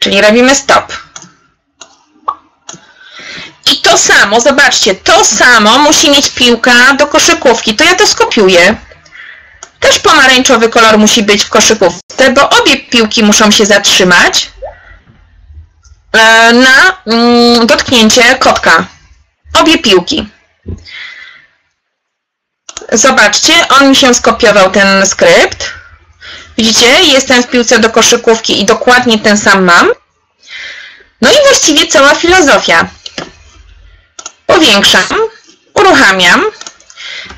Czyli robimy stop. I to samo, zobaczcie, to samo musi mieć piłka do koszykówki. To ja to skopiuję. Też pomarańczowy kolor musi być w koszykówce, bo obie piłki muszą się zatrzymać na dotknięcie kotka. Obie piłki. Zobaczcie, on mi się skopiował ten skrypt. Widzicie, jestem w piłce do koszykówki i dokładnie ten sam mam. No i właściwie cała filozofia. Powiększam, uruchamiam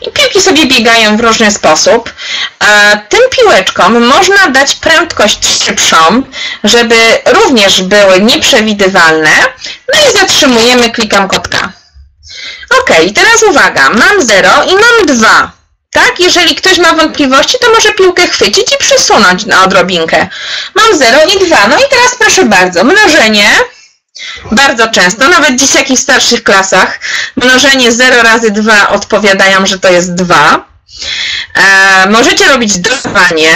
i piłki sobie biegają w różny sposób. A tym piłeczkom można dać prędkość szybszą, żeby również były nieprzewidywalne. No i zatrzymujemy, klikam kotka. Ok, teraz uwaga, mam 0 i mam 2. Tak? Jeżeli ktoś ma wątpliwości, to może piłkę chwycić i przesunąć na odrobinkę. Mam 0 i 2. No i teraz proszę bardzo, mnożenie. Bardzo często, nawet dzieciaki w starszych klasach, mnożenie 0 razy 2 odpowiadają, że to jest 2. Możecie robić dodawanie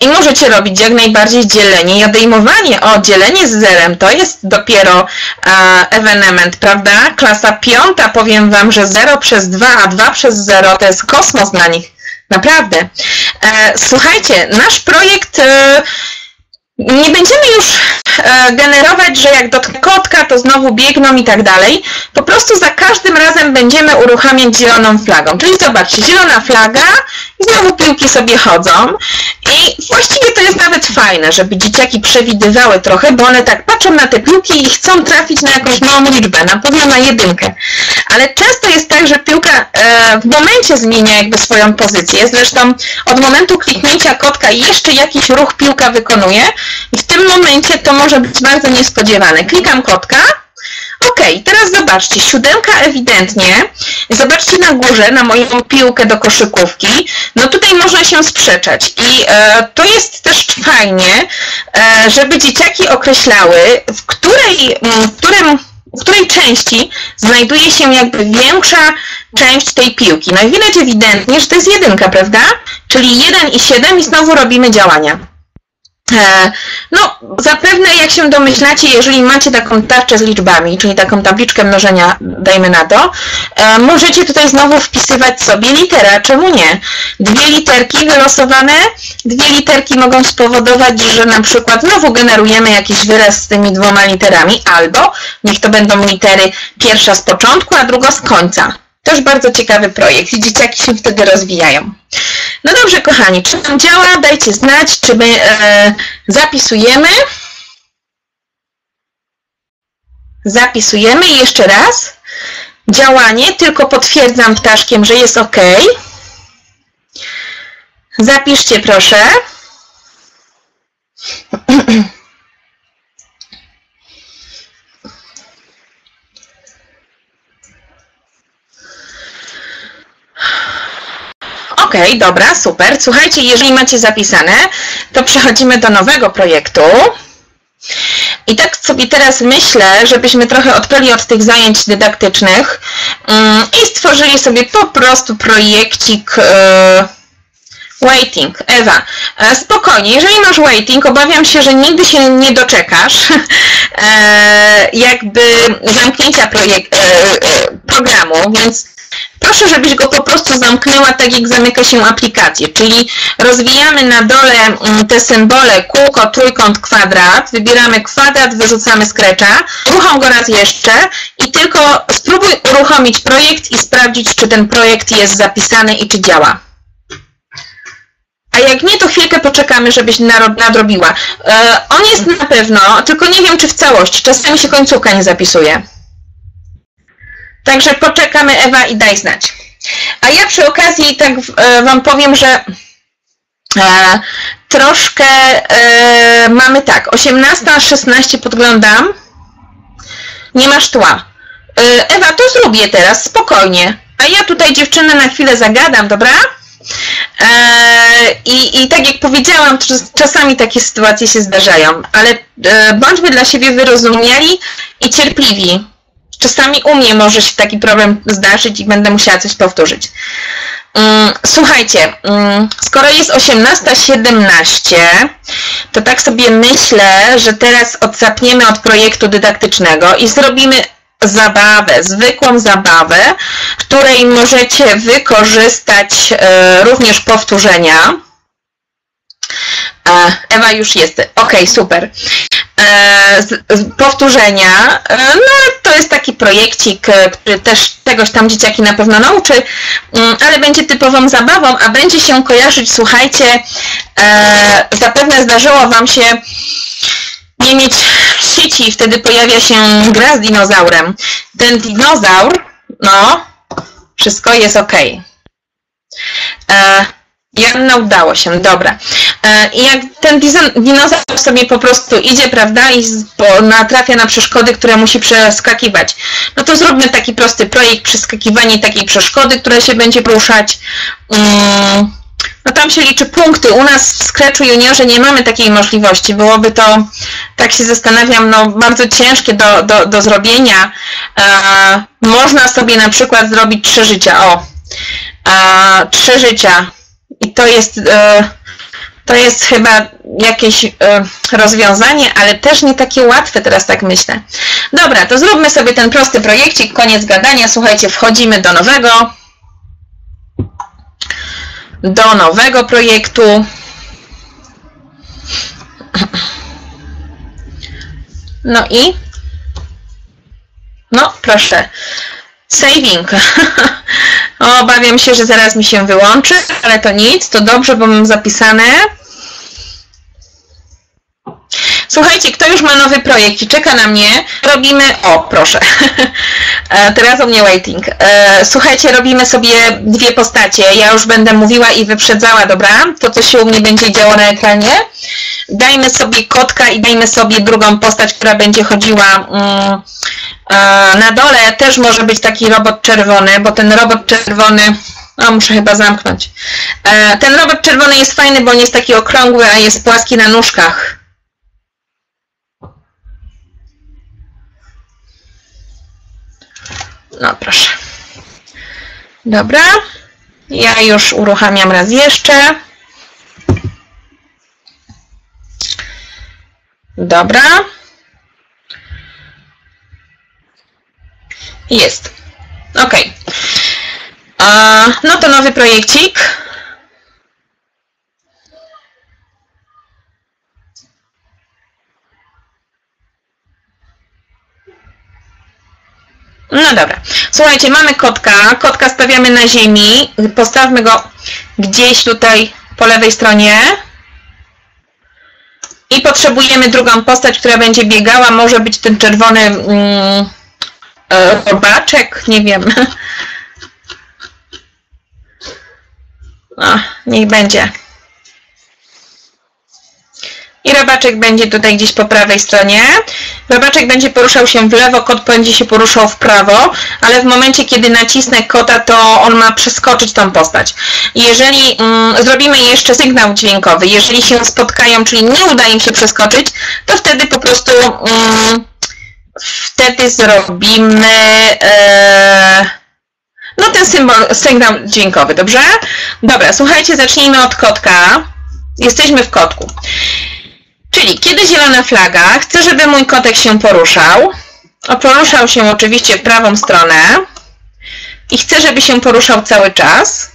i możecie robić jak najbardziej dzielenie i odejmowanie. O, dzielenie z zerem to jest dopiero ewenement, prawda? Klasa piąta, powiem wam, że 0 przez 2, a 2 przez 0 to jest kosmos dla nich. Naprawdę. Słuchajcie, nasz projekt... Nie będziemy już generować, że jak dotknę kotka, to znowu biegną i tak dalej. Po prostu za każdym razem będziemy uruchamiać zieloną flagą. Czyli zobaczcie, zielona flaga i znowu piłki sobie chodzą. I właściwie to jest nawet fajne, żeby dzieciaki przewidywały trochę, bo one tak patrzą na te piłki i chcą trafić na jakąś małą liczbę, na pewno na jedynkę. Ale często jest tak, że piłka w momencie zmienia jakby swoją pozycję. Zresztą od momentu kliknięcia kotka jeszcze jakiś ruch piłka wykonuje. I w tym momencie to może być bardzo niespodziewane. Klikam kotka. Ok, teraz zobaczcie, siódemka ewidentnie. Zobaczcie na górze, na moją piłkę do koszykówki. No tutaj można się sprzeczać. I to jest też fajnie, żeby dzieciaki określały, w której części znajduje się jakby większa część tej piłki. No i widać ewidentnie, że to jest jedynka, prawda? Czyli 1 i 7 i znowu robimy działania. No, zapewne jak się domyślacie, jeżeli macie taką tarczę z liczbami, czyli taką tabliczkę mnożenia, dajmy na to, możecie tutaj znowu wpisywać sobie literę, czemu nie? Dwie literki wylosowane, dwie literki mogą spowodować, że na przykład znowu generujemy jakiś wyraz z tymi dwoma literami, albo niech to będą litery pierwsza z początku, a druga z końca. Też bardzo ciekawy projekt i dzieciaki się wtedy rozwijają. No dobrze, kochani, czy nam działa? Dajcie znać, czy my zapisujemy. Zapisujemy jeszcze raz. Działanie, tylko potwierdzam ptaszkiem, że jest ok. Zapiszcie proszę. Okej, dobra, super. Słuchajcie, jeżeli macie zapisane, to przechodzimy do nowego projektu. I tak sobie teraz myślę, żebyśmy trochę odpęli od tych zajęć dydaktycznych i stworzyli sobie po prostu projekcik waiting. Ewa, spokojnie, jeżeli masz waiting, obawiam się, że nigdy się nie doczekasz jakby zamknięcia programu, więc proszę, żebyś go po prostu zamknęła tak, jak zamyka się aplikację, czyli rozwijamy na dole te symbole kółko, trójkąt, kwadrat, wybieramy kwadrat, wyrzucamy Scratcha, uruchom go raz jeszcze i tylko spróbuj uruchomić projekt i sprawdzić, czy ten projekt jest zapisany i czy działa. A jak nie, to chwilkę poczekamy, żebyś nadrobiła. On jest na pewno, tylko nie wiem, czy w całości, czasami się końcówka nie zapisuje. Także poczekamy, Ewa, i daj znać. A ja przy okazji tak Wam powiem, że troszkę mamy tak, 18:16 podglądam, nie masz tła. Ewa, to zrobię teraz, spokojnie. A ja tutaj dziewczynę na chwilę zagadam, dobra? I tak jak powiedziałam, czasami takie sytuacje się zdarzają, ale bądźmy dla siebie wyrozumiali i cierpliwi. Czasami u mnie może się taki problem zdarzyć i będę musiała coś powtórzyć. Słuchajcie, skoro jest 18:17, to tak sobie myślę, że teraz odsapniemy od projektu dydaktycznego i zrobimy zabawę, zwykłą zabawę, której możecie wykorzystać również powtórzenia. Ewa już jest, okej, super. Powtórzenia, no to jest taki projekcik, który też czegoś tam dzieciaki na pewno nauczy, ale będzie typową zabawą, a będzie się kojarzyć, słuchajcie, zapewne zdarzyło Wam się nie mieć sieci i wtedy pojawia się gra z dinozaurem. Ten dinozaur, no, wszystko jest ok. Janna, udało się, dobra. I jak ten dinozaur sobie po prostu idzie, prawda, i natrafia na przeszkody, które musi przeskakiwać, no to zróbmy taki prosty projekt, przeskakiwanie takiej przeszkody, która się będzie poruszać. No tam się liczy punkty. U nas w Scratchu Juniorze nie mamy takiej możliwości. Byłoby to, tak się zastanawiam, no bardzo ciężkie do zrobienia. Można sobie na przykład zrobić 3 życia. O, 3 życia. I to jest chyba jakieś rozwiązanie, ale też nie takie łatwe, teraz tak myślę. Dobra, to zróbmy sobie ten prosty projekcik, koniec gadania. Słuchajcie, wchodzimy do nowego projektu. No i? No, proszę. Saving. Obawiam się, że zaraz mi się wyłączy, ale to nic, to dobrze, bo mam zapisane. Słuchajcie, kto już ma nowy projekt i czeka na mnie, robimy... O, proszę. Teraz o mnie waiting. Słuchajcie, robimy sobie 2 postacie. Ja już będę mówiła i wyprzedzała, dobra? To, co się u mnie będzie działo na ekranie. Dajmy sobie kotka i dajmy sobie drugą postać, która będzie chodziła... Na dole też może być taki robot czerwony, bo ten robot czerwony... O, muszę chyba zamknąć. Ten robot czerwony jest fajny, bo on jest taki okrągły, a jest płaski na nóżkach. No proszę. Dobra. Ja już uruchamiam raz jeszcze. Dobra. Jest. Ok. No to nowy projekcik. No dobra. Słuchajcie, mamy kotka. Kotka stawiamy na ziemi. Postawmy go gdzieś tutaj po lewej stronie. I potrzebujemy drugą postać, która będzie biegała. Może być ten czerwony... robaczek, nie wiem. No, niech będzie. i robaczek będzie tutaj gdzieś po prawej stronie. Robaczek będzie poruszał się w lewo, kot będzie się poruszał w prawo, ale w momencie, kiedy nacisnę kota, to on ma przeskoczyć tą postać. Jeżeli zrobimy jeszcze sygnał dźwiękowy, jeżeli się spotkają, czyli nie uda im się przeskoczyć, to wtedy po prostu wtedy zrobimy no ten sygnał dźwiękowy, dobrze? Dobra, słuchajcie, zacznijmy od kotka. Jesteśmy w kotku. Czyli kiedy zielona flaga, chcę, żeby mój kotek się poruszał. Poruszał się oczywiście w prawą stronę i chcę, żeby się poruszał cały czas.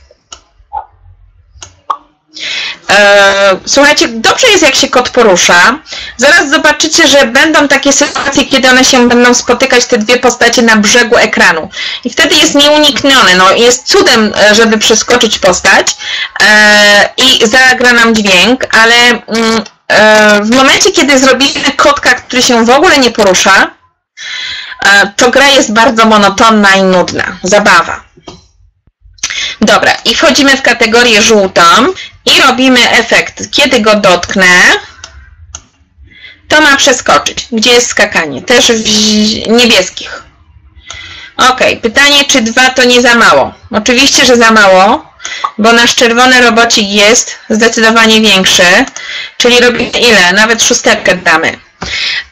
Słuchajcie, dobrze jest, jak się kot porusza. Zaraz zobaczycie, że będą takie sytuacje, kiedy one się będą spotykać, te dwie postacie na brzegu ekranu. I wtedy jest nieuniknione, no jest cudem, żeby przeskoczyć postać i zagra nam dźwięk, ale w momencie, kiedy zrobimy kotka, który się w ogóle nie porusza, to gra jest bardzo monotonna i nudna. Zabawa. Dobra, i wchodzimy w kategorię żółtą i robimy efekt. Kiedy go dotknę, to ma przeskoczyć. Gdzie jest skakanie? Też w niebieskich. Ok, pytanie, czy 2 to nie za mało? Oczywiście, że za mało, bo nasz czerwony robocik jest zdecydowanie większy, czyli robimy ile? Nawet 6 damy.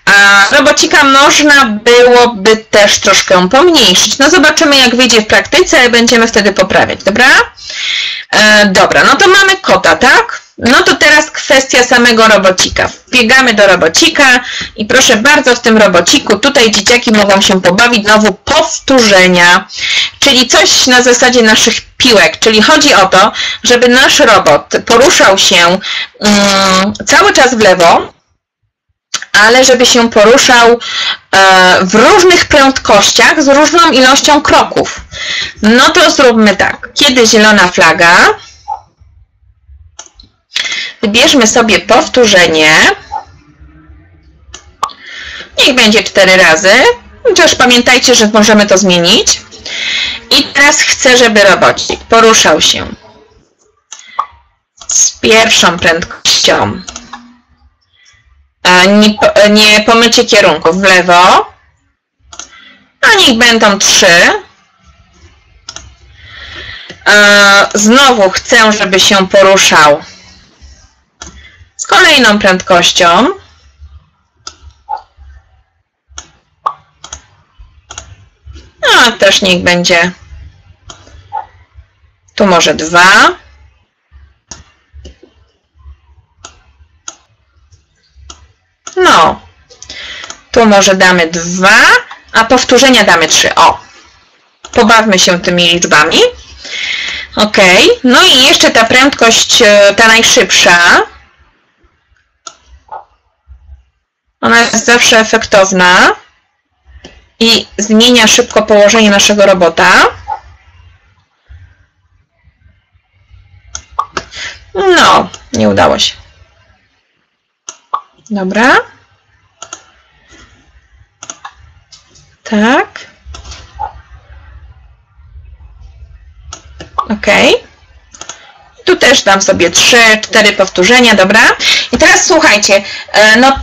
A robocika można byłoby też troszkę pomniejszyć. No zobaczymy, jak wyjdzie w praktyce, będziemy wtedy poprawiać, dobra? Dobra, no to mamy kota, tak? No to teraz kwestia samego robocika. Wbiegamy do robocika i proszę bardzo, w tym robociku tutaj dzieciaki mogą się pobawić, znowu powtórzenia, czyli coś na zasadzie naszych piłek, czyli chodzi o to, żeby nasz robot poruszał się cały czas w lewo, ale żeby się poruszał w różnych prędkościach z różną ilością kroków. No to zróbmy tak. Kiedy zielona flaga, wybierzmy sobie powtórzenie. Niech będzie 4 razy. Chociaż pamiętajcie, że możemy to zmienić. I teraz chcę, żeby robocik poruszał się z pierwszą prędkością. Nie pomycie kierunków w lewo, a niech będą 3. Znowu chcę, żeby się poruszał z kolejną prędkością. A też niech będzie tu może 2. No, tu może damy 2, a powtórzenia damy 3. O, pobawmy się tymi liczbami. Ok, no i jeszcze ta prędkość, ta najszybsza. Ona jest zawsze efektowna i zmienia szybko położenie naszego robota. No, nie udało się. Dobra. Tak. Ok. Tu też dam sobie 3, 4 powtórzenia, dobra. I teraz słuchajcie, no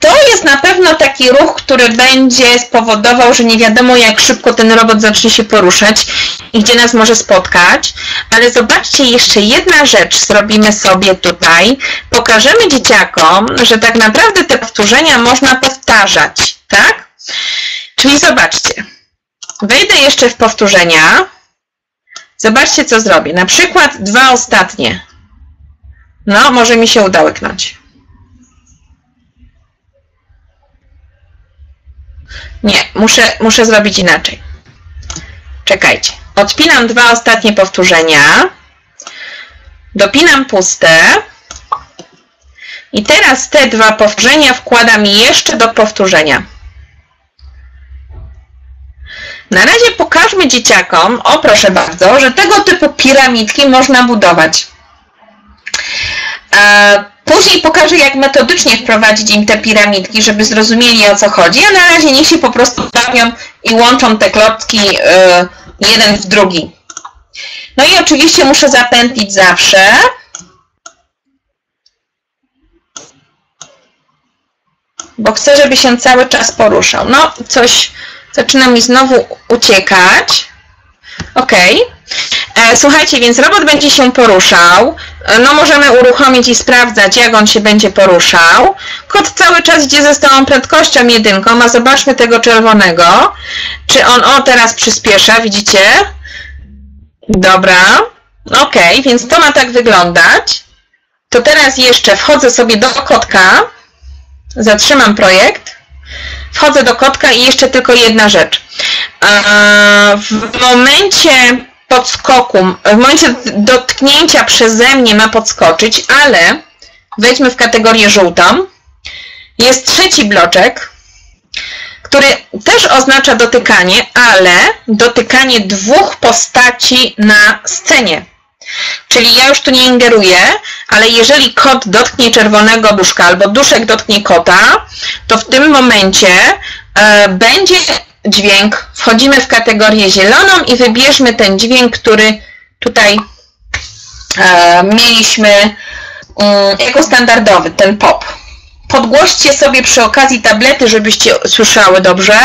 to jest na pewno taki ruch, który będzie spowodował, że nie wiadomo, jak szybko ten robot zacznie się poruszać i gdzie nas może spotkać. Ale zobaczcie, jeszcze jedna rzecz zrobimy sobie tutaj. Pokażemy dzieciakom, że tak naprawdę te powtórzenia można powtarzać, tak? Czyli zobaczcie, wejdę jeszcze w powtórzenia. Zobaczcie, co zrobię. Na przykład 2 ostatnie. No, może mi się uda łyknąć. Nie, muszę zrobić inaczej. Czekajcie. Odpinam 2 ostatnie powtórzenia. Dopinam puste. I teraz te 2 powtórzenia wkładam jeszcze do powtórzenia. Na razie pokażmy dzieciakom, o proszę bardzo, że tego typu piramidki można budować. Później pokażę, jak metodycznie wprowadzić im te piramidki, żeby zrozumieli, o co chodzi, a na razie niech się po prostu bawią i łączą te klocki jeden w drugi. No i oczywiście muszę zapętlić zawsze. bo chcę, żeby się cały czas poruszał. No, coś zaczyna mi znowu uciekać. OK. Słuchajcie, więc robot będzie się poruszał. No, możemy uruchomić i sprawdzać, jak on się będzie poruszał. Kot cały czas idzie ze stałą prędkością jedynką, a zobaczmy tego czerwonego. Czy on, o, teraz przyspiesza, widzicie? Dobra. OK, więc to ma tak wyglądać. To teraz jeszcze wchodzę sobie do kotka. Zatrzymam projekt. Wchodzę do kotka i jeszcze tylko jedna rzecz. W momencie podskoku, w momencie dotknięcia przeze mnie ma podskoczyć, ale wejdźmy w kategorię żółtą. Jest trzeci bloczek, który też oznacza dotykanie, ale dotykanie dwóch postaci na scenie. Czyli ja już tu nie ingeruję, ale jeżeli kot dotknie czerwonego duszka albo duszek dotknie kota, to w tym momencie będzie dźwięk. Wchodzimy w kategorię zieloną i wybierzmy ten dźwięk, który tutaj mieliśmy jako standardowy, ten pop. Podgłoście sobie przy okazji tablety, żebyście słyszały dobrze.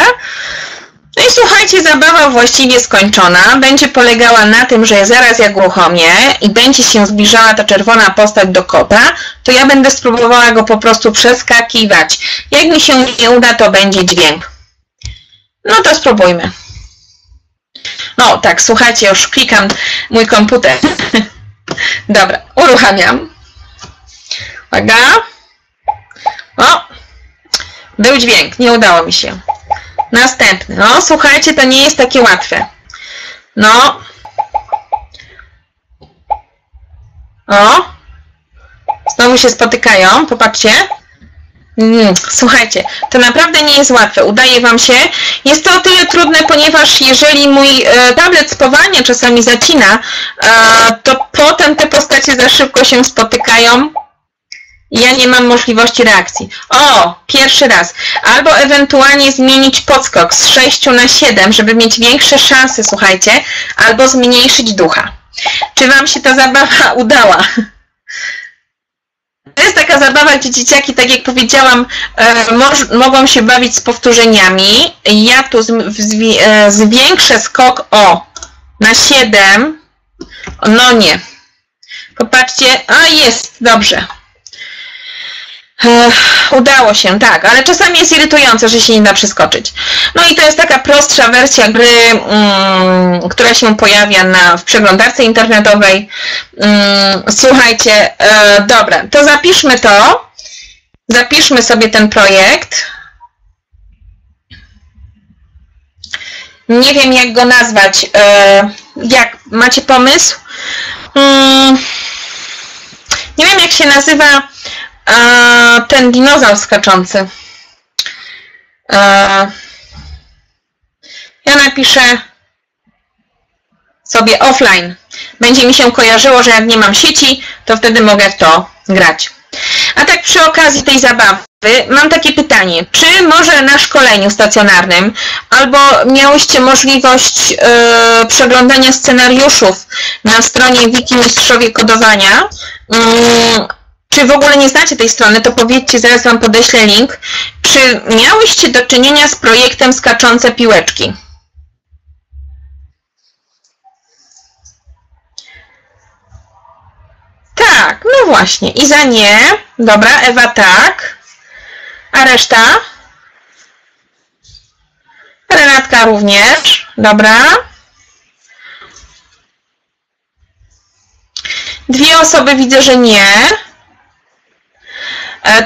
No i słuchajcie, zabawa właściwie skończona. Będzie polegała na tym, że zaraz jak uruchomię i będzie się zbliżała ta czerwona postać do kota, to ja będę spróbowała go po prostu przeskakiwać. Jak mi się nie uda, to będzie dźwięk. No to spróbujmy. No tak, słuchajcie, już klikam mój komputer. Dobra, uruchamiam. Uwaga. O, był dźwięk, nie udało mi się. Następny. No, słuchajcie, to nie jest takie łatwe. No. O. Znowu się spotykają, popatrzcie. Słuchajcie, to naprawdę nie jest łatwe. Udaje Wam się. Jest to o tyle trudne, ponieważ jeżeli mój tablet spowalnia, czasami zacina, to potem te postacie za szybko się spotykają. Ja nie mam możliwości reakcji. O, pierwszy raz. Albo ewentualnie zmienić podskok z 6 na 7, żeby mieć większe szanse, słuchajcie, albo zmniejszyć ducha. Czy Wam się ta zabawa udała? To jest taka zabawa, gdzie dzieciaki, tak jak powiedziałam, mogą się bawić z powtórzeniami. Ja tu zwiększę skok o na 7. No nie. Popatrzcie. A, jest, dobrze. Udało się, tak, ale czasami jest irytujące, że się nie da przeskoczyć. No i to jest taka prostsza wersja gry, która się pojawia w przeglądarce internetowej. Słuchajcie, dobra, to zapiszmy to. Zapiszmy sobie ten projekt. Nie wiem, jak go nazwać. Jak? Macie pomysł? Nie wiem, jak się nazywa ten dinozaur skaczący. Ja napiszę sobie offline. Będzie mi się kojarzyło, że jak nie mam sieci, to wtedy mogę w to grać. A tak przy okazji tej zabawy mam takie pytanie. Czy może na szkoleniu stacjonarnym albo miałyście możliwość przeglądania scenariuszów na stronie Wiki Mistrzowie Kodowania? Czy w ogóle nie znacie tej strony, to powiedzcie, zaraz Wam podeślę link. Czy miałyście do czynienia z projektem Skaczące Piłeczki? Tak, no właśnie. Iza nie. Dobra, Ewa tak. A reszta? Renatka również. Dobra. Dwie osoby widzę, że nie.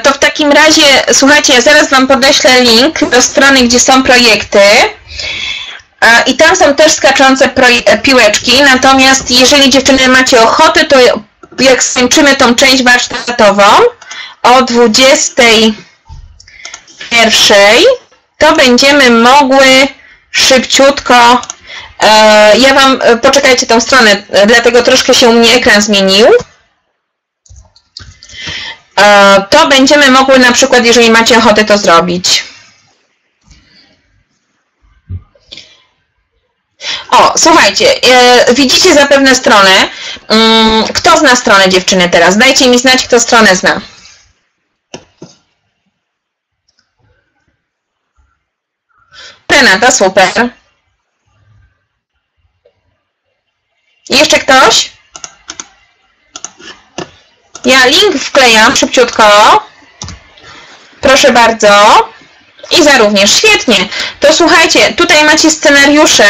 To w takim razie, słuchajcie, ja zaraz Wam podeślę link do strony, gdzie są projekty i tam są też skaczące piłeczki, natomiast jeżeli dziewczyny macie ochotę, to jak skończymy tą część warsztatową o 21:00, to będziemy mogły szybciutko, ja Wam, poczekajcie tą stronę, dlatego troszkę się u mnie ekran zmienił. To będziemy mogły na przykład, jeżeli macie ochotę, to zrobić. O, słuchajcie, widzicie zapewne stronę. Kto zna stronę, dziewczyny, teraz? Dajcie mi znać, kto stronę zna. Renata, super. Jeszcze ktoś? Ja link wklejam szybciutko. Proszę bardzo. I za również. Świetnie. To słuchajcie, tutaj macie scenariusze.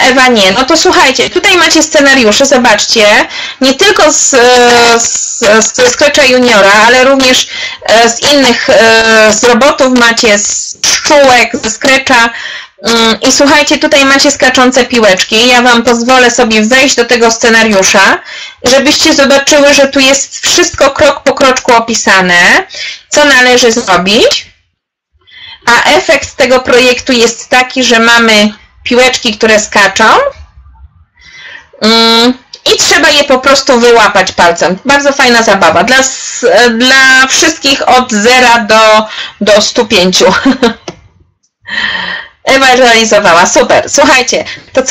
Ewa nie. No to słuchajcie, tutaj macie scenariusze, zobaczcie, nie tylko ze Scratcha Juniora, ale również z innych, z robotów macie, z pszczółek, ze Scratcha. I słuchajcie, tutaj macie skaczące piłeczki. Ja Wam pozwolę sobie wejść do tego scenariusza, żebyście zobaczyły, że tu jest wszystko krok po kroczku opisane, co należy zrobić. A efekt tego projektu jest taki, że mamy piłeczki, które skaczą i trzeba je po prostu wyłapać palcem. Bardzo fajna zabawa. Dla wszystkich od 0 do 105. Ewa realizowała. Super. Słuchajcie, to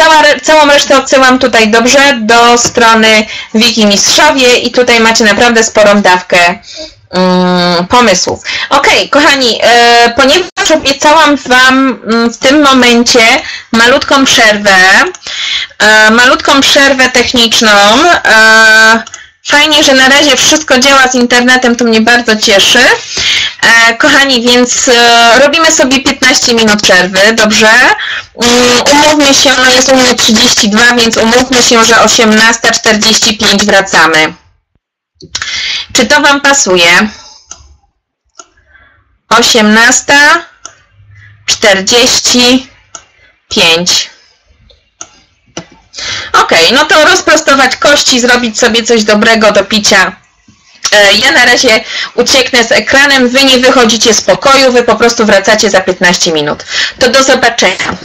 całą resztę odsyłam tutaj dobrze do strony Wiki Mistrzowie i tutaj macie naprawdę sporą dawkę pomysłów. Ok, kochani, ponieważ obiecałam Wam w tym momencie malutką przerwę techniczną. Fajnie, że na razie wszystko działa z internetem, to mnie bardzo cieszy. Kochani, więc robimy sobie 15 minut przerwy, dobrze? Umówmy się, no jest u mnie 32, więc umówmy się, że 18:45 wracamy. Czy to Wam pasuje? 18:45. Ok, no to rozprostować kości, zrobić sobie coś dobrego do picia. Ja na razie ucieknę z ekranem, Wy nie wychodzicie z pokoju, Wy po prostu wracacie za 15 minut. To do zobaczenia.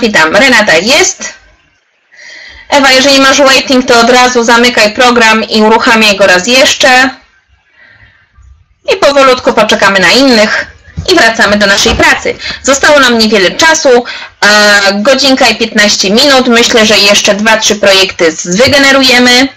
Witam. Renata jest. Ewa, jeżeli masz waiting, to od razu zamykaj program i uruchamiaj go raz jeszcze. I powolutku poczekamy na innych i wracamy do naszej pracy. Zostało nam niewiele czasu, godzinka i 15 minut. Myślę, że jeszcze 2-3 projekty wygenerujemy.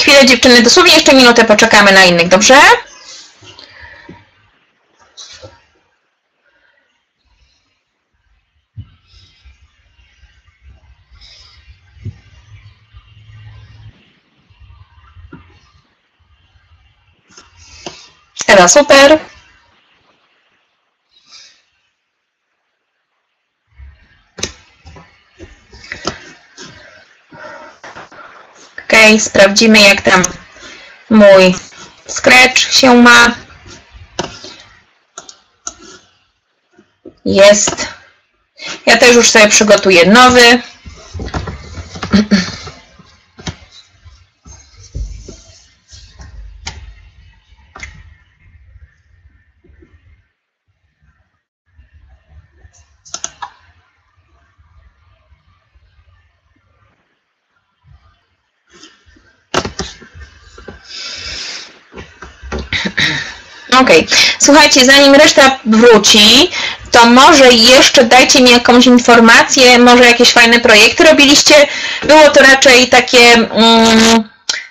Chwilę, dziewczyny, dosłownie jeszcze minutę poczekamy na innych, dobrze? Ewa, super. Sprawdzimy, jak tam mój Scratch się ma. Jest. Ja też już sobie przygotuję nowy. Okej. Słuchajcie, zanim reszta wróci, to może jeszcze dajcie mi jakąś informację, może jakieś fajne projekty robiliście. Było to raczej takie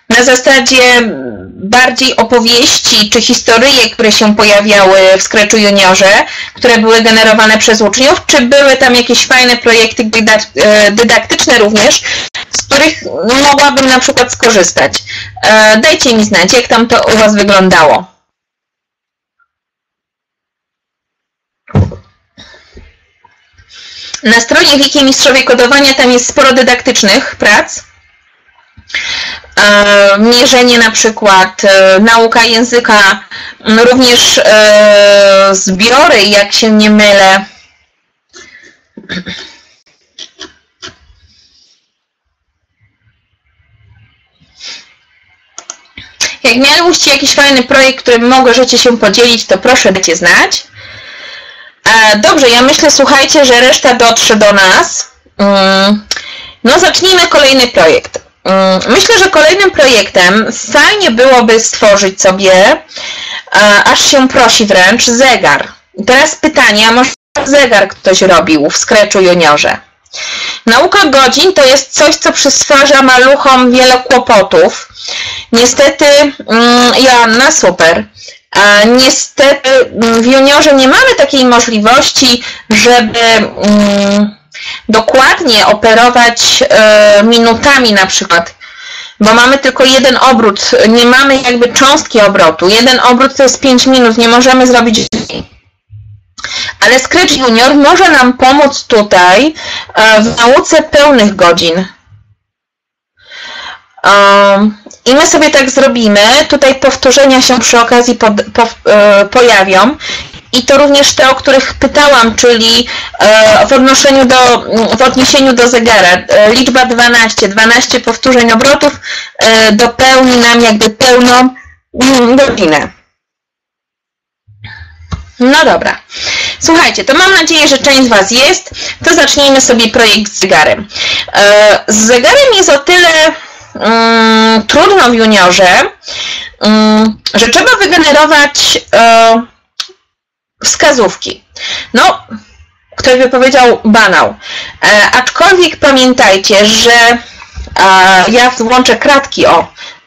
na zasadzie bardziej opowieści czy historyje, które się pojawiały w Scratchu Juniorze, które były generowane przez uczniów, czy były tam jakieś fajne projekty dydaktyczne również, z których mogłabym na przykład skorzystać. Dajcie mi znać, jak tam to u Was wyglądało. Na stronie Wiki Mistrzowie Kodowania tam jest sporo dydaktycznych prac. Mierzenie na przykład, nauka języka, również zbiory, jak się nie mylę. Jak miałyście jakiś fajny projekt, którym możecie się podzielić, to proszę dajcie znać. Dobrze, ja myślę, słuchajcie, że reszta dotrze do nas. No, zacznijmy kolejny projekt. Myślę, że kolejnym projektem fajnie byłoby stworzyć sobie, aż się prosi wręcz, zegar. I teraz pytanie, a może zegar ktoś robił w Scratchu Juniorze? Nauka godzin to jest coś, co przysparza maluchom wiele kłopotów. Niestety, Joanna, super. A niestety w Juniorze nie mamy takiej możliwości, żeby dokładnie operować minutami na przykład, bo mamy tylko jeden obrót, nie mamy jakby cząstki obrotu. Jeden obrót to jest 5 minut, nie możemy zrobić więcej. Ale Scratch Junior może nam pomóc tutaj w nauce pełnych godzin. I my sobie tak zrobimy, tutaj powtórzenia się przy okazji pojawią i to również te, o których pytałam, czyli w odniesieniu do zegara, liczba 12 powtórzeń obrotów dopełni nam jakby pełną godzinę. No dobra. Słuchajcie, to mam nadzieję, że część z Was jest. To zacznijmy sobie projekt z zegarem. Z zegarem jest o tyle trudno w juniorze, że trzeba wygenerować wskazówki. No, ktoś by powiedział banał. Aczkolwiek pamiętajcie, że ja włączę kratki,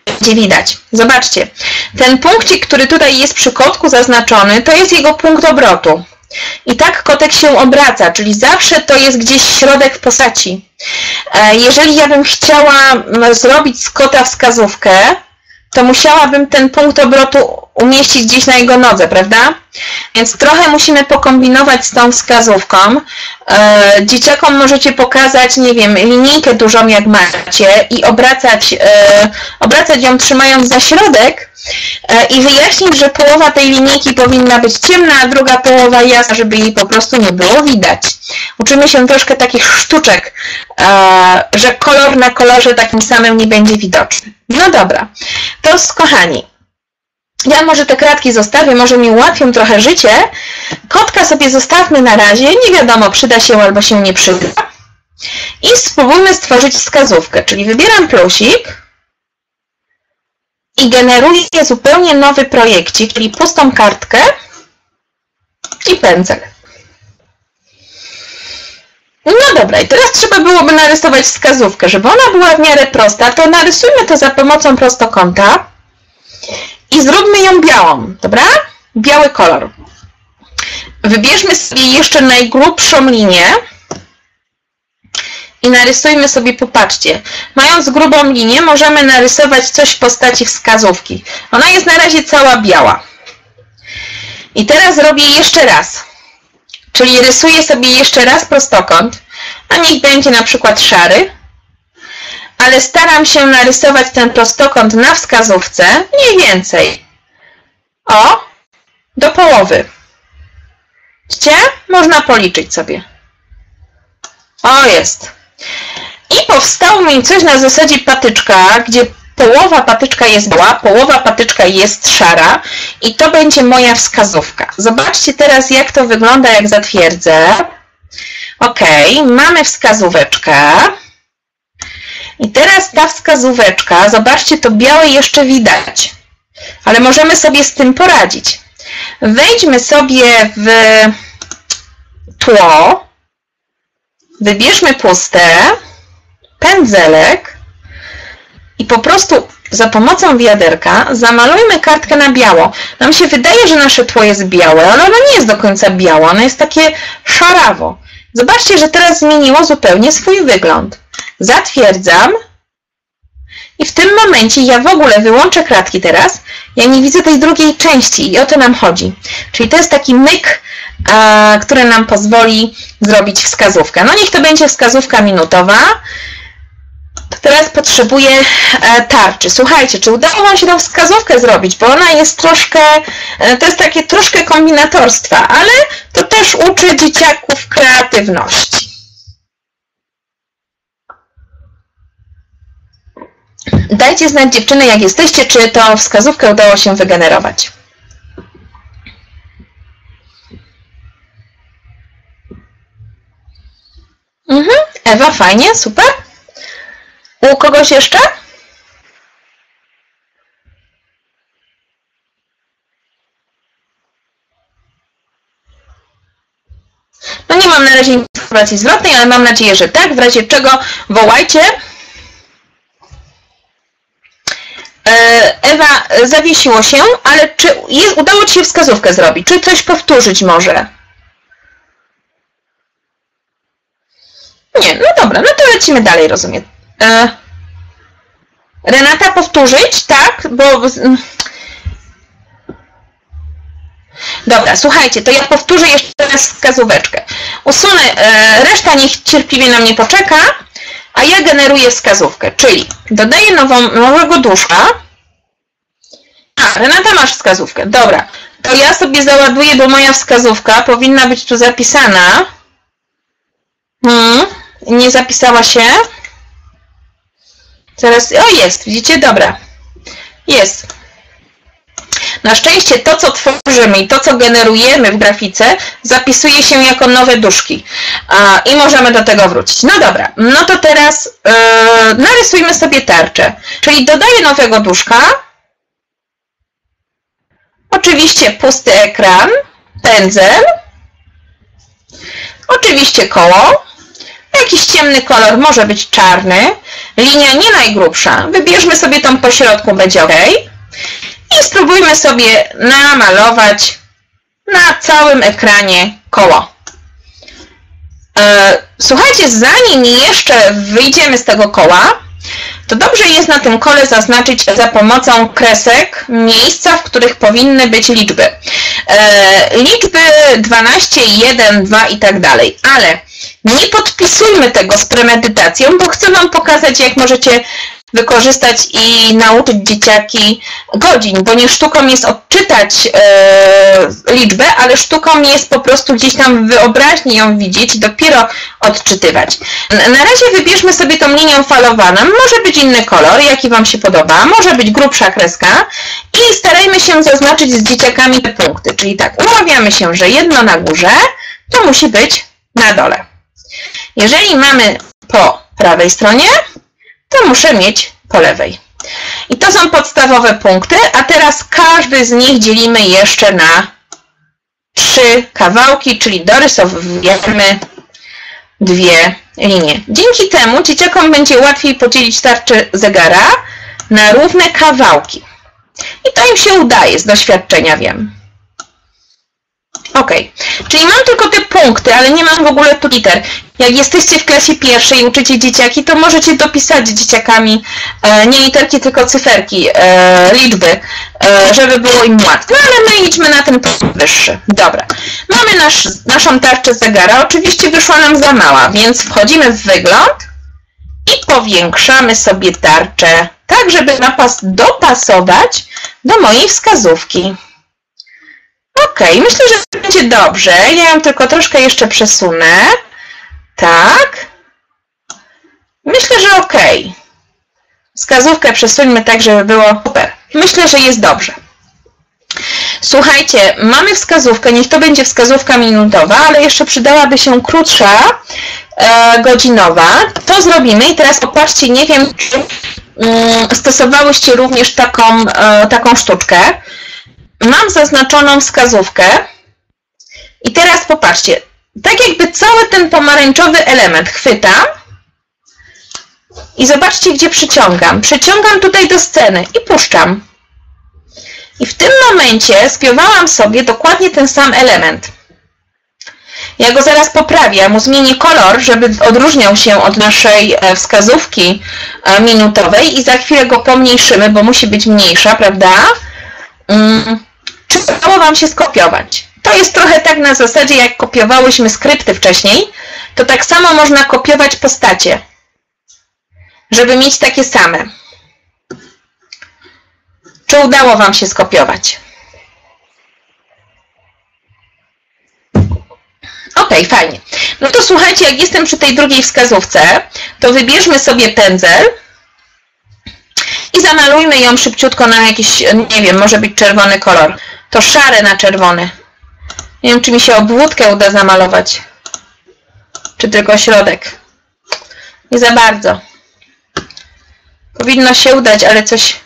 będzie widać. Zobaczcie, ten punkcik, który tutaj jest przy kotku zaznaczony, to jest jego punkt obrotu. I tak kotek się obraca, czyli zawsze to jest gdzieś środek w postaci. Jeżeli ja bym chciała zrobić z kota wskazówkę, to musiałabym ten punkt obrotu umieścić gdzieś na jego nodze, prawda? Więc trochę musimy pokombinować z tą wskazówką. Dzieciakom możecie pokazać, nie wiem, linijkę dużą, jak macie, i obracać ją, trzymając za środek, i wyjaśnić, że połowa tej linijki powinna być ciemna, a druga połowa jasna, żeby jej po prostu nie było widać. Uczymy się troszkę takich sztuczek, że kolor na kolorze takim samym nie będzie widoczny. No dobra, to kochani, ja może te kratki zostawię, może mi ułatwią trochę życie. Kotka sobie zostawmy na razie, nie wiadomo, przyda się albo się nie przyda. I spróbujmy stworzyć wskazówkę, czyli wybieram plusik i generuję zupełnie nowy projekcik, czyli pustą kartkę i pędzel. No dobra, i teraz trzeba byłoby narysować wskazówkę. Żeby ona była w miarę prosta, to narysujmy to za pomocą prostokąta i zróbmy ją białą, dobra? Biały kolor. Wybierzmy sobie jeszcze najgrubszą linię i narysujmy sobie, popatrzcie. Mając grubą linię, możemy narysować coś w postaci wskazówki. Ona jest na razie cała biała. I teraz robię jeszcze raz. Czyli rysuję sobie jeszcze raz prostokąt, a niech będzie na przykład szary, ale staram się narysować ten prostokąt na wskazówce mniej więcej. O, do połowy. Widzicie? Można policzyć sobie. O, jest. I powstało mi coś na zasadzie patyczka, gdzie połowa patyczka jest biała, połowa patyczka jest szara i to będzie moja wskazówka. Zobaczcie teraz, jak to wygląda, jak zatwierdzę. Ok, mamy wskazóweczkę. I teraz ta wskazóweczka, zobaczcie, to białe jeszcze widać, ale możemy sobie z tym poradzić. Wejdźmy sobie w tło, wybierzmy puste, pędzelek i po prostu za pomocą wiaderka zamalujmy kartkę na biało. Nam się wydaje, że nasze tło jest białe, ale ono nie jest do końca białe, ono jest takie szarawo. Zobaczcie, że teraz zmieniło zupełnie swój wygląd. Zatwierdzam i w tym momencie ja w ogóle wyłączę kratki teraz. Ja nie widzę tej drugiej części i o to nam chodzi. Czyli to jest taki myk, który nam pozwoli zrobić wskazówkę. No niech to będzie wskazówka minutowa. To teraz potrzebuję tarczy. Słuchajcie, czy udało Wam się tą wskazówkę zrobić? Bo ona jest troszkę, to jest takie troszkę kombinatorstwa, ale to też uczy dzieciaków kreatywności. Dajcie znać, dziewczyny, jak jesteście, czy tą wskazówkę udało się wygenerować. Mhm. Ewa, fajnie, super. U kogoś jeszcze? No nie mam na razie informacji zwrotnej, ale mam nadzieję, że tak. W razie czego wołajcie. Ewa, zawiesiło się, ale czy udało Ci się wskazówkę zrobić? Czy coś powtórzyć może? Nie, no dobra, no to lecimy dalej, rozumiem. Renata, powtórzyć? Tak, bo... Dobra, słuchajcie, to ja powtórzę jeszcze raz wskazóweczkę. Usunę, reszta niech cierpliwie na mnie poczeka, a ja generuję wskazówkę, czyli dodaję nowego duszka. A, Renata, masz wskazówkę, dobra. To ja sobie załaduję, bo moja wskazówka powinna być tu zapisana. Nie zapisała się. Zaraz, o, jest, widzicie? Dobra, jest. Na szczęście to, co tworzymy i to, co generujemy w grafice, zapisuje się jako nowe duszki i możemy do tego wrócić. No dobra, no to teraz narysujmy sobie tarczę, czyli dodaję nowego duszka, oczywiście pusty ekran, pędzel, oczywiście koło, jakiś ciemny kolor, może być czarny, linia nie najgrubsza, wybierzmy sobie tą pośrodku, będzie ok. I spróbujmy sobie namalować na całym ekranie koło. Słuchajcie, zanim jeszcze wyjdziemy z tego koła, to dobrze jest na tym kole zaznaczyć za pomocą kresek miejsca, w których powinny być liczby. Liczby 12, 1, 2 i tak dalej, ale nie podpisujmy tego z premedytacją, bo chcę Wam pokazać, jak możecie wykorzystać i nauczyć dzieciaki godzin, bo nie sztuką jest odczytać liczbę, ale sztuką jest po prostu gdzieś tam wyobraźnie ją widzieć i dopiero odczytywać. Na razie wybierzmy sobie tą linię falowaną, może być inny kolor, jaki Wam się podoba, może być grubsza kreska i starajmy się zaznaczyć z dzieciakami te punkty, czyli tak, umawiamy się, że jedno na górze, to musi być na dole. Jeżeli mamy po prawej stronie, to muszę mieć po lewej. I to są podstawowe punkty, a teraz każdy z nich dzielimy jeszcze na 3 kawałki, czyli dorysowujemy 2 linie. Dzięki temu dzieciakom będzie łatwiej podzielić tarczę zegara na równe kawałki. I to im się udaje, z doświadczenia wiem. Ok, czyli mam tylko te punkty, ale nie mam w ogóle tu liter. Jak jesteście w klasie pierwszej i uczycie dzieciaki, to możecie dopisać dzieciakami nie literki, tylko cyferki, liczby, żeby było im łatwiej. No ale my idźmy na ten punkt wyższy. Dobra, mamy naszą tarczę zegara. Oczywiście wyszła nam za mała, więc wchodzimy w wygląd i powiększamy sobie tarczę, tak żeby dopasować do mojej wskazówki. Ok, myślę, że będzie dobrze. Ja ją tylko troszkę jeszcze przesunę. Tak. Myślę, że ok. Wskazówkę przesuńmy tak, żeby było super. Myślę, że jest dobrze. Słuchajcie, mamy wskazówkę. Niech to będzie wskazówka minutowa, ale jeszcze przydałaby się krótsza, godzinowa. To zrobimy i teraz popatrzcie, nie wiem, czy stosowałyście również taką sztuczkę. Mam zaznaczoną wskazówkę i teraz popatrzcie, tak jakby cały ten pomarańczowy element chwytam i zobaczcie, gdzie przyciągam. Przyciągam tutaj do sceny i puszczam. I w tym momencie spiowałam sobie dokładnie ten sam element. Ja go zaraz poprawię, mu zmienię kolor, żeby odróżniał się od naszej wskazówki minutowej i za chwilę go pomniejszymy, bo musi być mniejsza, prawda? Czy udało Wam się skopiować? To jest trochę tak na zasadzie, jak kopiowałyśmy skrypty wcześniej, to tak samo można kopiować postacie, żeby mieć takie same. Czy udało Wam się skopiować? Ok, fajnie. No to słuchajcie, jak jestem przy tej drugiej wskazówce, to wybierzmy sobie pędzel i zamalujmy ją szybciutko na jakiś, nie wiem, może być czerwony kolor. To szare na czerwony. Nie wiem, czy mi się obwódkę uda zamalować, czy tylko środek. Nie za bardzo. Powinno się udać, ale coś...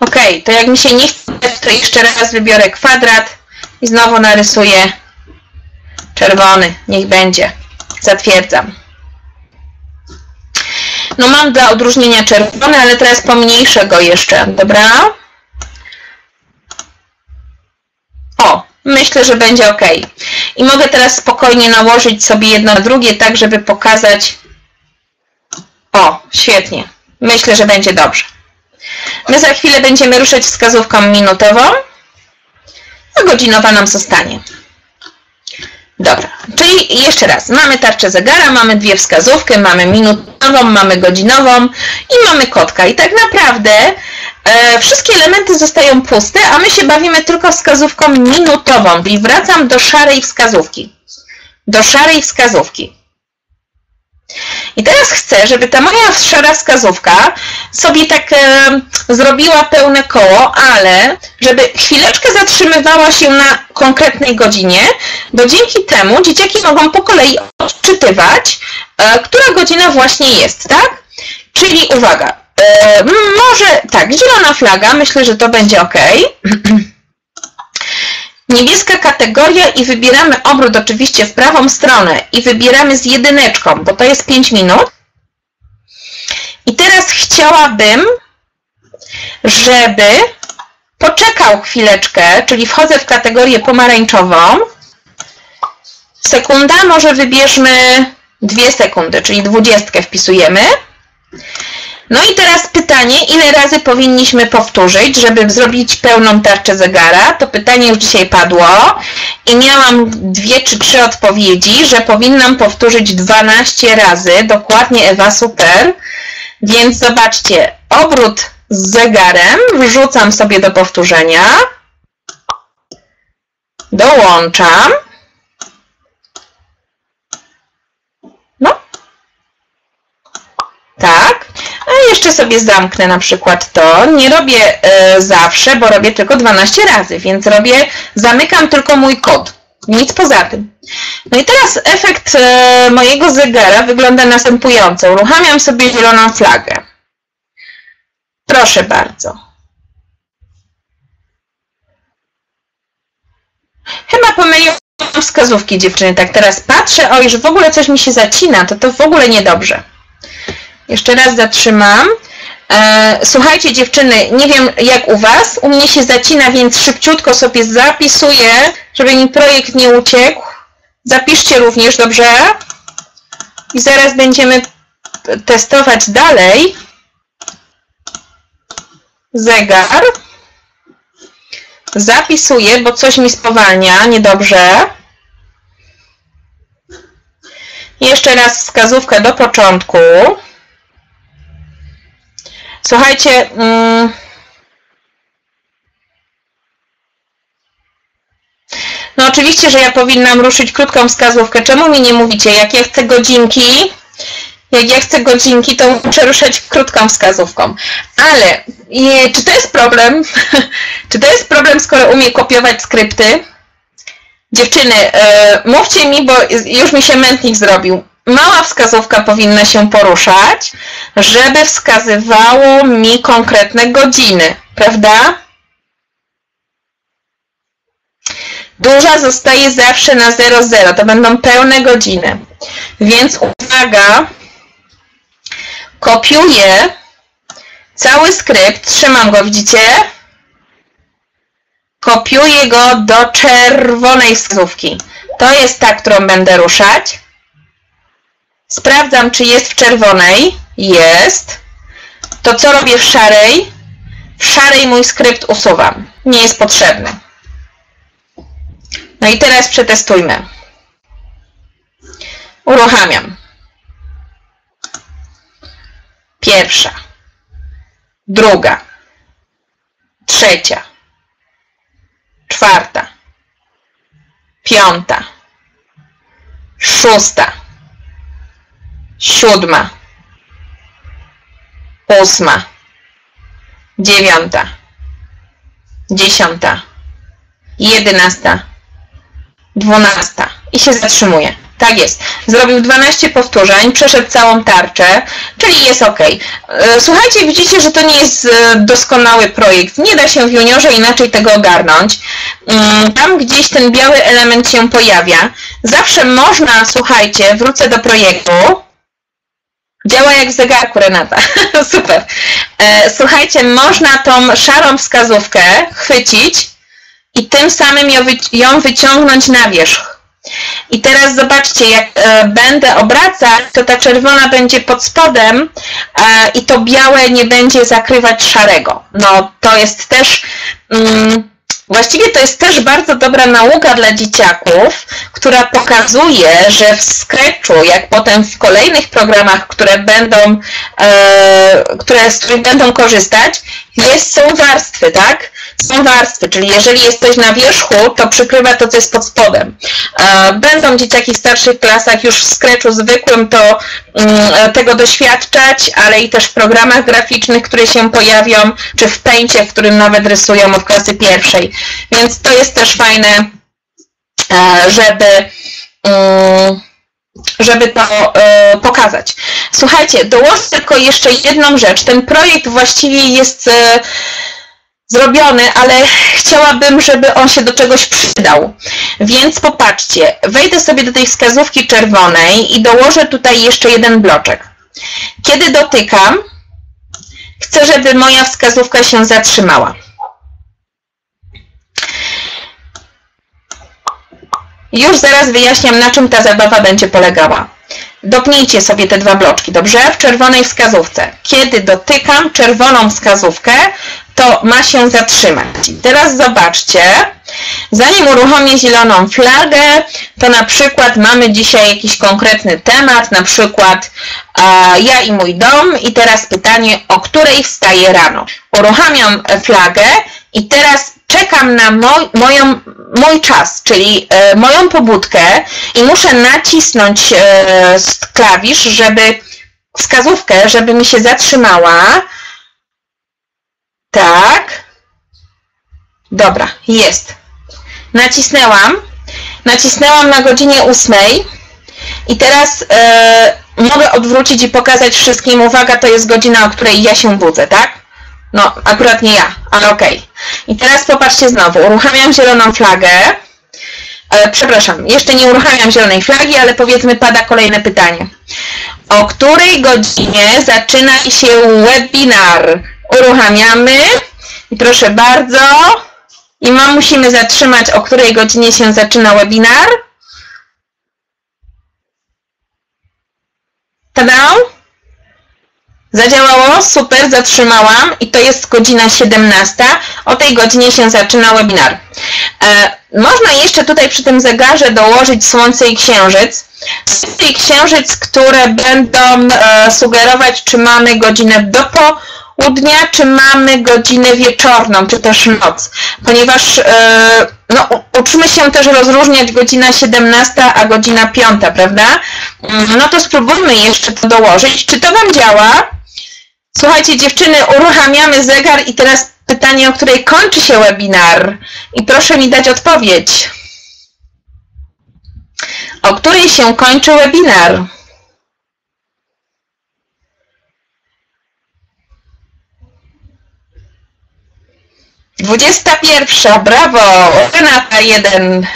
Ok, to jak mi się nie chce, to jeszcze raz wybiorę kwadrat i znowu narysuję czerwony. Niech będzie. Zatwierdzam. No mam dla odróżnienia czerwony, ale teraz pomniejszę go jeszcze, dobra? O, myślę, że będzie ok. I mogę teraz spokojnie nałożyć sobie jedno na drugie, tak żeby pokazać... O, świetnie. Myślę, że będzie dobrze. My za chwilę będziemy ruszać wskazówką minutową, a godzinowa nam zostanie. Dobra, czyli jeszcze raz, mamy tarczę zegara, mamy 2 wskazówki, mamy minutową, mamy godzinową i mamy kotka. I tak naprawdę wszystkie elementy zostają puste, a my się bawimy tylko wskazówką minutową. I wracam do szarej wskazówki. I teraz chcę, żeby ta moja szara wskazówka sobie tak zrobiła pełne koło, ale żeby chwileczkę zatrzymywała się na konkretnej godzinie, bo dzięki temu dzieciaki mogą po kolei odczytywać, która godzina właśnie jest, tak? Czyli uwaga, może tak, zielona flaga, myślę, że to będzie ok. Niebieska kategoria i wybieramy obrót oczywiście w prawą stronę i wybieramy z jedyneczką, bo to jest 5 minut. I teraz chciałabym, żeby poczekał chwileczkę, czyli wchodzę w kategorię pomarańczową. Sekunda, może wybierzmy 2 sekundy, czyli 20 wpisujemy. No i teraz pytanie, ile razy powinniśmy powtórzyć, żeby zrobić pełną tarczę zegara? To pytanie już dzisiaj padło i miałam 2 czy 3 odpowiedzi, że powinnam powtórzyć 12 razy, dokładnie Ewa, super. Więc zobaczcie, obrót z zegarem wrzucam sobie do powtórzenia, dołączam. No, tak. A jeszcze sobie zamknę na przykład to. Nie robię zawsze, bo robię tylko 12 razy, więc robię, zamykam tylko mój kod. Nic poza tym. No i teraz efekt mojego zegara wygląda następująco. Uruchamiam sobie zieloną flagę. Proszę bardzo. Chyba pomyliłam wskazówki, dziewczyny. Tak teraz patrzę, oj, że w ogóle coś mi się zacina, to w ogóle niedobrze. Jeszcze raz zatrzymam. Słuchajcie dziewczyny, nie wiem jak u Was, u mnie się zacina, więc szybciutko sobie zapisuję, żeby mi projekt nie uciekł. Zapiszcie również, dobrze? I zaraz będziemy testować dalej. Zegar. Zapisuję, bo coś mi spowalnia, niedobrze. Jeszcze raz wskazówkę do początku. Słuchajcie, no oczywiście, że ja powinnam ruszyć krótką wskazówkę. Czemu mi nie mówicie? Jak ja chcę godzinki, to muszę ruszać krótką wskazówką. Ale czy to jest problem? Czy to jest problem, skoro umiem kopiować skrypty? Dziewczyny, mówcie mi, bo już mi się mętnik zrobił. Mała wskazówka powinna się poruszać, żeby wskazywało mi konkretne godziny, prawda? Duża zostaje zawsze na 00, to będą pełne godziny. Więc uwaga, kopiuję cały skrypt, trzymam go, widzicie? Kopiuję go do czerwonej wskazówki. To jest ta, którą będę ruszać. Sprawdzam, czy jest w czerwonej. Jest. To co robię w szarej? W szarej mój skrypt usuwam. Nie jest potrzebny. No i teraz przetestujmy. Uruchamiam. Pierwsza. Druga. Trzecia. Czwarta. Piąta. Szósta. Siódma, ósma, dziewiąta, dziesiąta, 11, 12 i się zatrzymuje. Tak jest. Zrobił 12 powtórzeń, przeszedł całą tarczę, czyli jest ok. Słuchajcie, widzicie, że to nie jest doskonały projekt. Nie da się w juniorze inaczej tego ogarnąć. Tam gdzieś ten biały element się pojawia. Zawsze można, słuchajcie, wrócę do projektu. Działa jak w zegarku, Renata. Super. Słuchajcie, można tą szarą wskazówkę chwycić i tym samym ją wyciągnąć na wierzch. I teraz zobaczcie, jak będę obracać, to ta czerwona będzie pod spodem i to białe nie będzie zakrywać szarego. No to jest też... Właściwie to jest też bardzo dobra nauka dla dzieciaków, która pokazuje, że w Scratchu, jak potem w kolejnych programach, z których będą korzystać, są warstwy, tak? Są warstwy, czyli jeżeli jest coś na wierzchu, to przykrywa to, co jest pod spodem. Będą dzieciaki w starszych klasach już w Scratchu zwykłym to tego doświadczać, ale i też w programach graficznych, które się pojawią, czy w Paincie, w którym nawet rysują od klasy pierwszej. Więc to jest też fajne, żeby to pokazać. Słuchajcie, dołożę tylko jeszcze jedną rzecz. Ten projekt właściwie jest zrobiony, ale chciałabym, żeby on się do czegoś przydał. Więc popatrzcie, wejdę sobie do tej wskazówki czerwonej i dołożę tutaj jeszcze jeden bloczek. Kiedy dotykam, chcę, żeby moja wskazówka się zatrzymała. Już zaraz wyjaśniam, na czym ta zabawa będzie polegała. Dopnijcie sobie te dwa bloczki, dobrze? W czerwonej wskazówce. Kiedy dotykam czerwoną wskazówkę, to ma się zatrzymać. Teraz zobaczcie, zanim uruchomię zieloną flagę, to na przykład mamy dzisiaj jakiś konkretny temat, na przykład ja i mój dom i teraz pytanie, o której wstaję rano. Uruchamiam flagę i teraz czekam na mój czas, czyli moją pobudkę i muszę nacisnąć klawisz, żeby wskazówkę, żeby mi się zatrzymała. Tak. Dobra, jest. Nacisnęłam na godzinie 8:00 i teraz mogę odwrócić i pokazać wszystkim, uwaga, to jest godzina, o której ja się budzę, tak? No, akurat nie ja, ale okej. I teraz popatrzcie znowu, uruchamiam zieloną flagę. Przepraszam, jeszcze nie uruchamiam zielonej flagi, ale powiedzmy pada kolejne pytanie. O której godzinie zaczyna się webinar? Uruchamiamy i proszę bardzo. I musimy zatrzymać, o której godzinie się zaczyna webinar. Tada! Zadziałało, super, zatrzymałam i to jest godzina 17:00, o tej godzinie się zaczyna webinar. Można jeszcze tutaj przy tym zegarze dołożyć słońce i księżyc. Słońce i księżyc, które będą sugerować, czy mamy godzinę do południa, czy mamy godzinę wieczorną, czy też noc. Ponieważ no, uczymy się też rozróżniać godzina 17:00, a godzina 5:00, prawda? No to spróbujmy jeszcze to dołożyć. Czy to Wam działa? Słuchajcie, dziewczyny, uruchamiamy zegar i teraz pytanie, o której kończy się webinar. I proszę mi dać odpowiedź. O której się kończy webinar? . 21:00, brawo, Renata 1,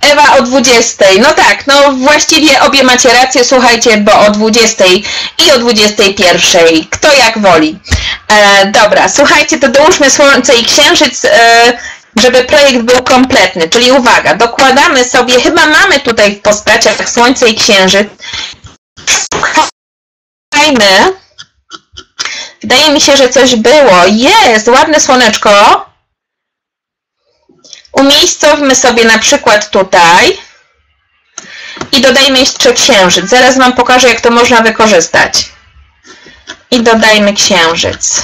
Ewa o 20:00, no tak, no właściwie obie macie rację, słuchajcie, bo o 20:00 i o 21:00, kto jak woli. Dobra, słuchajcie, to dołóżmy słońce i księżyc, żeby projekt był kompletny, czyli uwaga, dokładamy sobie, chyba mamy tutaj w postaciach słońce i księżyc, szukajmy. Wydaje mi się, że coś było. Jest! Ładne słoneczko. Umiejscowmy sobie na przykład tutaj i dodajmy jeszcze księżyc. Zaraz Wam pokażę, jak to można wykorzystać. I dodajmy księżyc.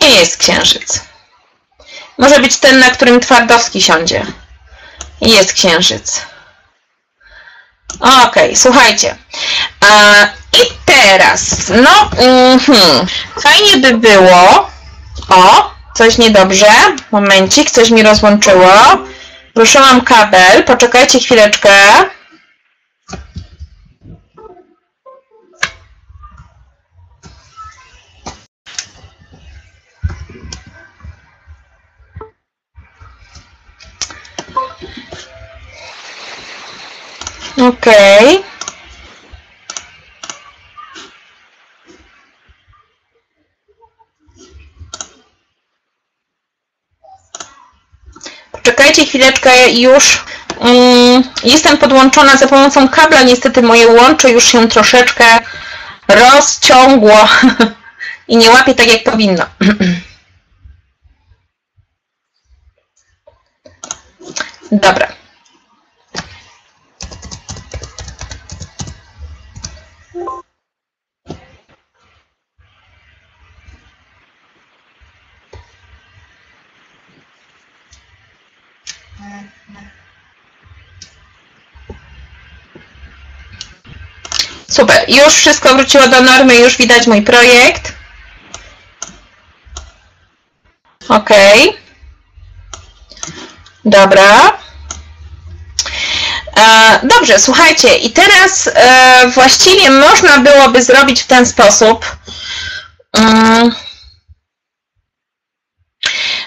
I jest księżyc. Może być ten, na którym Twardowski siądzie. I jest księżyc. Okej, słuchajcie. I teraz, no, fajnie by było, o, coś niedobrze, momencik, coś mi rozłączyło, ruszyłam kabel, poczekajcie chwileczkę. Okej. Czekajcie chwileczkę, już jestem podłączona za pomocą kabla, niestety moje łącze już się troszeczkę rozciągło i nie łapie tak, jak powinno. Dobra. Super, już wszystko wróciło do normy, już widać mój projekt. OK. Dobra. Dobrze, słuchajcie, i teraz właściwie można byłoby zrobić w ten sposób,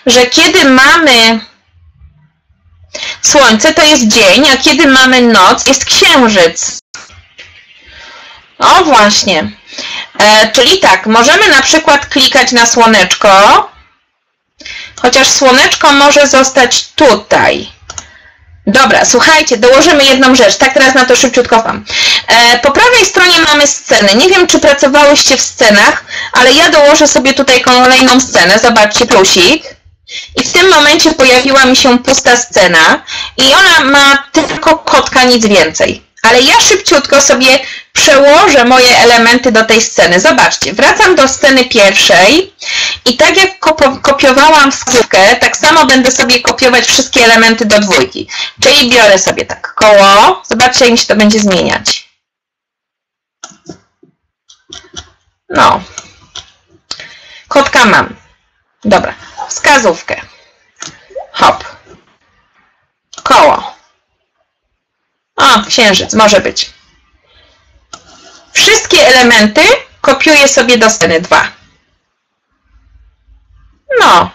że kiedy mamy słońce, to jest dzień, a kiedy mamy noc, jest księżyc. O właśnie. Czyli tak, możemy na przykład klikać na słoneczko, chociaż słoneczko może zostać tutaj. Dobra, słuchajcie, dołożymy jedną rzecz. Tak, teraz na to szybciutko wam. Po prawej stronie mamy sceny. Nie wiem, czy pracowałyście w scenach, ale ja dołożę sobie tutaj kolejną scenę. Zobaczcie, plusik. I w tym momencie pojawiła mi się pusta scena i ona ma tylko kotka, nic więcej. Ale ja szybciutko sobie przełożę moje elementy do tej sceny. Zobaczcie, wracam do sceny pierwszej i tak jak kopiowałam wskazówkę, tak samo będę sobie kopiować wszystkie elementy do dwójki. Czyli biorę sobie tak koło, zobaczcie, jak mi się to będzie zmieniać. No, kotka mam. Dobra, wskazówkę. Hop. Koło. O, księżyc, może być. Wszystkie elementy kopiuję sobie do sceny 2. No.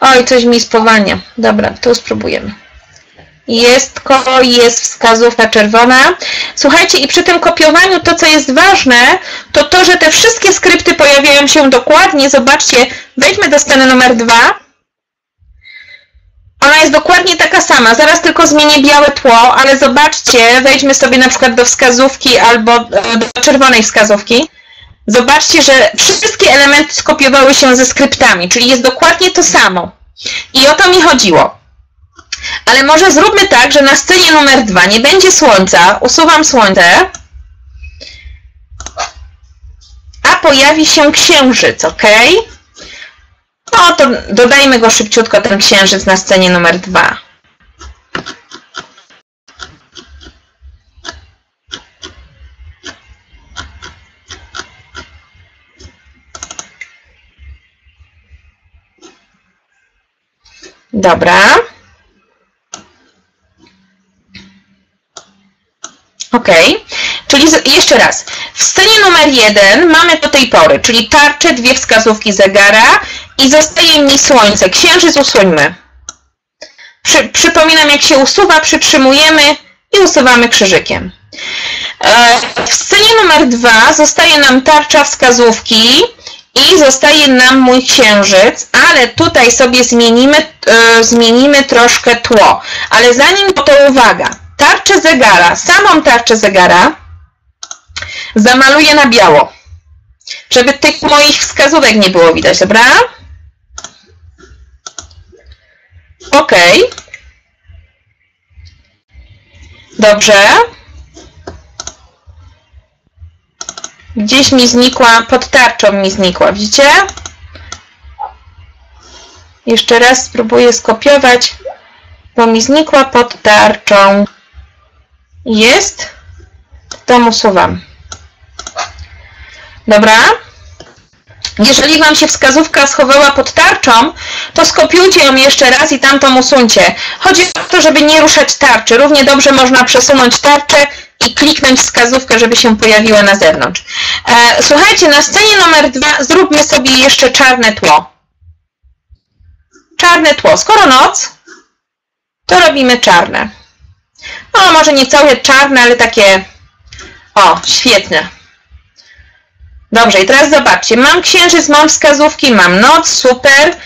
Oj, coś mi spowalnia. Dobra, tu spróbujemy. Jest koło, jest wskazówka czerwona. Słuchajcie, i przy tym kopiowaniu to, co jest ważne, to to, że te wszystkie skrypty pojawiają się dokładnie. Zobaczcie, wejdźmy do sceny numer 2. Ona jest dokładnie taka sama. Zaraz tylko zmienię białe tło, ale zobaczcie, wejdźmy sobie na przykład do wskazówki albo do czerwonej wskazówki. Zobaczcie, że wszystkie elementy skopiowały się ze skryptami, czyli jest dokładnie to samo. I o to mi chodziło. Ale może zróbmy tak, że na scenie numer 2 nie będzie słońca, usuwam słońce, a pojawi się księżyc, ok? No to dodajmy go szybciutko, ten księżyc na scenie numer 2. Dobra. OK, czyli jeszcze raz, w scenie numer 1 mamy do tej pory, czyli tarczę, dwie wskazówki zegara i zostaje mi słońce. Księżyc usuńmy. Przypominam, jak się usuwa, przytrzymujemy i usuwamy krzyżykiem. W scenie numer 2 zostaje nam tarcza, wskazówki i zostaje nam mój księżyc, ale tutaj sobie zmienimy troszkę tło. Ale zanim to uwaga. Tarczę zegara, samą tarczę zegara zamaluję na biało, żeby tych moich wskazówek nie było widać, dobra? OK. Dobrze. Gdzieś mi znikła, pod tarczą mi znikła, widzicie? Jeszcze raz spróbuję skopiować, bo mi znikła pod tarczą. Jest, to usuwam. Dobra. Jeżeli wam się wskazówka schowała pod tarczą, to skopiujcie ją jeszcze raz i tamtą usuńcie. Chodzi o to, żeby nie ruszać tarczy. Równie dobrze można przesunąć tarczę i kliknąć wskazówkę, żeby się pojawiła na zewnątrz. Słuchajcie, na scenie numer 2 zróbmy sobie jeszcze czarne tło. Czarne tło. Skoro noc, to robimy czarne. No, może nie całe czarne, ale takie... O, świetne. Dobrze, i teraz zobaczcie. Mam księżyc, mam wskazówki, mam noc, super.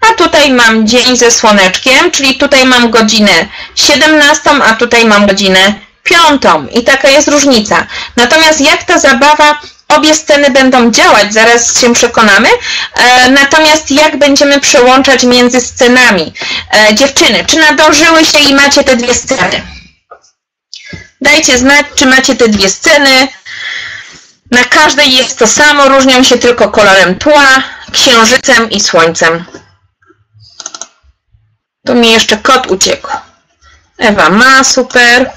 A tutaj mam dzień ze słoneczkiem, czyli tutaj mam godzinę 17, a tutaj mam godzinę 5. I taka jest różnica. Natomiast jak ta zabawa... Obie sceny będą działać, zaraz się przekonamy, natomiast jak będziemy przełączać między scenami? Dziewczyny, czy nadążyłyście i macie te dwie sceny? Dajcie znać, czy macie te dwie sceny. Na każdej jest to samo, różnią się tylko kolorem tła. księżycem i słońcem. Tu mi jeszcze kot uciekł. Ewa ma, super.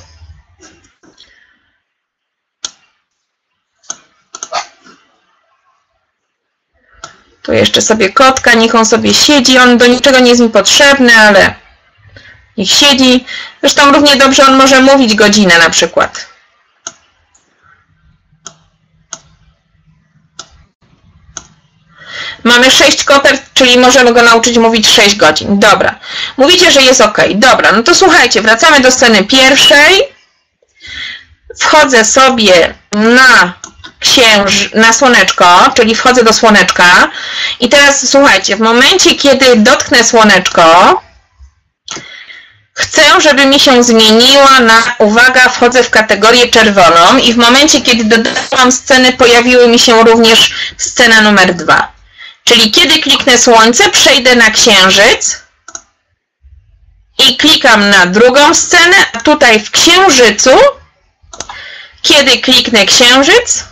Tu jeszcze sobie kotka, niech on sobie siedzi. On do niczego nie jest mi potrzebny, ale niech siedzi. Zresztą równie dobrze on może mówić godzinę na przykład. Mamy 6 kopert, czyli możemy go nauczyć mówić 6 godzin. Dobra. Mówicie, że jest ok. Dobra, no to słuchajcie, wracamy do sceny pierwszej. Wchodzę sobie na słoneczko, czyli wchodzę do słoneczka. I teraz słuchajcie, w momencie, kiedy dotknę słoneczko, chcę, żeby mi się zmieniła na, uwaga, wchodzę w kategorię czerwoną i w momencie, kiedy dodałam sceny, pojawiły mi się również scena numer 2. Czyli kiedy kliknę słońce, przejdę na księżyc i klikam na drugą scenę, a tutaj w księżycu, kiedy kliknę księżyc,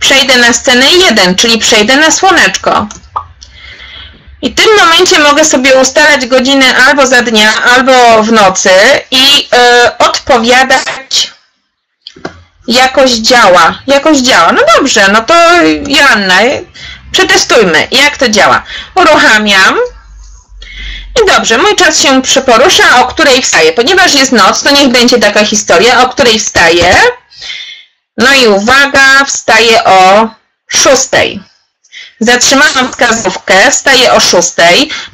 przejdę na scenę 1, czyli przejdę na słoneczko. I w tym momencie mogę sobie ustalać godzinę albo za dnia, albo w nocy i odpowiadać, jakoś działa. Jakoś działa. No dobrze, no to Joanna, przetestujmy, jak to działa. Uruchamiam. I dobrze, mój czas się porusza, o której wstaję. Ponieważ jest noc, to niech będzie taka historia, o której wstaję. No i uwaga, wstaję o 6. Zatrzymałam wskazówkę, wstaję o 6,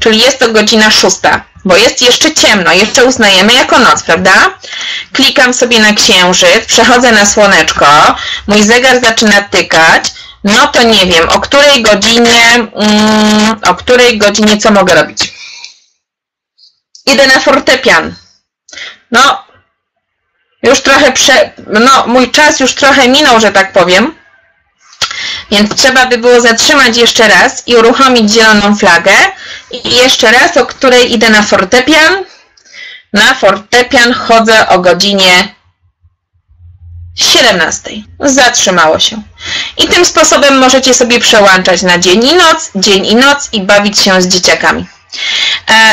czyli jest to godzina 6, bo jest jeszcze ciemno, jeszcze uznajemy jako noc, prawda? Klikam sobie na księżyc, przechodzę na słoneczko, mój zegar zaczyna tykać, no to nie wiem, o której godzinie co mogę robić? Idę na fortepian. No, już trochę, mój czas już trochę minął, że tak powiem. Więc trzeba by było zatrzymać jeszcze raz i uruchomić zieloną flagę. I jeszcze raz, o której idę na fortepian. Na fortepian chodzę o godzinie 17. Zatrzymało się. I tym sposobem możecie sobie przełączać na dzień i noc i bawić się z dzieciakami.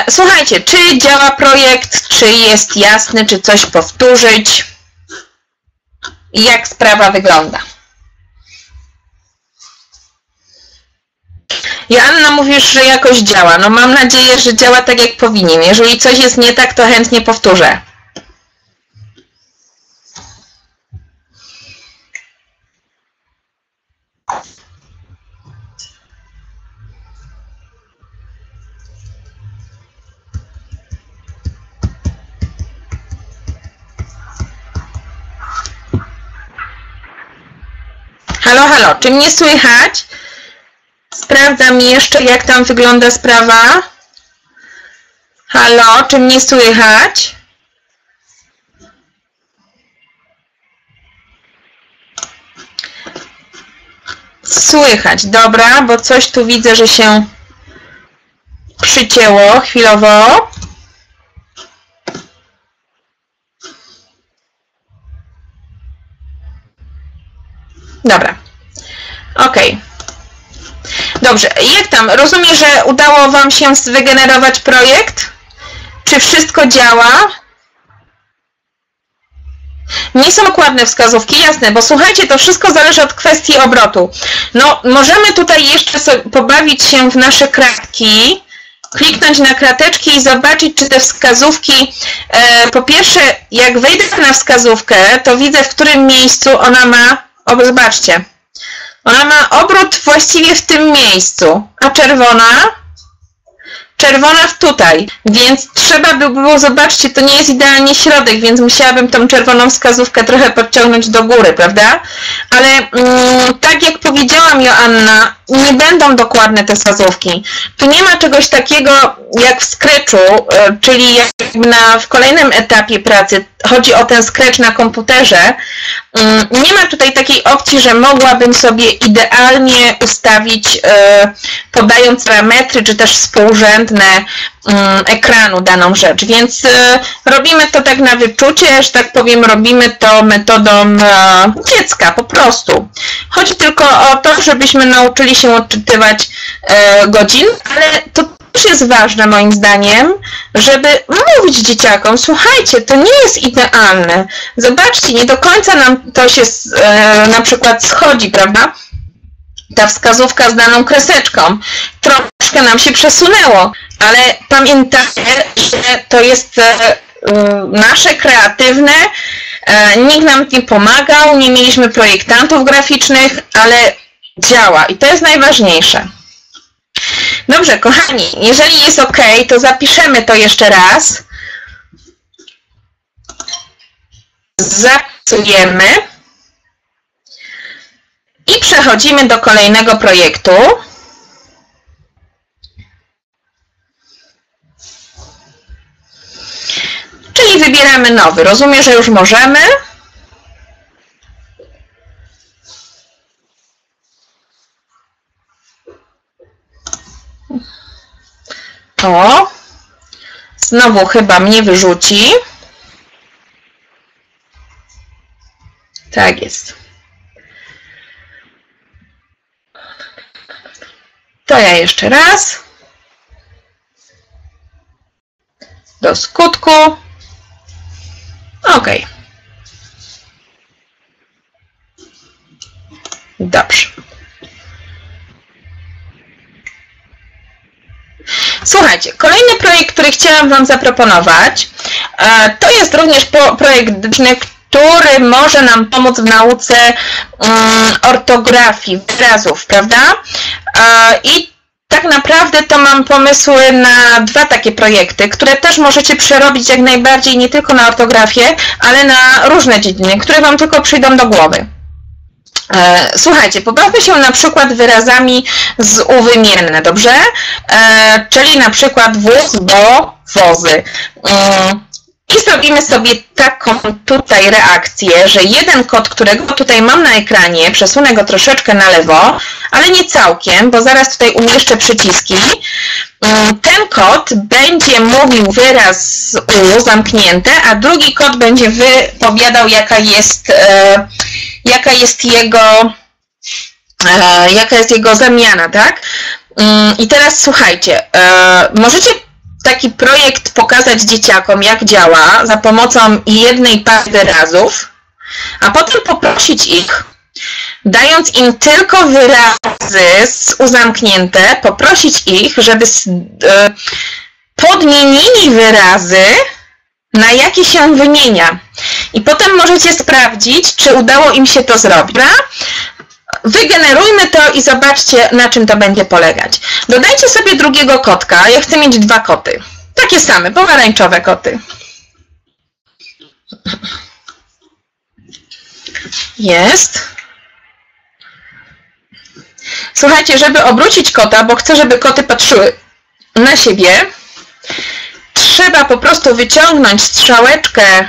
Słuchajcie, czy działa projekt, czy jest jasny, czy coś powtórzyć? Jak sprawa wygląda? Joanna, mówisz, że jakoś działa. No mam nadzieję, że działa tak, jak powinien. Jeżeli coś jest nie tak, to chętnie powtórzę. Halo, halo, czy mnie słychać? Sprawdzam jeszcze, jak tam wygląda sprawa. Halo, czy mnie słychać? Słychać, dobra, bo coś tu widzę, że się przycięło chwilowo. Dobra, okej. Dobrze, jak tam? Rozumiem, że udało wam się wygenerować projekt? Czy wszystko działa? Nie są dokładne wskazówki, jasne, bo słuchajcie, to wszystko zależy od kwestii obrotu. No, możemy tutaj jeszcze sobie pobawić się w nasze kratki, kliknąć na krateczki i zobaczyć, czy te wskazówki... po pierwsze, jak wejdę na wskazówkę, to widzę, w którym miejscu ona ma... O, zobaczcie. Ona ma obrót właściwie w tym miejscu, a czerwona? Czerwona tutaj, więc trzeba by było, zobaczcie, to nie jest idealnie środek, więc musiałabym tą czerwoną wskazówkę trochę podciągnąć do góry, prawda? Ale tak jak powiedziałam, Joanna, nie będą dokładne te wskazówki. Tu nie ma czegoś takiego jak w Scratchu, czyli jakby w kolejnym etapie pracy, chodzi o ten Scratch na komputerze. Nie ma tutaj takiej opcji, że mogłabym sobie idealnie ustawić, podając parametry, czy też współrzędne ekranu daną rzecz, więc robimy to tak na wyczucie, że tak powiem, robimy to metodą dziecka po prostu. Chodzi tylko o to, żebyśmy nauczyli się odczytywać godzin, ale to też jest ważne moim zdaniem, żeby mówić dzieciakom, słuchajcie, to nie jest idealne, zobaczcie, nie do końca nam to się na przykład schodzi, prawda? Ta wskazówka z daną kreseczką. Troszkę nam się przesunęło, ale pamiętajcie, że to jest nasze kreatywne, nikt nam nie pomagał, nie mieliśmy projektantów graficznych, ale działa i to jest najważniejsze. Dobrze, kochani, jeżeli jest OK, to zapiszemy to jeszcze raz. Zapisujemy. I przechodzimy do kolejnego projektu. Czyli wybieramy nowy. Rozumiem, że już możemy. O, znowu chyba mnie wyrzuci. Tak jest. To ja jeszcze raz. Do skutku. OK. Dobrze. Słuchajcie, kolejny projekt, który chciałam Wam zaproponować, to jest również projekt, który może nam pomóc w nauce ortografii, wyrazów, prawda? I tak naprawdę to mam pomysły na dwa takie projekty, które też możecie przerobić jak najbardziej nie tylko na ortografię, ale na różne dziedziny, które Wam tylko przyjdą do głowy. Słuchajcie, pobawmy się na przykład wyrazami z u wymienne, dobrze? Czyli na przykład wóz, bo, wozy. I zrobimy sobie taką tutaj reakcję, że jeden kod, którego tutaj mam na ekranie, przesunę go troszeczkę na lewo, ale nie całkiem, bo zaraz tutaj umieszczę przyciski. Ten kod będzie mówił wyraz U zamknięte, a drugi kod będzie wypowiadał, jaka jest jego zamiana, tak? I teraz słuchajcie, możecie taki projekt pokazać dzieciakom, jak działa, za pomocą jednej pary wyrazów, a potem poprosić ich, dając im tylko wyrazy z uzamknięte, poprosić ich, żeby podmienili wyrazy, na jakie się wymienia. I potem możecie sprawdzić, czy udało im się to zrobić. Wygenerujmy to i zobaczcie, na czym to będzie polegać. Dodajcie sobie drugiego kotka. Ja chcę mieć dwa koty. Takie same, pomarańczowe koty. Jest. Słuchajcie, żeby obrócić kota, bo chcę, żeby koty patrzyły na siebie, trzeba po prostu wyciągnąć strzałeczkę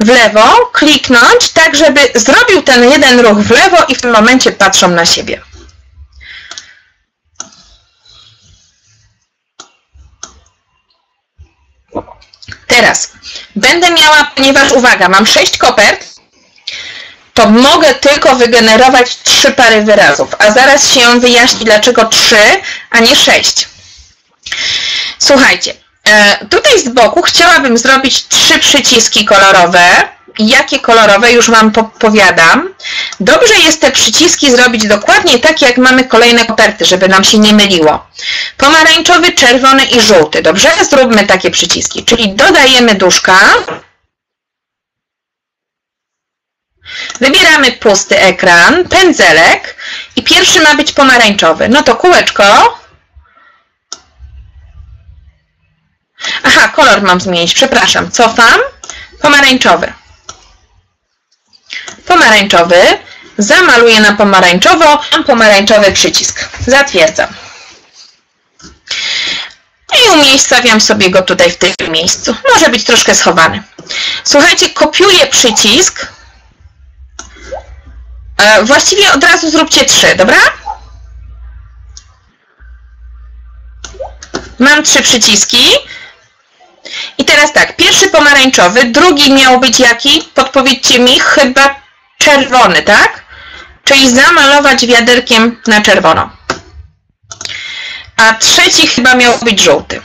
w lewo, kliknąć, tak żeby zrobił ten jeden ruch w lewo i w tym momencie patrzą na siebie. Teraz będę miała, ponieważ uwaga, mam 6 kopert, to mogę tylko wygenerować 3 pary wyrazów, a zaraz się wyjaśni, dlaczego 3, a nie 6. Słuchajcie. Tutaj z boku chciałabym zrobić 3 przyciski kolorowe. Jakie kolorowe, już Wam powiadam. Dobrze jest te przyciski zrobić dokładnie tak, jak mamy kolejne koperty, żeby nam się nie myliło. Pomarańczowy, czerwony i żółty. Dobrze? Zróbmy takie przyciski. Czyli dodajemy duszka. Wybieramy pusty ekran, pędzelek i pierwszy ma być pomarańczowy. No to kółeczko. Aha, kolor mam zmienić, przepraszam. Cofam. Pomarańczowy. Pomarańczowy. Zamaluję na pomarańczowo. Mam pomarańczowy przycisk. Zatwierdzam. I umiejscawiam sobie go tutaj w tym miejscu. Może być troszkę schowany. Słuchajcie, kopiuję przycisk. Właściwie od razu zróbcie 3, dobra? Mam 3 przyciski. I teraz tak, pierwszy pomarańczowy, drugi miał być jaki? Podpowiedzcie mi, chyba czerwony, tak? Czyli zamalować wiaderkiem na czerwono. A trzeci chyba miał być żółty.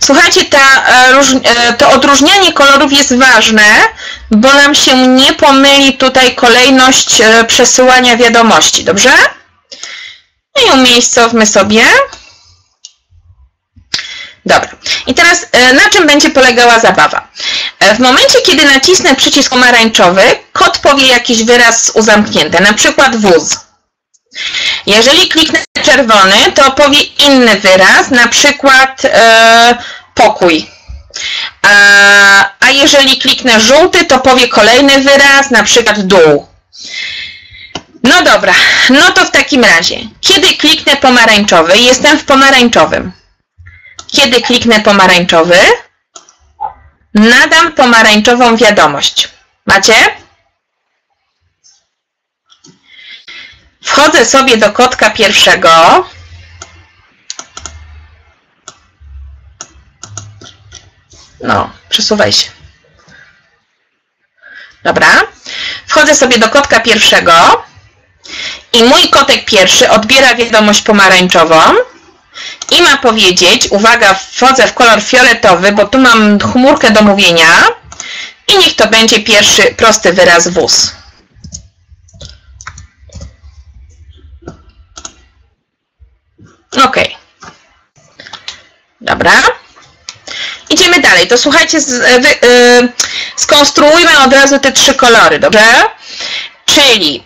Słuchajcie, to odróżnianie kolorów jest ważne, bo nam się nie pomyli tutaj kolejność przesyłania wiadomości, dobrze? No i umiejscowmy sobie. Dobra. I teraz na czym będzie polegała zabawa? W momencie, kiedy nacisnę przycisk pomarańczowy, kod powie jakiś wyraz uzamknięty, na przykład wóz. Jeżeli kliknę czerwony, to powie inny wyraz, na przykład pokój. A jeżeli kliknę żółty, to powie kolejny wyraz, na przykład dół. No dobra, no to w takim razie, kiedy kliknę pomarańczowy, jestem w pomarańczowym. Kiedy kliknę pomarańczowy, nadam pomarańczową wiadomość. Macie? Wchodzę sobie do kotka pierwszego. No, przesuwaj się. Dobra. Wchodzę sobie do kotka pierwszego i mój kotek pierwszy odbiera wiadomość pomarańczową i ma powiedzieć, uwaga, wchodzę w kolor fioletowy, bo tu mam chmurkę do mówienia i niech to będzie pierwszy prosty wyraz wóz. Ok. Dobra. Idziemy dalej. To słuchajcie, skonstruujmy od razu te 3 kolory, dobrze? Czyli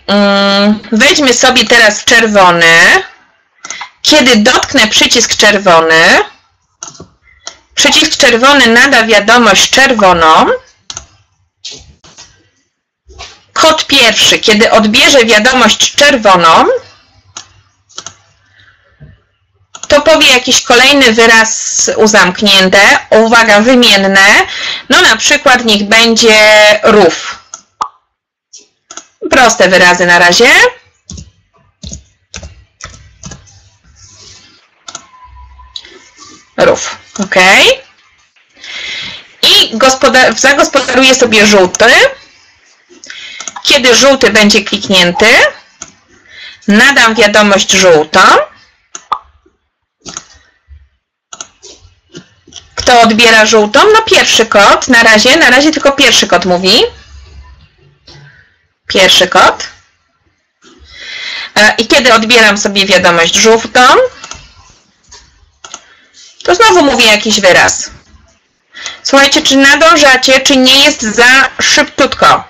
weźmy sobie teraz czerwony. Kiedy dotknę przycisk czerwony nada wiadomość czerwoną. Kod pierwszy, kiedy odbierze wiadomość czerwoną, to powie jakiś kolejny wyraz uzamknięte, uwaga, wymienne, no na przykład niech będzie rów. Proste wyrazy na razie. Rów, ok. I zagospodaruję sobie żółty. Kiedy żółty będzie kliknięty, nadam wiadomość żółtą. Kto odbiera żółtą? No pierwszy kot. Na razie tylko pierwszy kot mówi. Pierwszy kot. I kiedy odbieram sobie wiadomość żółtą, to znowu mówię jakiś wyraz. Słuchajcie, czy nadążacie, czy nie jest za szybciutko?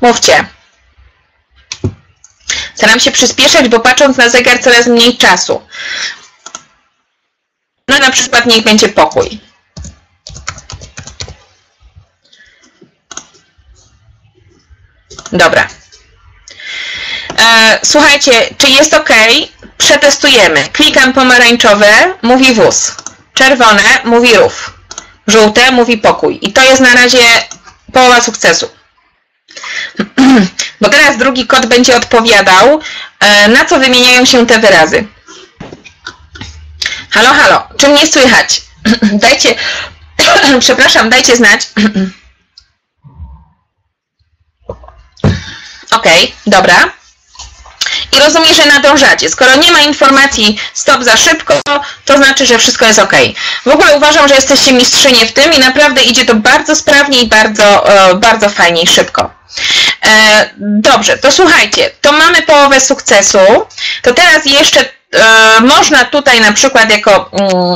Mówcie. Staram się przyspieszać, bo patrząc na zegar coraz mniej czasu. No na przykład niech będzie pokój. Dobra. Słuchajcie, czy jest ok? Przetestujemy. Klikam pomarańczowe, mówi wóz. Czerwone, mówi rów. Żółte, mówi pokój. I to jest na razie połowa sukcesu. Bo teraz drugi kot będzie odpowiadał, na co wymieniają się te wyrazy. Halo, halo, czy mnie słychać? Dajcie, przepraszam, dajcie znać. Ok, dobra. I rozumiem, że nadążacie. Skoro nie ma informacji stop za szybko, to znaczy, że wszystko jest ok. W ogóle uważam, że jesteście mistrzynie w tym i naprawdę idzie to bardzo sprawnie i bardzo fajnie i szybko. Dobrze, to słuchajcie, to mamy połowę sukcesu. To teraz jeszcze można tutaj na przykład jako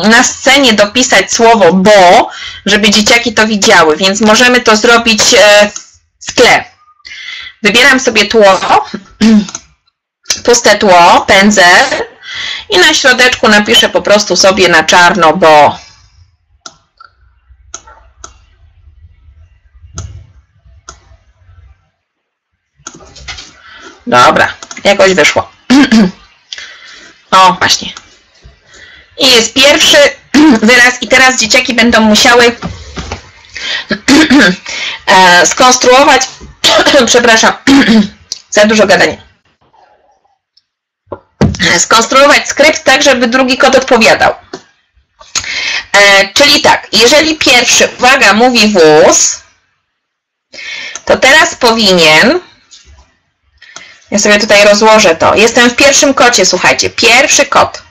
na scenie dopisać słowo bo, żeby dzieciaki to widziały, więc możemy to zrobić w tle. Wybieram sobie tło, puste tło, pędzel i na środeczku napiszę po prostu sobie na czarno bo. Dobra, jakoś wyszło. O, właśnie. I jest pierwszy wyraz i teraz dzieciaki będą musiały skonstruować, przepraszam, za dużo gadania, skonstruować skrypt tak, żeby drugi kot odpowiadał. Czyli tak, jeżeli pierwszy, uwaga, mówi wóz, to teraz powinien, ja sobie tutaj rozłożę to, jestem w pierwszym kocie, słuchajcie, pierwszy kot.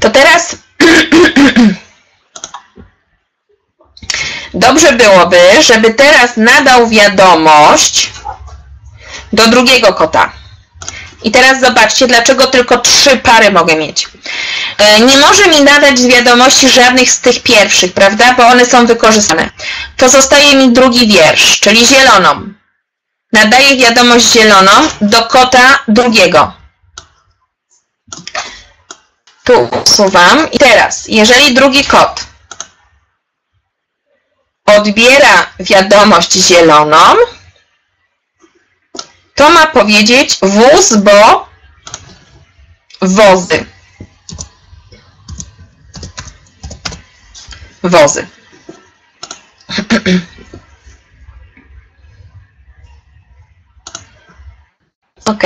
To teraz dobrze byłoby, żeby teraz nadał wiadomość do drugiego kota. I teraz zobaczcie, dlaczego tylko 3 pary mogę mieć. Nie może mi nadać z wiadomości żadnych z tych pierwszych, prawda? Bo one są wykorzystane. To zostaje mi drugi wiersz, czyli zieloną. Nadaję wiadomość zieloną do kota drugiego. Tu usuwam. I teraz, jeżeli drugi kot odbiera wiadomość zieloną, to ma powiedzieć wóz, bo wozy. Wozy. Ok.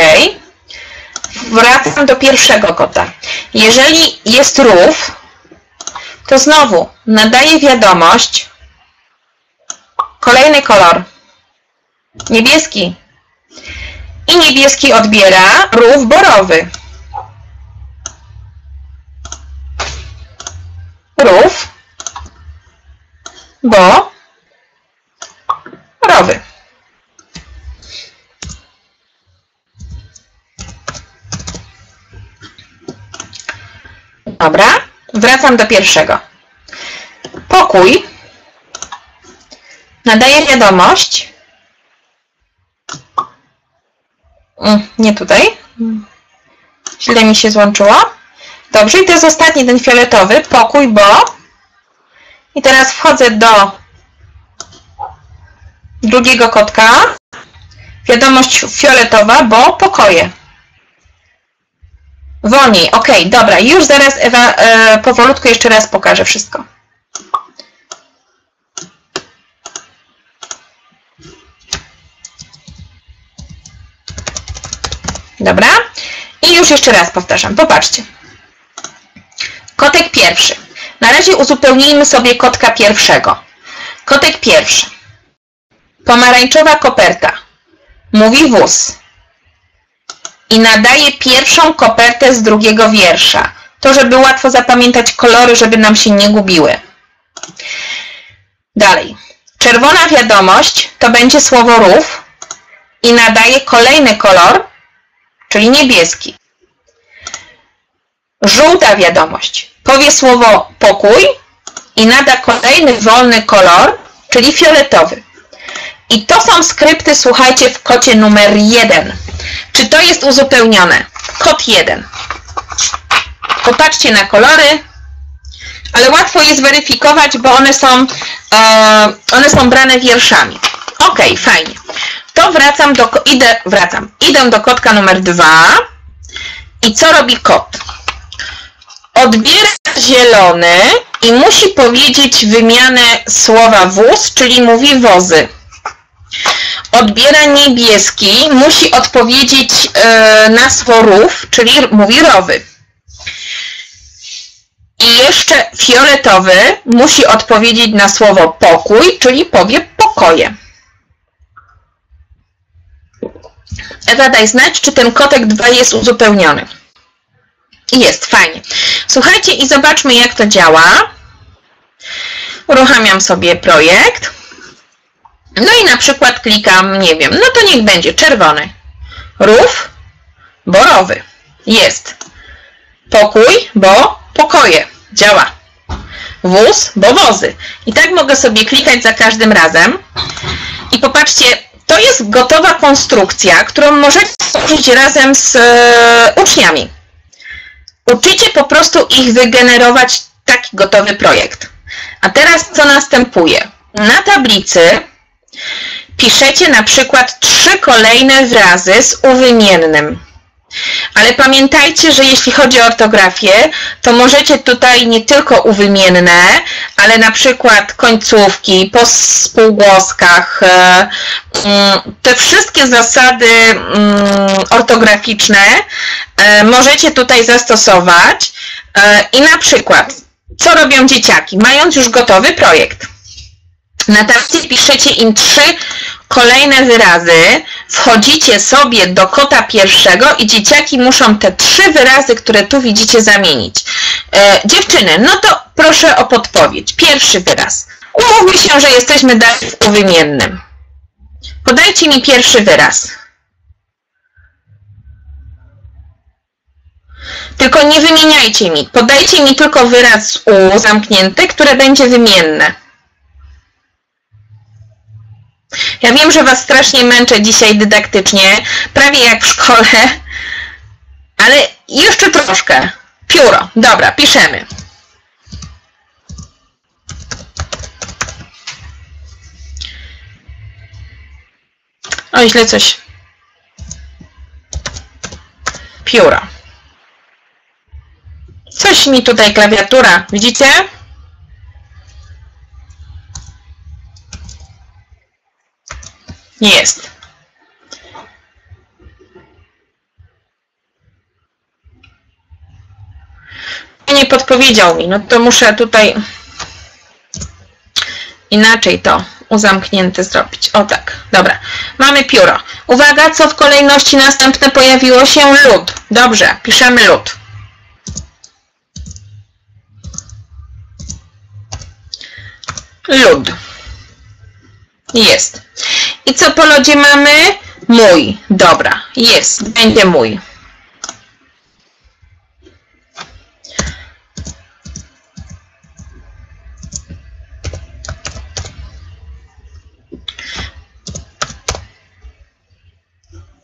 Wracam do pierwszego kota. Jeżeli jest rów, to znowu nadaję wiadomość. Kolejny kolor. Niebieski. I niebieski odbiera rów borowy. Rów. Bo. Rowy. Dobra. Wracam do pierwszego. Pokój. Nadaję wiadomość. Nie tutaj. Źle mi się złączyło. Dobrze, i to jest ostatni, ten fioletowy. Pokój, bo. I teraz wchodzę do drugiego kotka. Wiadomość fioletowa, bo pokoje. Wolniej. Ok, dobra. Już zaraz Ewa powolutku jeszcze raz pokaże wszystko. Dobra? I już jeszcze raz powtarzam. Popatrzcie. Kotek pierwszy. Na razie uzupełnijmy sobie kotka pierwszego. Kotek pierwszy. Pomarańczowa koperta. Mówi wóz. I nadaje pierwszą kopertę z drugiego wiersza. To, żeby łatwo zapamiętać kolory, żeby nam się nie gubiły. Dalej. Czerwona wiadomość to będzie słowo rów. I nadaje kolejny kolor, czyli niebieski. Żółta wiadomość powie słowo pokój i nada kolejny wolny kolor, czyli fioletowy. I to są skrypty, słuchajcie, w kocie numer 1. Czy to jest uzupełnione? Kot 1. Popatrzcie na kolory, ale łatwo je zweryfikować, bo one są brane wierszami. Ok, fajnie. To wracam do, idę do kotka numer 2 i co robi kot? Odbiera zielony i musi powiedzieć wymianę słowa wóz, czyli mówi wozy. Odbiera niebieski, musi odpowiedzieć na słowo rów, czyli mówi rowy. I jeszcze fioletowy musi odpowiedzieć na słowo pokój, czyli powie pokoje. Ewa, daj znać, czy ten kotek 2 jest uzupełniony. Jest, fajnie. Słuchajcie i zobaczmy, jak to działa. Uruchamiam sobie projekt. No i na przykład klikam, nie wiem, no to niech będzie czerwony. Rów, borowy. Jest. Pokój, bo pokoje. Działa. Wóz, bo wozy. I tak mogę sobie klikać za każdym razem. I popatrzcie, to jest gotowa konstrukcja, którą możecie stworzyć razem z uczniami. Uczycie po prostu ich wygenerować taki gotowy projekt. A teraz co następuje? Na tablicy piszecie na przykład 3 kolejne wyrazy z uwymiennym. Ale pamiętajcie, że jeśli chodzi o ortografię, to możecie tutaj nie tylko uwymienne, ale na przykład końcówki, po spółgłoskach, te wszystkie zasady ortograficzne możecie tutaj zastosować i na przykład Co robią dzieciaki, mając już gotowy projekt? Na tablicy piszecie im 3 kolejne wyrazy, wchodzicie sobie do kota pierwszego i dzieciaki muszą te 3 wyrazy, które tu widzicie, zamienić. Dziewczyny, no to proszę o podpowiedź. Pierwszy wyraz. Umówmy się, że jesteśmy dalej w półwymiennym. Podajcie mi pierwszy wyraz. Tylko nie wymieniajcie mi. Podajcie mi tylko wyraz U zamknięty, które będzie wymienne. Ja wiem, że Was strasznie męczę dzisiaj dydaktycznie, prawie jak w szkole, ale jeszcze troszkę. Pióro. Dobra, piszemy. O, źle coś. Pióro. Coś mi tutaj klawiatura, widzicie? Nie jest. Nie podpowiedział mi, no to muszę tutaj inaczej to uzamknięte zrobić. O tak, dobra. Mamy pióro. Uwaga, co w kolejności następne pojawiło się? Lód. Dobrze, piszemy lód. Lód. Jest. I co po lodzie mamy? Mój. Dobra, jest. Będzie mój.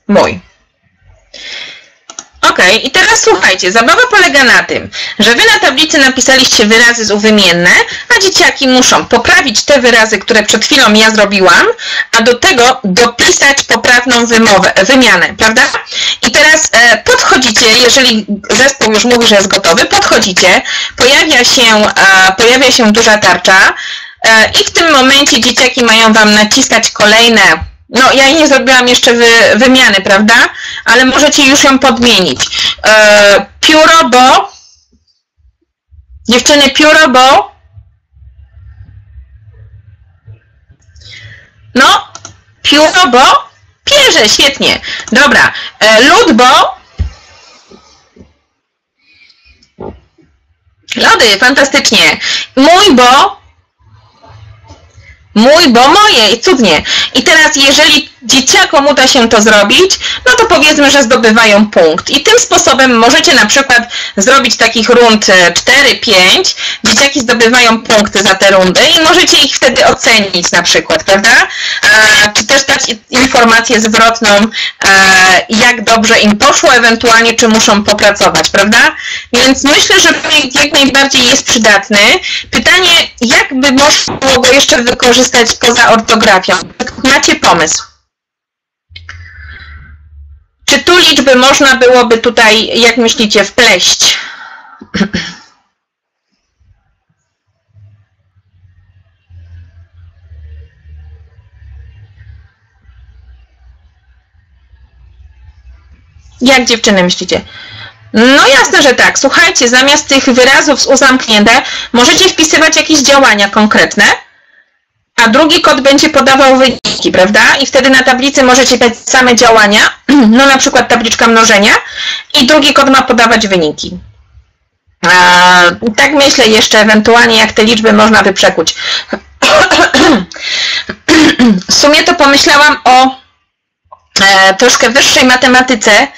Mój. Ok, i teraz słuchajcie, zabawa polega na tym, że Wy na tablicy napisaliście wyrazy z U wymienne, a dzieciaki muszą poprawić te wyrazy, które przed chwilą ja zrobiłam, a do tego dopisać poprawną wymianę, prawda? I teraz podchodzicie, jeżeli zespół już mówi, że jest gotowy, podchodzicie, pojawia się duża tarcza i w tym momencie dzieciaki mają Wam naciskać kolejne. No, ja nie zrobiłam jeszcze wymiany, prawda? Ale możecie już ją podmienić. Pióro, bo... Dziewczyny, pióro, bo... No, pióro, bo... Pierze, świetnie. Dobra. Lód, bo... Lody, fantastycznie. Mój, bo... Mój, bo moje i cudnie. I teraz jeżeli dzieciakom uda się to zrobić, no to powiedzmy, że zdobywają punkt. I tym sposobem możecie na przykład zrobić takich rund 4-5. Dzieciaki zdobywają punkty za te rundy i możecie ich wtedy ocenić na przykład, prawda? Czy też dać informację zwrotną, jak dobrze im poszło, ewentualnie czy muszą popracować, prawda? Więc myślę, że projekt jak najbardziej jest przydatny. Pytanie, jak by można było go jeszcze wykorzystać poza ortografią? Macie pomysł? Czy tu liczby można byłoby tutaj, jak myślicie, wpleść? Jak dziewczyny myślicie? No jasne, że tak. Słuchajcie, zamiast tych wyrazów z U zamknięte możecie wpisywać jakieś działania konkretne, a drugi kod będzie podawał wyniki, prawda? I wtedy na tablicy możecie dać same działania, no na przykład tabliczka mnożenia i drugi kod ma podawać wyniki. Tak myślę jeszcze ewentualnie, jak te liczby można wyprzekuć. W sumie to pomyślałam o troszkę wyższej matematyce,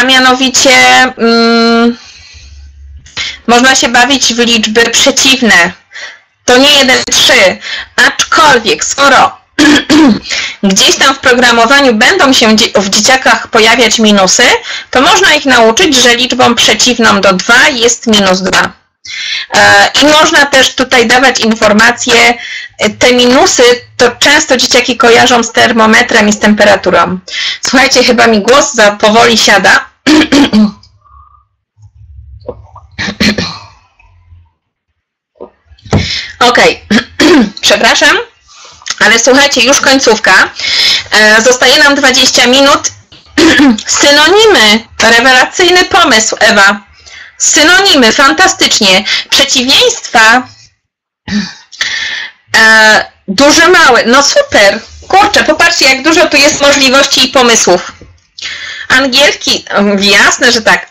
a mianowicie można się bawić w liczby przeciwne. To nie 1,3, aczkolwiek skoro gdzieś tam w programowaniu będą się w dzieciakach pojawiać minusy, to można ich nauczyć, że liczbą przeciwną do 2 jest minus 2. I można też tutaj dawać informacje, te minusy to często dzieciaki kojarzą z termometrem i z temperaturą. Słuchajcie, chyba mi głos za powoli siada. Ok, przepraszam, ale słuchajcie, już końcówka. Zostaje nam 20 minut. Synonimy, rewelacyjny pomysł, Ewa. Synonimy, fantastycznie. Przeciwieństwa. Duże, małe. No super. Kurczę, popatrzcie, jak dużo tu jest możliwości i pomysłów. Angielski, jasne, że tak.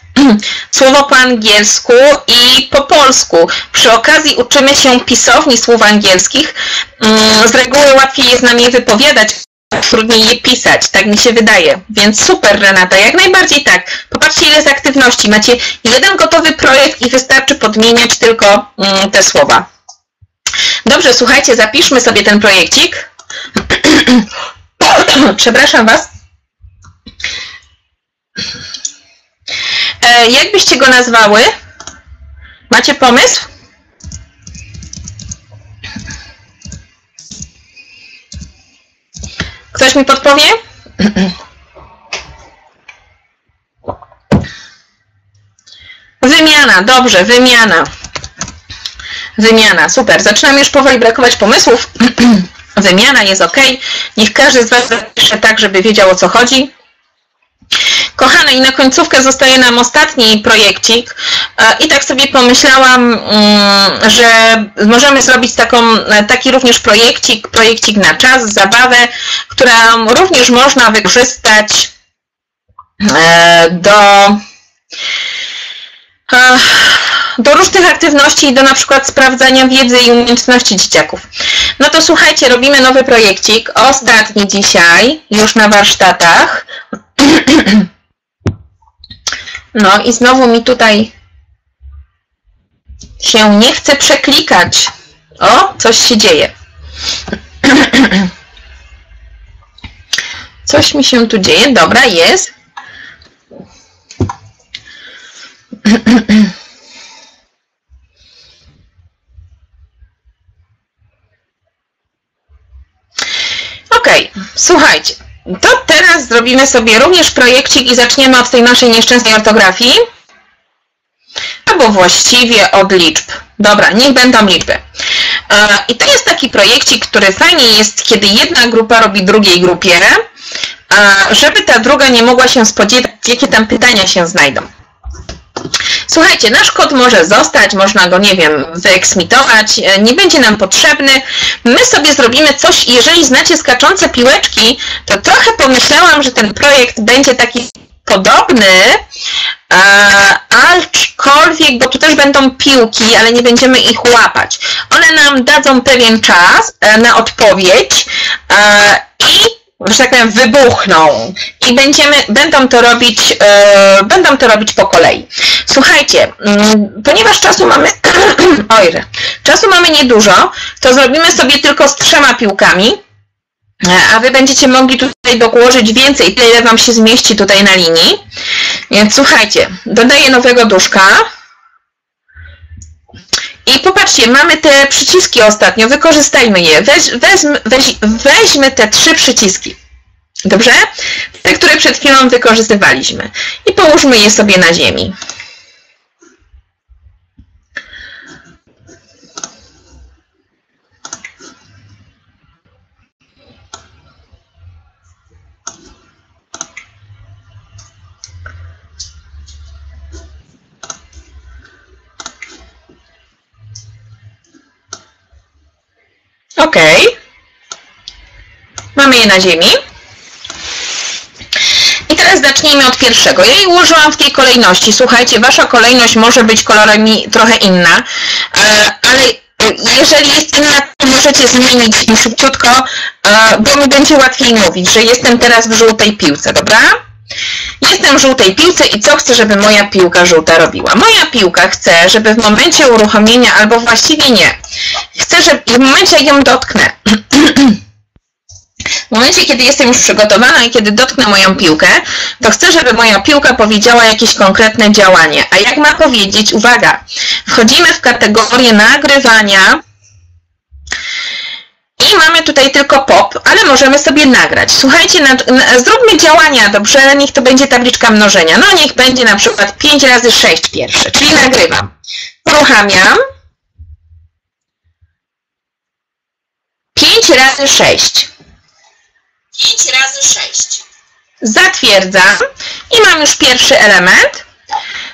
Słowo po angielsku i po polsku. Przy okazji uczymy się pisowni słów angielskich. Z reguły łatwiej jest nam je wypowiadać, trudniej je pisać, tak mi się wydaje. Więc super, Renata, jak najbardziej tak. Popatrzcie, ile jest aktywności. Macie jeden gotowy projekt i wystarczy podmieniać tylko te słowa. Dobrze, słuchajcie, zapiszmy sobie ten projekcik. Przepraszam Was. Jak byście go nazwały? Macie pomysł? Ktoś mi podpowie? Wymiana, dobrze, wymiana. Wymiana, super. Zaczynam już powoli brakować pomysłów. Wymiana jest ok. Niech każdy z Was zapisze tak, żeby wiedział, o co chodzi. Kochane, i na końcówkę zostaje nam ostatni projekcik i tak sobie pomyślałam, że możemy zrobić taki również projekcik na czas, zabawę, którą również można wykorzystać do różnych aktywności i do na przykład sprawdzania wiedzy i umiejętności dzieciaków. No to słuchajcie, robimy nowy projekcik, ostatni dzisiaj, już na warsztatach. No i znowu mi tutaj się nie chce przeklikać. O, coś się dzieje. Coś mi się tu dzieje. Dobra, jest. Okej, słuchajcie. To teraz zrobimy sobie również projekcik i zaczniemy od tej naszej nieszczęsnej ortografii. Albo właściwie od liczb. Dobra, niech będą liczby. I to jest taki projekcik, który fajnie jest, kiedy jedna grupa robi drugiej grupie, żeby ta druga nie mogła się spodziewać, jakie tam pytania się znajdą. Słuchajcie, nasz kod może zostać, można go, nie wiem, wyeksmitować, nie będzie nam potrzebny. My sobie zrobimy coś, jeżeli znacie skaczące piłeczki, to trochę pomyślałam, że ten projekt będzie taki podobny, aczkolwiek, bo tu też będą piłki, ale nie będziemy ich łapać. One nam dadzą pewien czas na odpowiedź i że tak powiem, wybuchną i będą to robić po kolei. Słuchajcie, ponieważ czasu mamy niedużo, to zrobimy sobie tylko z 3 piłkami, a Wy będziecie mogli tutaj dołożyć więcej, tyle ile Wam się zmieści tutaj na linii. Więc słuchajcie, dodaję nowego duszka. I popatrzcie, mamy te przyciski ostatnio, wykorzystajmy je. Weźmy te 3 przyciski, dobrze? Te, które przed chwilą wykorzystywaliśmy. I połóżmy je sobie na ziemi. Ok, mamy je na ziemi. I teraz zacznijmy od pierwszego. Ja je ułożyłam w tej kolejności. Słuchajcie, Wasza kolejność może być kolorami trochę inna, ale jeżeli jest inna, to możecie zmienić szybciutko, bo mi będzie łatwiej mówić, że jestem teraz w żółtej piłce, dobra? Jestem w żółtej piłce i co chcę, żeby moja piłka żółta robiła? Moja piłka chce, żeby w momencie uruchomienia, albo właściwie nie, chcę, żeby w momencie, jak ją dotknę, w momencie, kiedy jestem już przygotowana i kiedy dotknę moją piłkę, to chcę, żeby moja piłka powiedziała jakieś konkretne działanie. A jak ma powiedzieć? Uwaga, wchodzimy w kategorię nagrywania i mamy tutaj tylko pop, ale możemy sobie nagrać. Słuchajcie, zróbmy działania, dobrze? Niech to będzie tabliczka mnożenia. No niech będzie na przykład 5 razy 6 pierwsze, czyli nagrywam. Uruchamiam. 5 razy 6. 5 razy 6. Zatwierdzam i mam już pierwszy element.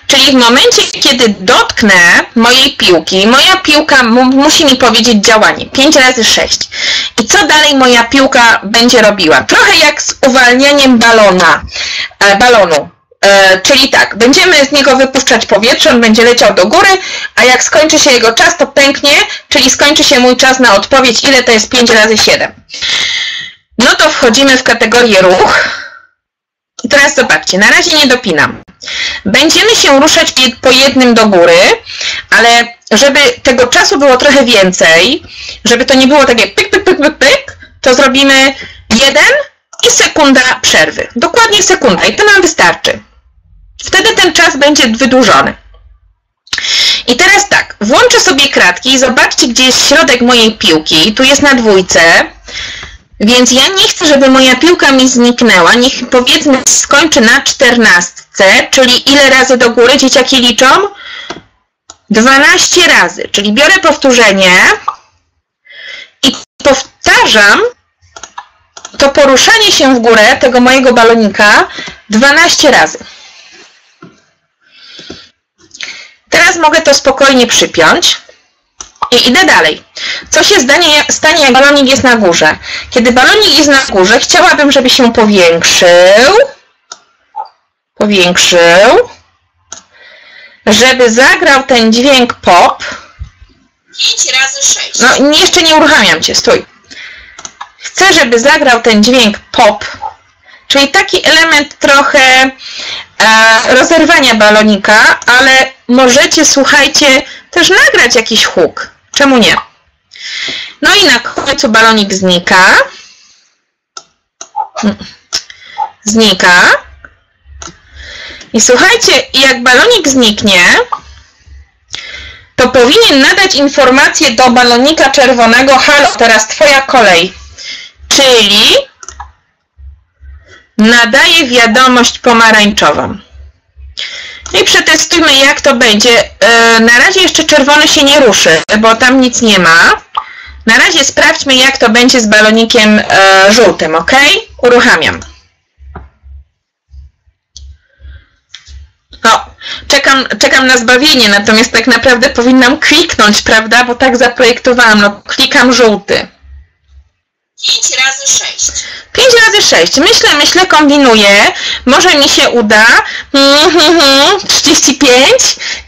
Czyli w momencie, kiedy dotknę mojej piłki, moja piłka musi mi powiedzieć działanie. 5 razy 6. I co dalej moja piłka będzie robiła? Trochę jak z uwalnianiem balonu. Czyli tak, będziemy z niego wypuszczać powietrze, on będzie leciał do góry, a jak skończy się jego czas, to pęknie, czyli skończy się mój czas na odpowiedź, ile to jest 5 razy 7. No to wchodzimy w kategorię ruch. I teraz zobaczcie, na razie nie dopinam. Będziemy się ruszać po jednym do góry, ale żeby tego czasu było trochę więcej, żeby to nie było takie pyk, pyk, pyk, pyk, pyk, to zrobimy 1 i sekunda przerwy. Dokładnie sekunda i to nam wystarczy. Wtedy ten czas będzie wydłużony. I teraz tak, włączę sobie kratki i zobaczcie, gdzie jest środek mojej piłki. Tu jest na 2, więc ja nie chcę, żeby moja piłka mi zniknęła. Niech powiedzmy skończy na 14, czyli ile razy do góry dzieciaki liczą? 12 razy, czyli biorę powtórzenie i powtarzam to poruszanie się w górę tego mojego balonika 12 razy. Teraz mogę to spokojnie przypiąć i idę dalej. Co się stanie, jak balonik jest na górze? Kiedy balonik jest na górze, chciałabym, żeby się powiększył. Żeby zagrał ten dźwięk pop. 5 razy 6. No, jeszcze nie uruchamiam Cię, stój. Chcę, żeby zagrał ten dźwięk pop, czyli taki element trochę rozerwania balonika, ale możecie, słuchajcie, też nagrać jakiś huk. Czemu nie? No i na końcu balonik znika. I słuchajcie, jak balonik zniknie, to powinien nadać informację do balonika czerwonego: halo, teraz Twoja kolej. Czyli nadaje wiadomość pomarańczową. I przetestujmy, jak to będzie. Na razie jeszcze czerwony się nie ruszy, bo tam nic nie ma. Na razie sprawdźmy, jak to będzie z balonikiem żółtym, ok? Uruchamiam. No, czekam na zbawienie, natomiast tak naprawdę powinnam kliknąć, prawda? Bo tak zaprojektowałam. No, klikam żółty. 5 razy 6. 5 razy 6. Myślę, kombinuję. Może mi się uda. 35?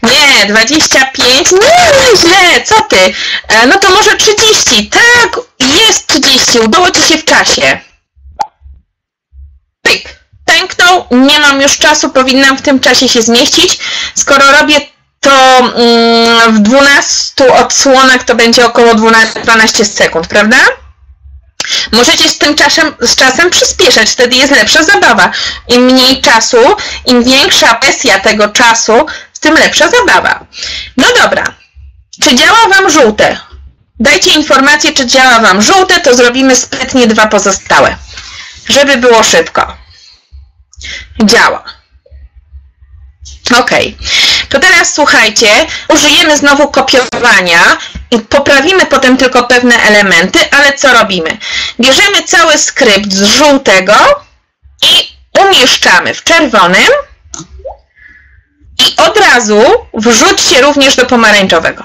Nie, 25? Nie, źle, co ty? No to może 30. Tak, jest 30. Udało ci się w czasie. Pyk. Pęknął. Nie mam już czasu. Powinnam w tym czasie się zmieścić. Skoro robię to w 12 odsłonach, to będzie około 12 sekund, prawda? Możecie z czasem przyspieszać, wtedy jest lepsza zabawa. Im mniej czasu, im większa presja tego czasu, tym lepsza zabawa. No dobra, czy działa Wam żółte? Dajcie informację, czy działa Wam żółte, to zrobimy sprytnie 2 pozostałe, żeby było szybko. Działa. Ok, to teraz słuchajcie, użyjemy znowu kopiowania i poprawimy potem tylko pewne elementy, ale co robimy? Bierzemy cały skrypt z żółtego i umieszczamy w czerwonym i od razu wrzućcie również do pomarańczowego.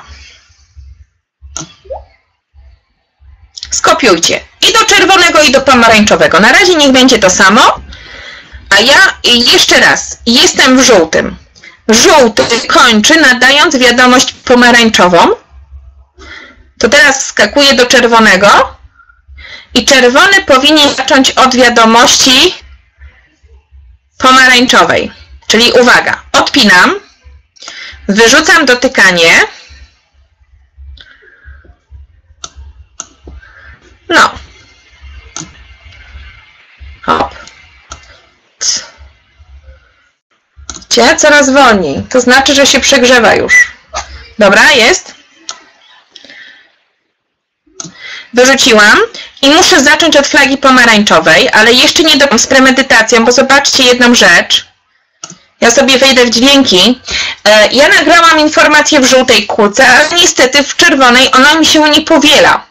Skopiujcie i do czerwonego, i do pomarańczowego. Na razie niech będzie to samo, a ja jeszcze raz jestem w żółtym. Żółty kończy, nadając wiadomość pomarańczową. To teraz wskakuję do czerwonego i czerwony powinien zacząć od wiadomości pomarańczowej. Czyli uwaga, odpinam, wyrzucam dotykanie. No. Hop. Coraz wolniej. To znaczy, że się przegrzewa już. Dobra, jest. Wyrzuciłam i muszę zacząć od flagi pomarańczowej, ale jeszcze nie dokończę z premedytacją, bo zobaczcie jedną rzecz. Ja sobie wejdę w dźwięki. Ja nagrałam informację w żółtej kulce, ale niestety w czerwonej ona mi się nie powiela.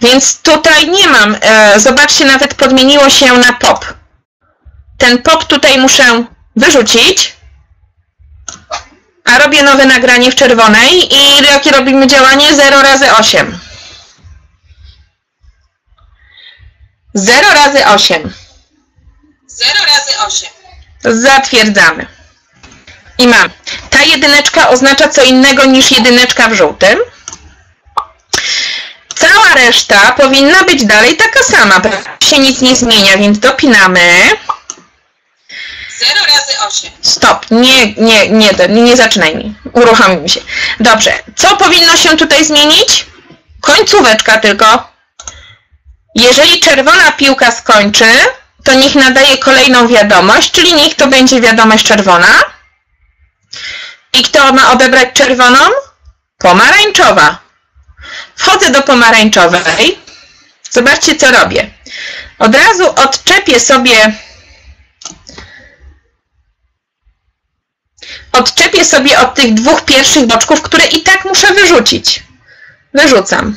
Więc tutaj nie mam. Zobaczcie, nawet podmieniło się na pop. Ten pop tutaj muszę wyrzucić. a robię nowe nagranie w czerwonej i jakie robimy działanie? 0 razy 8. 0 razy 8. 0 razy 8. Zatwierdzamy. I mam. Ta jedyneczka oznacza co innego niż jedyneczka w żółtym. Cała reszta powinna być dalej taka sama, bo się nic nie zmienia, więc dopinamy. 0 razy 8. Stop, nie zaczynaj mi. Uruchomi mi się. Dobrze, co powinno się tutaj zmienić? Końcóweczka tylko. Jeżeli czerwona piłka skończy, to niech nadaje kolejną wiadomość, czyli niech to będzie wiadomość czerwona. I kto ma odebrać czerwoną? Pomarańczowa. Wchodzę do pomarańczowej. Zobaczcie, co robię. Od razu odczepię sobie od tych dwóch pierwszych boczków, które i tak muszę wyrzucić. Wyrzucam.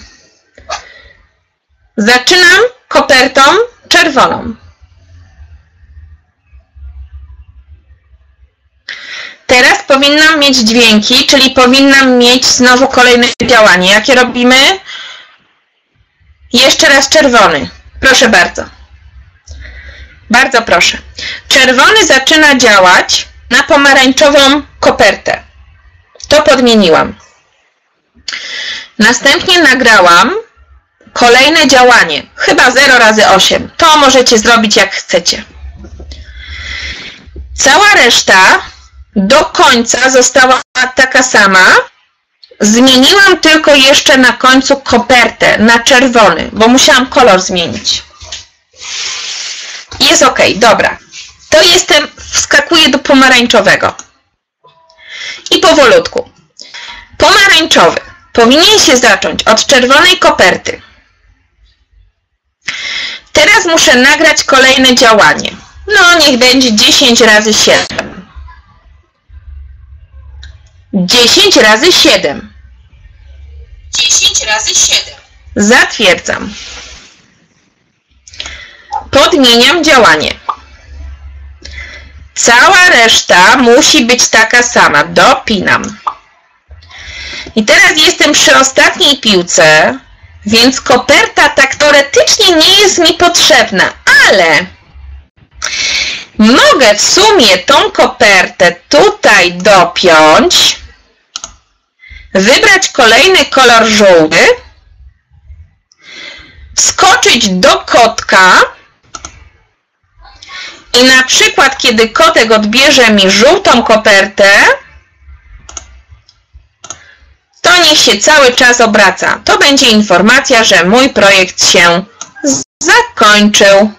Zaczynam kopertą czerwoną. Teraz powinnam mieć dźwięki, czyli powinnam mieć znowu kolejne działanie. Jakie robimy? Jeszcze raz czerwony. Proszę bardzo. Bardzo proszę. Czerwony zaczyna działać na pomarańczową kopertę. To podmieniłam. Następnie nagrałam kolejne działanie. Chyba 0 razy 8. To możecie zrobić jak chcecie. Cała reszta do końca została taka sama. Zmieniłam tylko jeszcze na końcu kopertę na czerwony, bo musiałam kolor zmienić. Jest ok, dobra. To jestem, wskakuję do pomarańczowego. I powolutku. Pomarańczowy powinien się zacząć od czerwonej koperty. Teraz muszę nagrać kolejne działanie. No, niech będzie 10 razy 7. 10 razy 7. 10 razy 7. Zatwierdzam. Podmieniam działanie. Cała reszta musi być taka sama. Dopinam. I teraz jestem przy ostatniej piłce, więc koperta tak teoretycznie nie jest mi potrzebna, ale mogę w sumie tą kopertę tutaj dopiąć, wybrać kolejny kolor żółty, skoczyć do kotka i na przykład, kiedy kotek odbierze mi żółtą kopertę, to niech się cały czas obraca. To będzie informacja, że mój projekt się zakończył.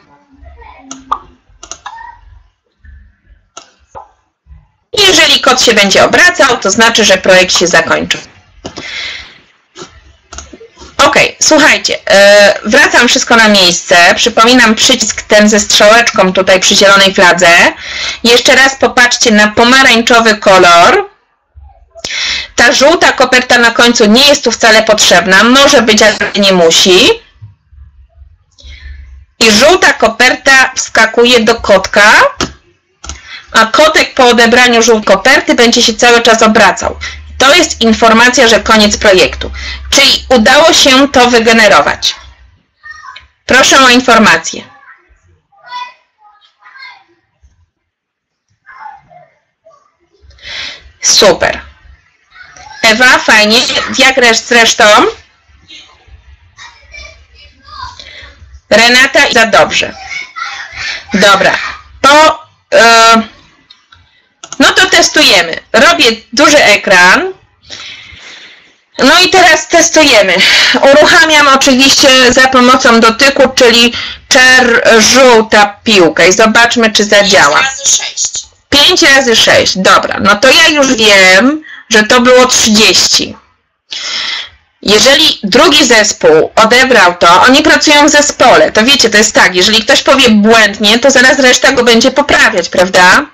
Jeżeli kot się będzie obracał, to znaczy, że projekt się zakończył. Ok, słuchajcie, wracam wszystko na miejsce. Przypominam przycisk ten ze strzałeczką tutaj przy zielonej fladze. Jeszcze raz popatrzcie na pomarańczowy kolor. Ta żółta koperta na końcu nie jest tu wcale potrzebna. Może być, ale nie musi. I żółta koperta wskakuje do kotka. A kotek po odebraniu żółtej koperty będzie się cały czas obracał. To jest informacja, że koniec projektu. Czyli udało się to wygenerować. Proszę o informację. Super. Ewa, fajnie. Jak zresztą? Renata, za dobrze. Dobra. To no to testujemy. Robię duży ekran. No i teraz testujemy. Uruchamiam oczywiście za pomocą dotyku, czyli żółta piłka. I zobaczmy, czy zadziała. 5 razy 6. 5 razy 6. Dobra. No to ja już wiem, że to było 30. Jeżeli drugi zespół odebrał to, oni pracują w zespole, to wiecie, to jest tak, jeżeli ktoś powie błędnie, to zaraz reszta go będzie poprawiać, prawda?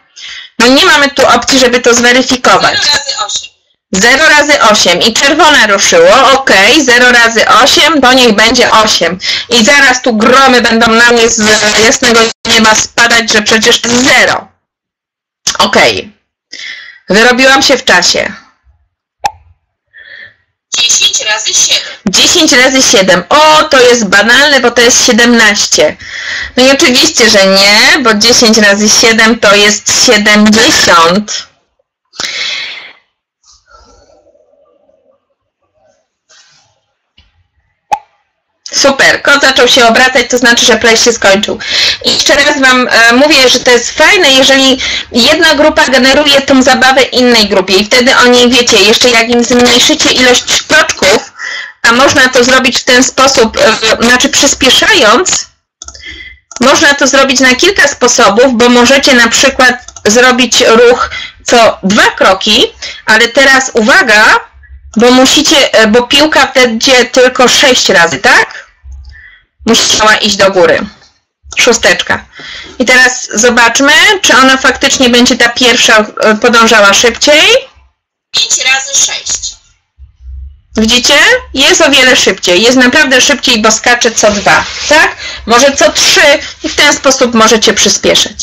No nie mamy tu opcji, żeby to zweryfikować. 0 razy 8. 0 razy 8 i czerwone ruszyło, ok, 0 razy 8, to niech będzie 8. I zaraz tu gromy będą na mnie z jasnego nieba spadać, że przecież 0. Ok. Wyrobiłam się w czasie. 10 razy 7. 10 razy 7. O, to jest banalne, bo to jest 17. No i oczywiście, że nie, bo 10 razy 7 to jest 70. Super, kot zaczął się obracać, to znaczy, że play się skończył. I jeszcze raz Wam mówię, że to jest fajne, jeżeli jedna grupa generuje tą zabawę innej grupie i wtedy oni, wiecie, jeszcze jak im zmniejszycie ilość kroczków, a można to zrobić w ten sposób, znaczy przyspieszając, można to zrobić na kilka sposobów, bo możecie na przykład zrobić ruch co 2 kroki, ale teraz uwaga, bo musicie, bo piłka będzie tylko 6 razy, tak? Musiała iść do góry. 6. I teraz zobaczmy, czy ona faktycznie będzie ta pierwsza podążała szybciej. 5 razy 6. Widzicie? Jest o wiele szybciej. Jest naprawdę szybciej, bo skacze co 2, tak? Może co 3 i w ten sposób możecie przyspieszyć.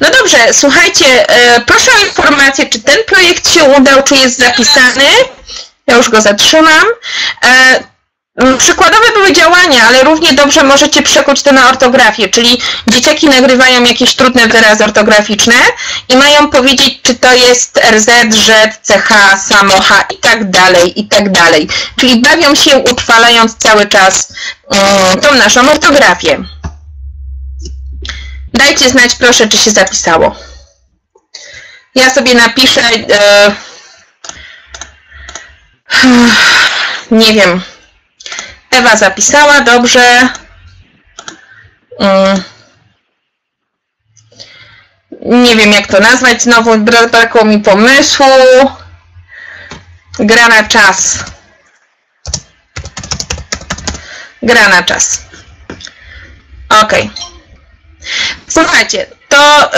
No dobrze, słuchajcie, proszę o informację, czy ten projekt się udał, czy jest zapisany. Ja już go zatrzymam. Przykładowe były działania, ale równie dobrze możecie przekuć to na ortografię, czyli dzieciaki nagrywają jakieś trudne wyrazy ortograficzne i mają powiedzieć, czy to jest RZ, rzecz, CH, samocha i tak dalej, i tak dalej. Czyli bawią się utrwalając cały czas tą naszą ortografię. Dajcie znać proszę, czy się zapisało. Ja sobie napiszę... Nie wiem. Ewa zapisała, dobrze. Nie wiem, jak to nazwać. Znowu brakło mi pomysłu. Gra na czas. Gra na czas. Ok. Słuchajcie, to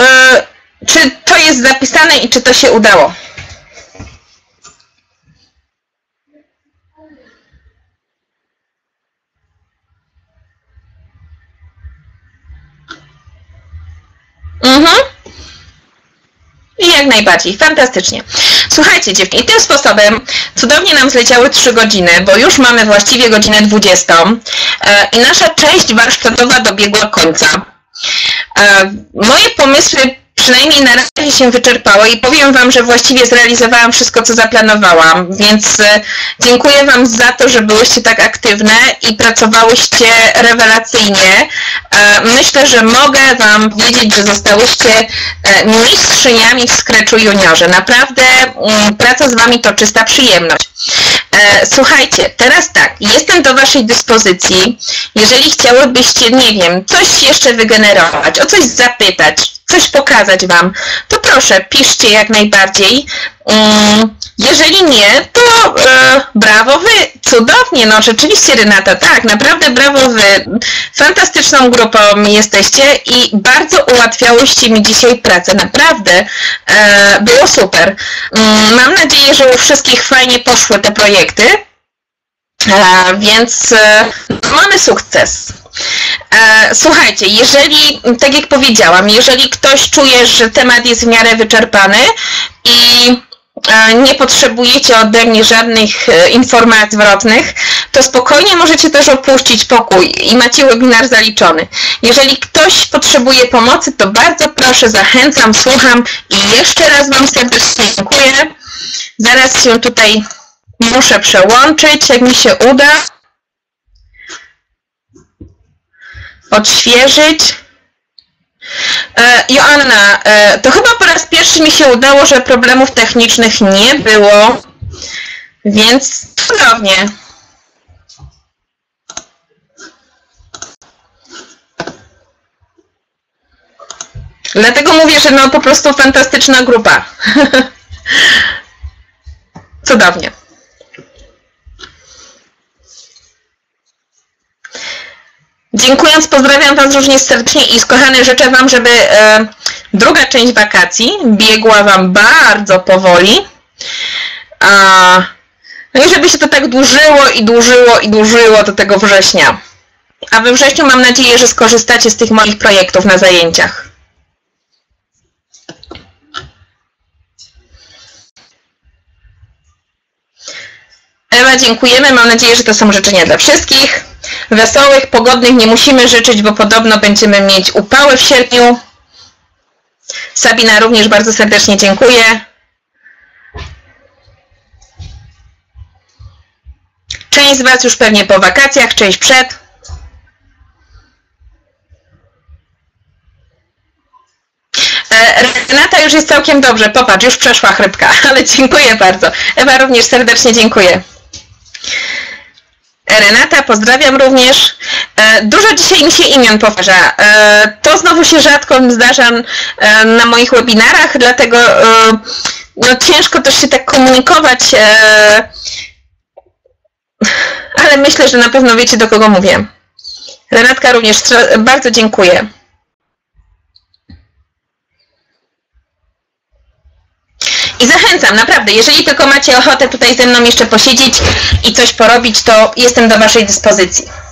czy to jest zapisane i czy to się udało? I jak najbardziej, fantastycznie. Słuchajcie dziewczyny, i tym sposobem cudownie nam zleciały 3 godziny, bo już mamy właściwie godzinę 20 i nasza część warsztatowa dobiegła końca. Moje pomysły przynajmniej na razie się wyczerpały i powiem Wam, że właściwie zrealizowałam wszystko, co zaplanowałam, więc dziękuję Wam za to, że byłyście tak aktywne i pracowałyście rewelacyjnie. Myślę, że mogę Wam powiedzieć, że zostałyście mistrzyniami w Scratchu Juniorze. Naprawdę praca z Wami to czysta przyjemność. Słuchajcie, teraz tak, jestem do Waszej dyspozycji, jeżeli chciałybyście, nie wiem, coś jeszcze wygenerować, o coś zapytać, coś pokazać Wam, to proszę, piszcie jak najbardziej. Jeżeli nie, to brawo Wy, cudownie, no rzeczywiście Renata, tak, naprawdę brawo Wy, fantastyczną grupą jesteście i bardzo ułatwiałyście mi dzisiaj pracę, naprawdę, było super. Mam nadzieję, że u wszystkich fajnie poszły te projekty, więc mamy sukces. Słuchajcie, jeżeli, tak jak powiedziałam, jeżeli ktoś czuje, że temat jest w miarę wyczerpany i nie potrzebujecie ode mnie żadnych informacji zwrotnych, to spokojnie możecie też opuścić pokój i macie webinar zaliczony. Jeżeli ktoś potrzebuje pomocy, to bardzo proszę, zachęcam, słucham i jeszcze raz Wam serdecznie dziękuję. Zaraz się tutaj muszę przełączyć, jak mi się uda. Odświeżyć. Joanna, to chyba po raz pierwszy mi się udało, że problemów technicznych nie było, więc cudownie. Dlatego mówię, że no po prostu fantastyczna grupa. Cudownie. Dziękując, pozdrawiam Was różnie serdecznie i kochane, życzę Wam, żeby druga część wakacji biegła Wam bardzo powoli. No i żeby się to tak dłużyło i dłużyło i dłużyło do tego września. A we wrześniu mam nadzieję, że skorzystacie z tych moich projektów na zajęciach. Ewa, dziękujemy. Mam nadzieję, że to są życzenia dla wszystkich. Wesołych, pogodnych nie musimy życzyć, bo podobno będziemy mieć upały w sierpniu. Sabina również bardzo serdecznie dziękuję. Część z Was już pewnie po wakacjach, część przed. Renata już jest całkiem dobrze, popatrz, już przeszła chrypka, ale dziękuję bardzo. Ewa również serdecznie dziękuję. Renata, pozdrawiam również. Dużo dzisiaj mi się imion powtarza. To znowu się rzadko zdarza na moich webinarach, dlatego no, ciężko też się tak komunikować, ale myślę, że na pewno wiecie, do kogo mówię. Renatka również bardzo dziękuję. I zachęcam, naprawdę, jeżeli tylko macie ochotę tutaj ze mną jeszcze posiedzieć i coś porobić, to jestem do Waszej dyspozycji.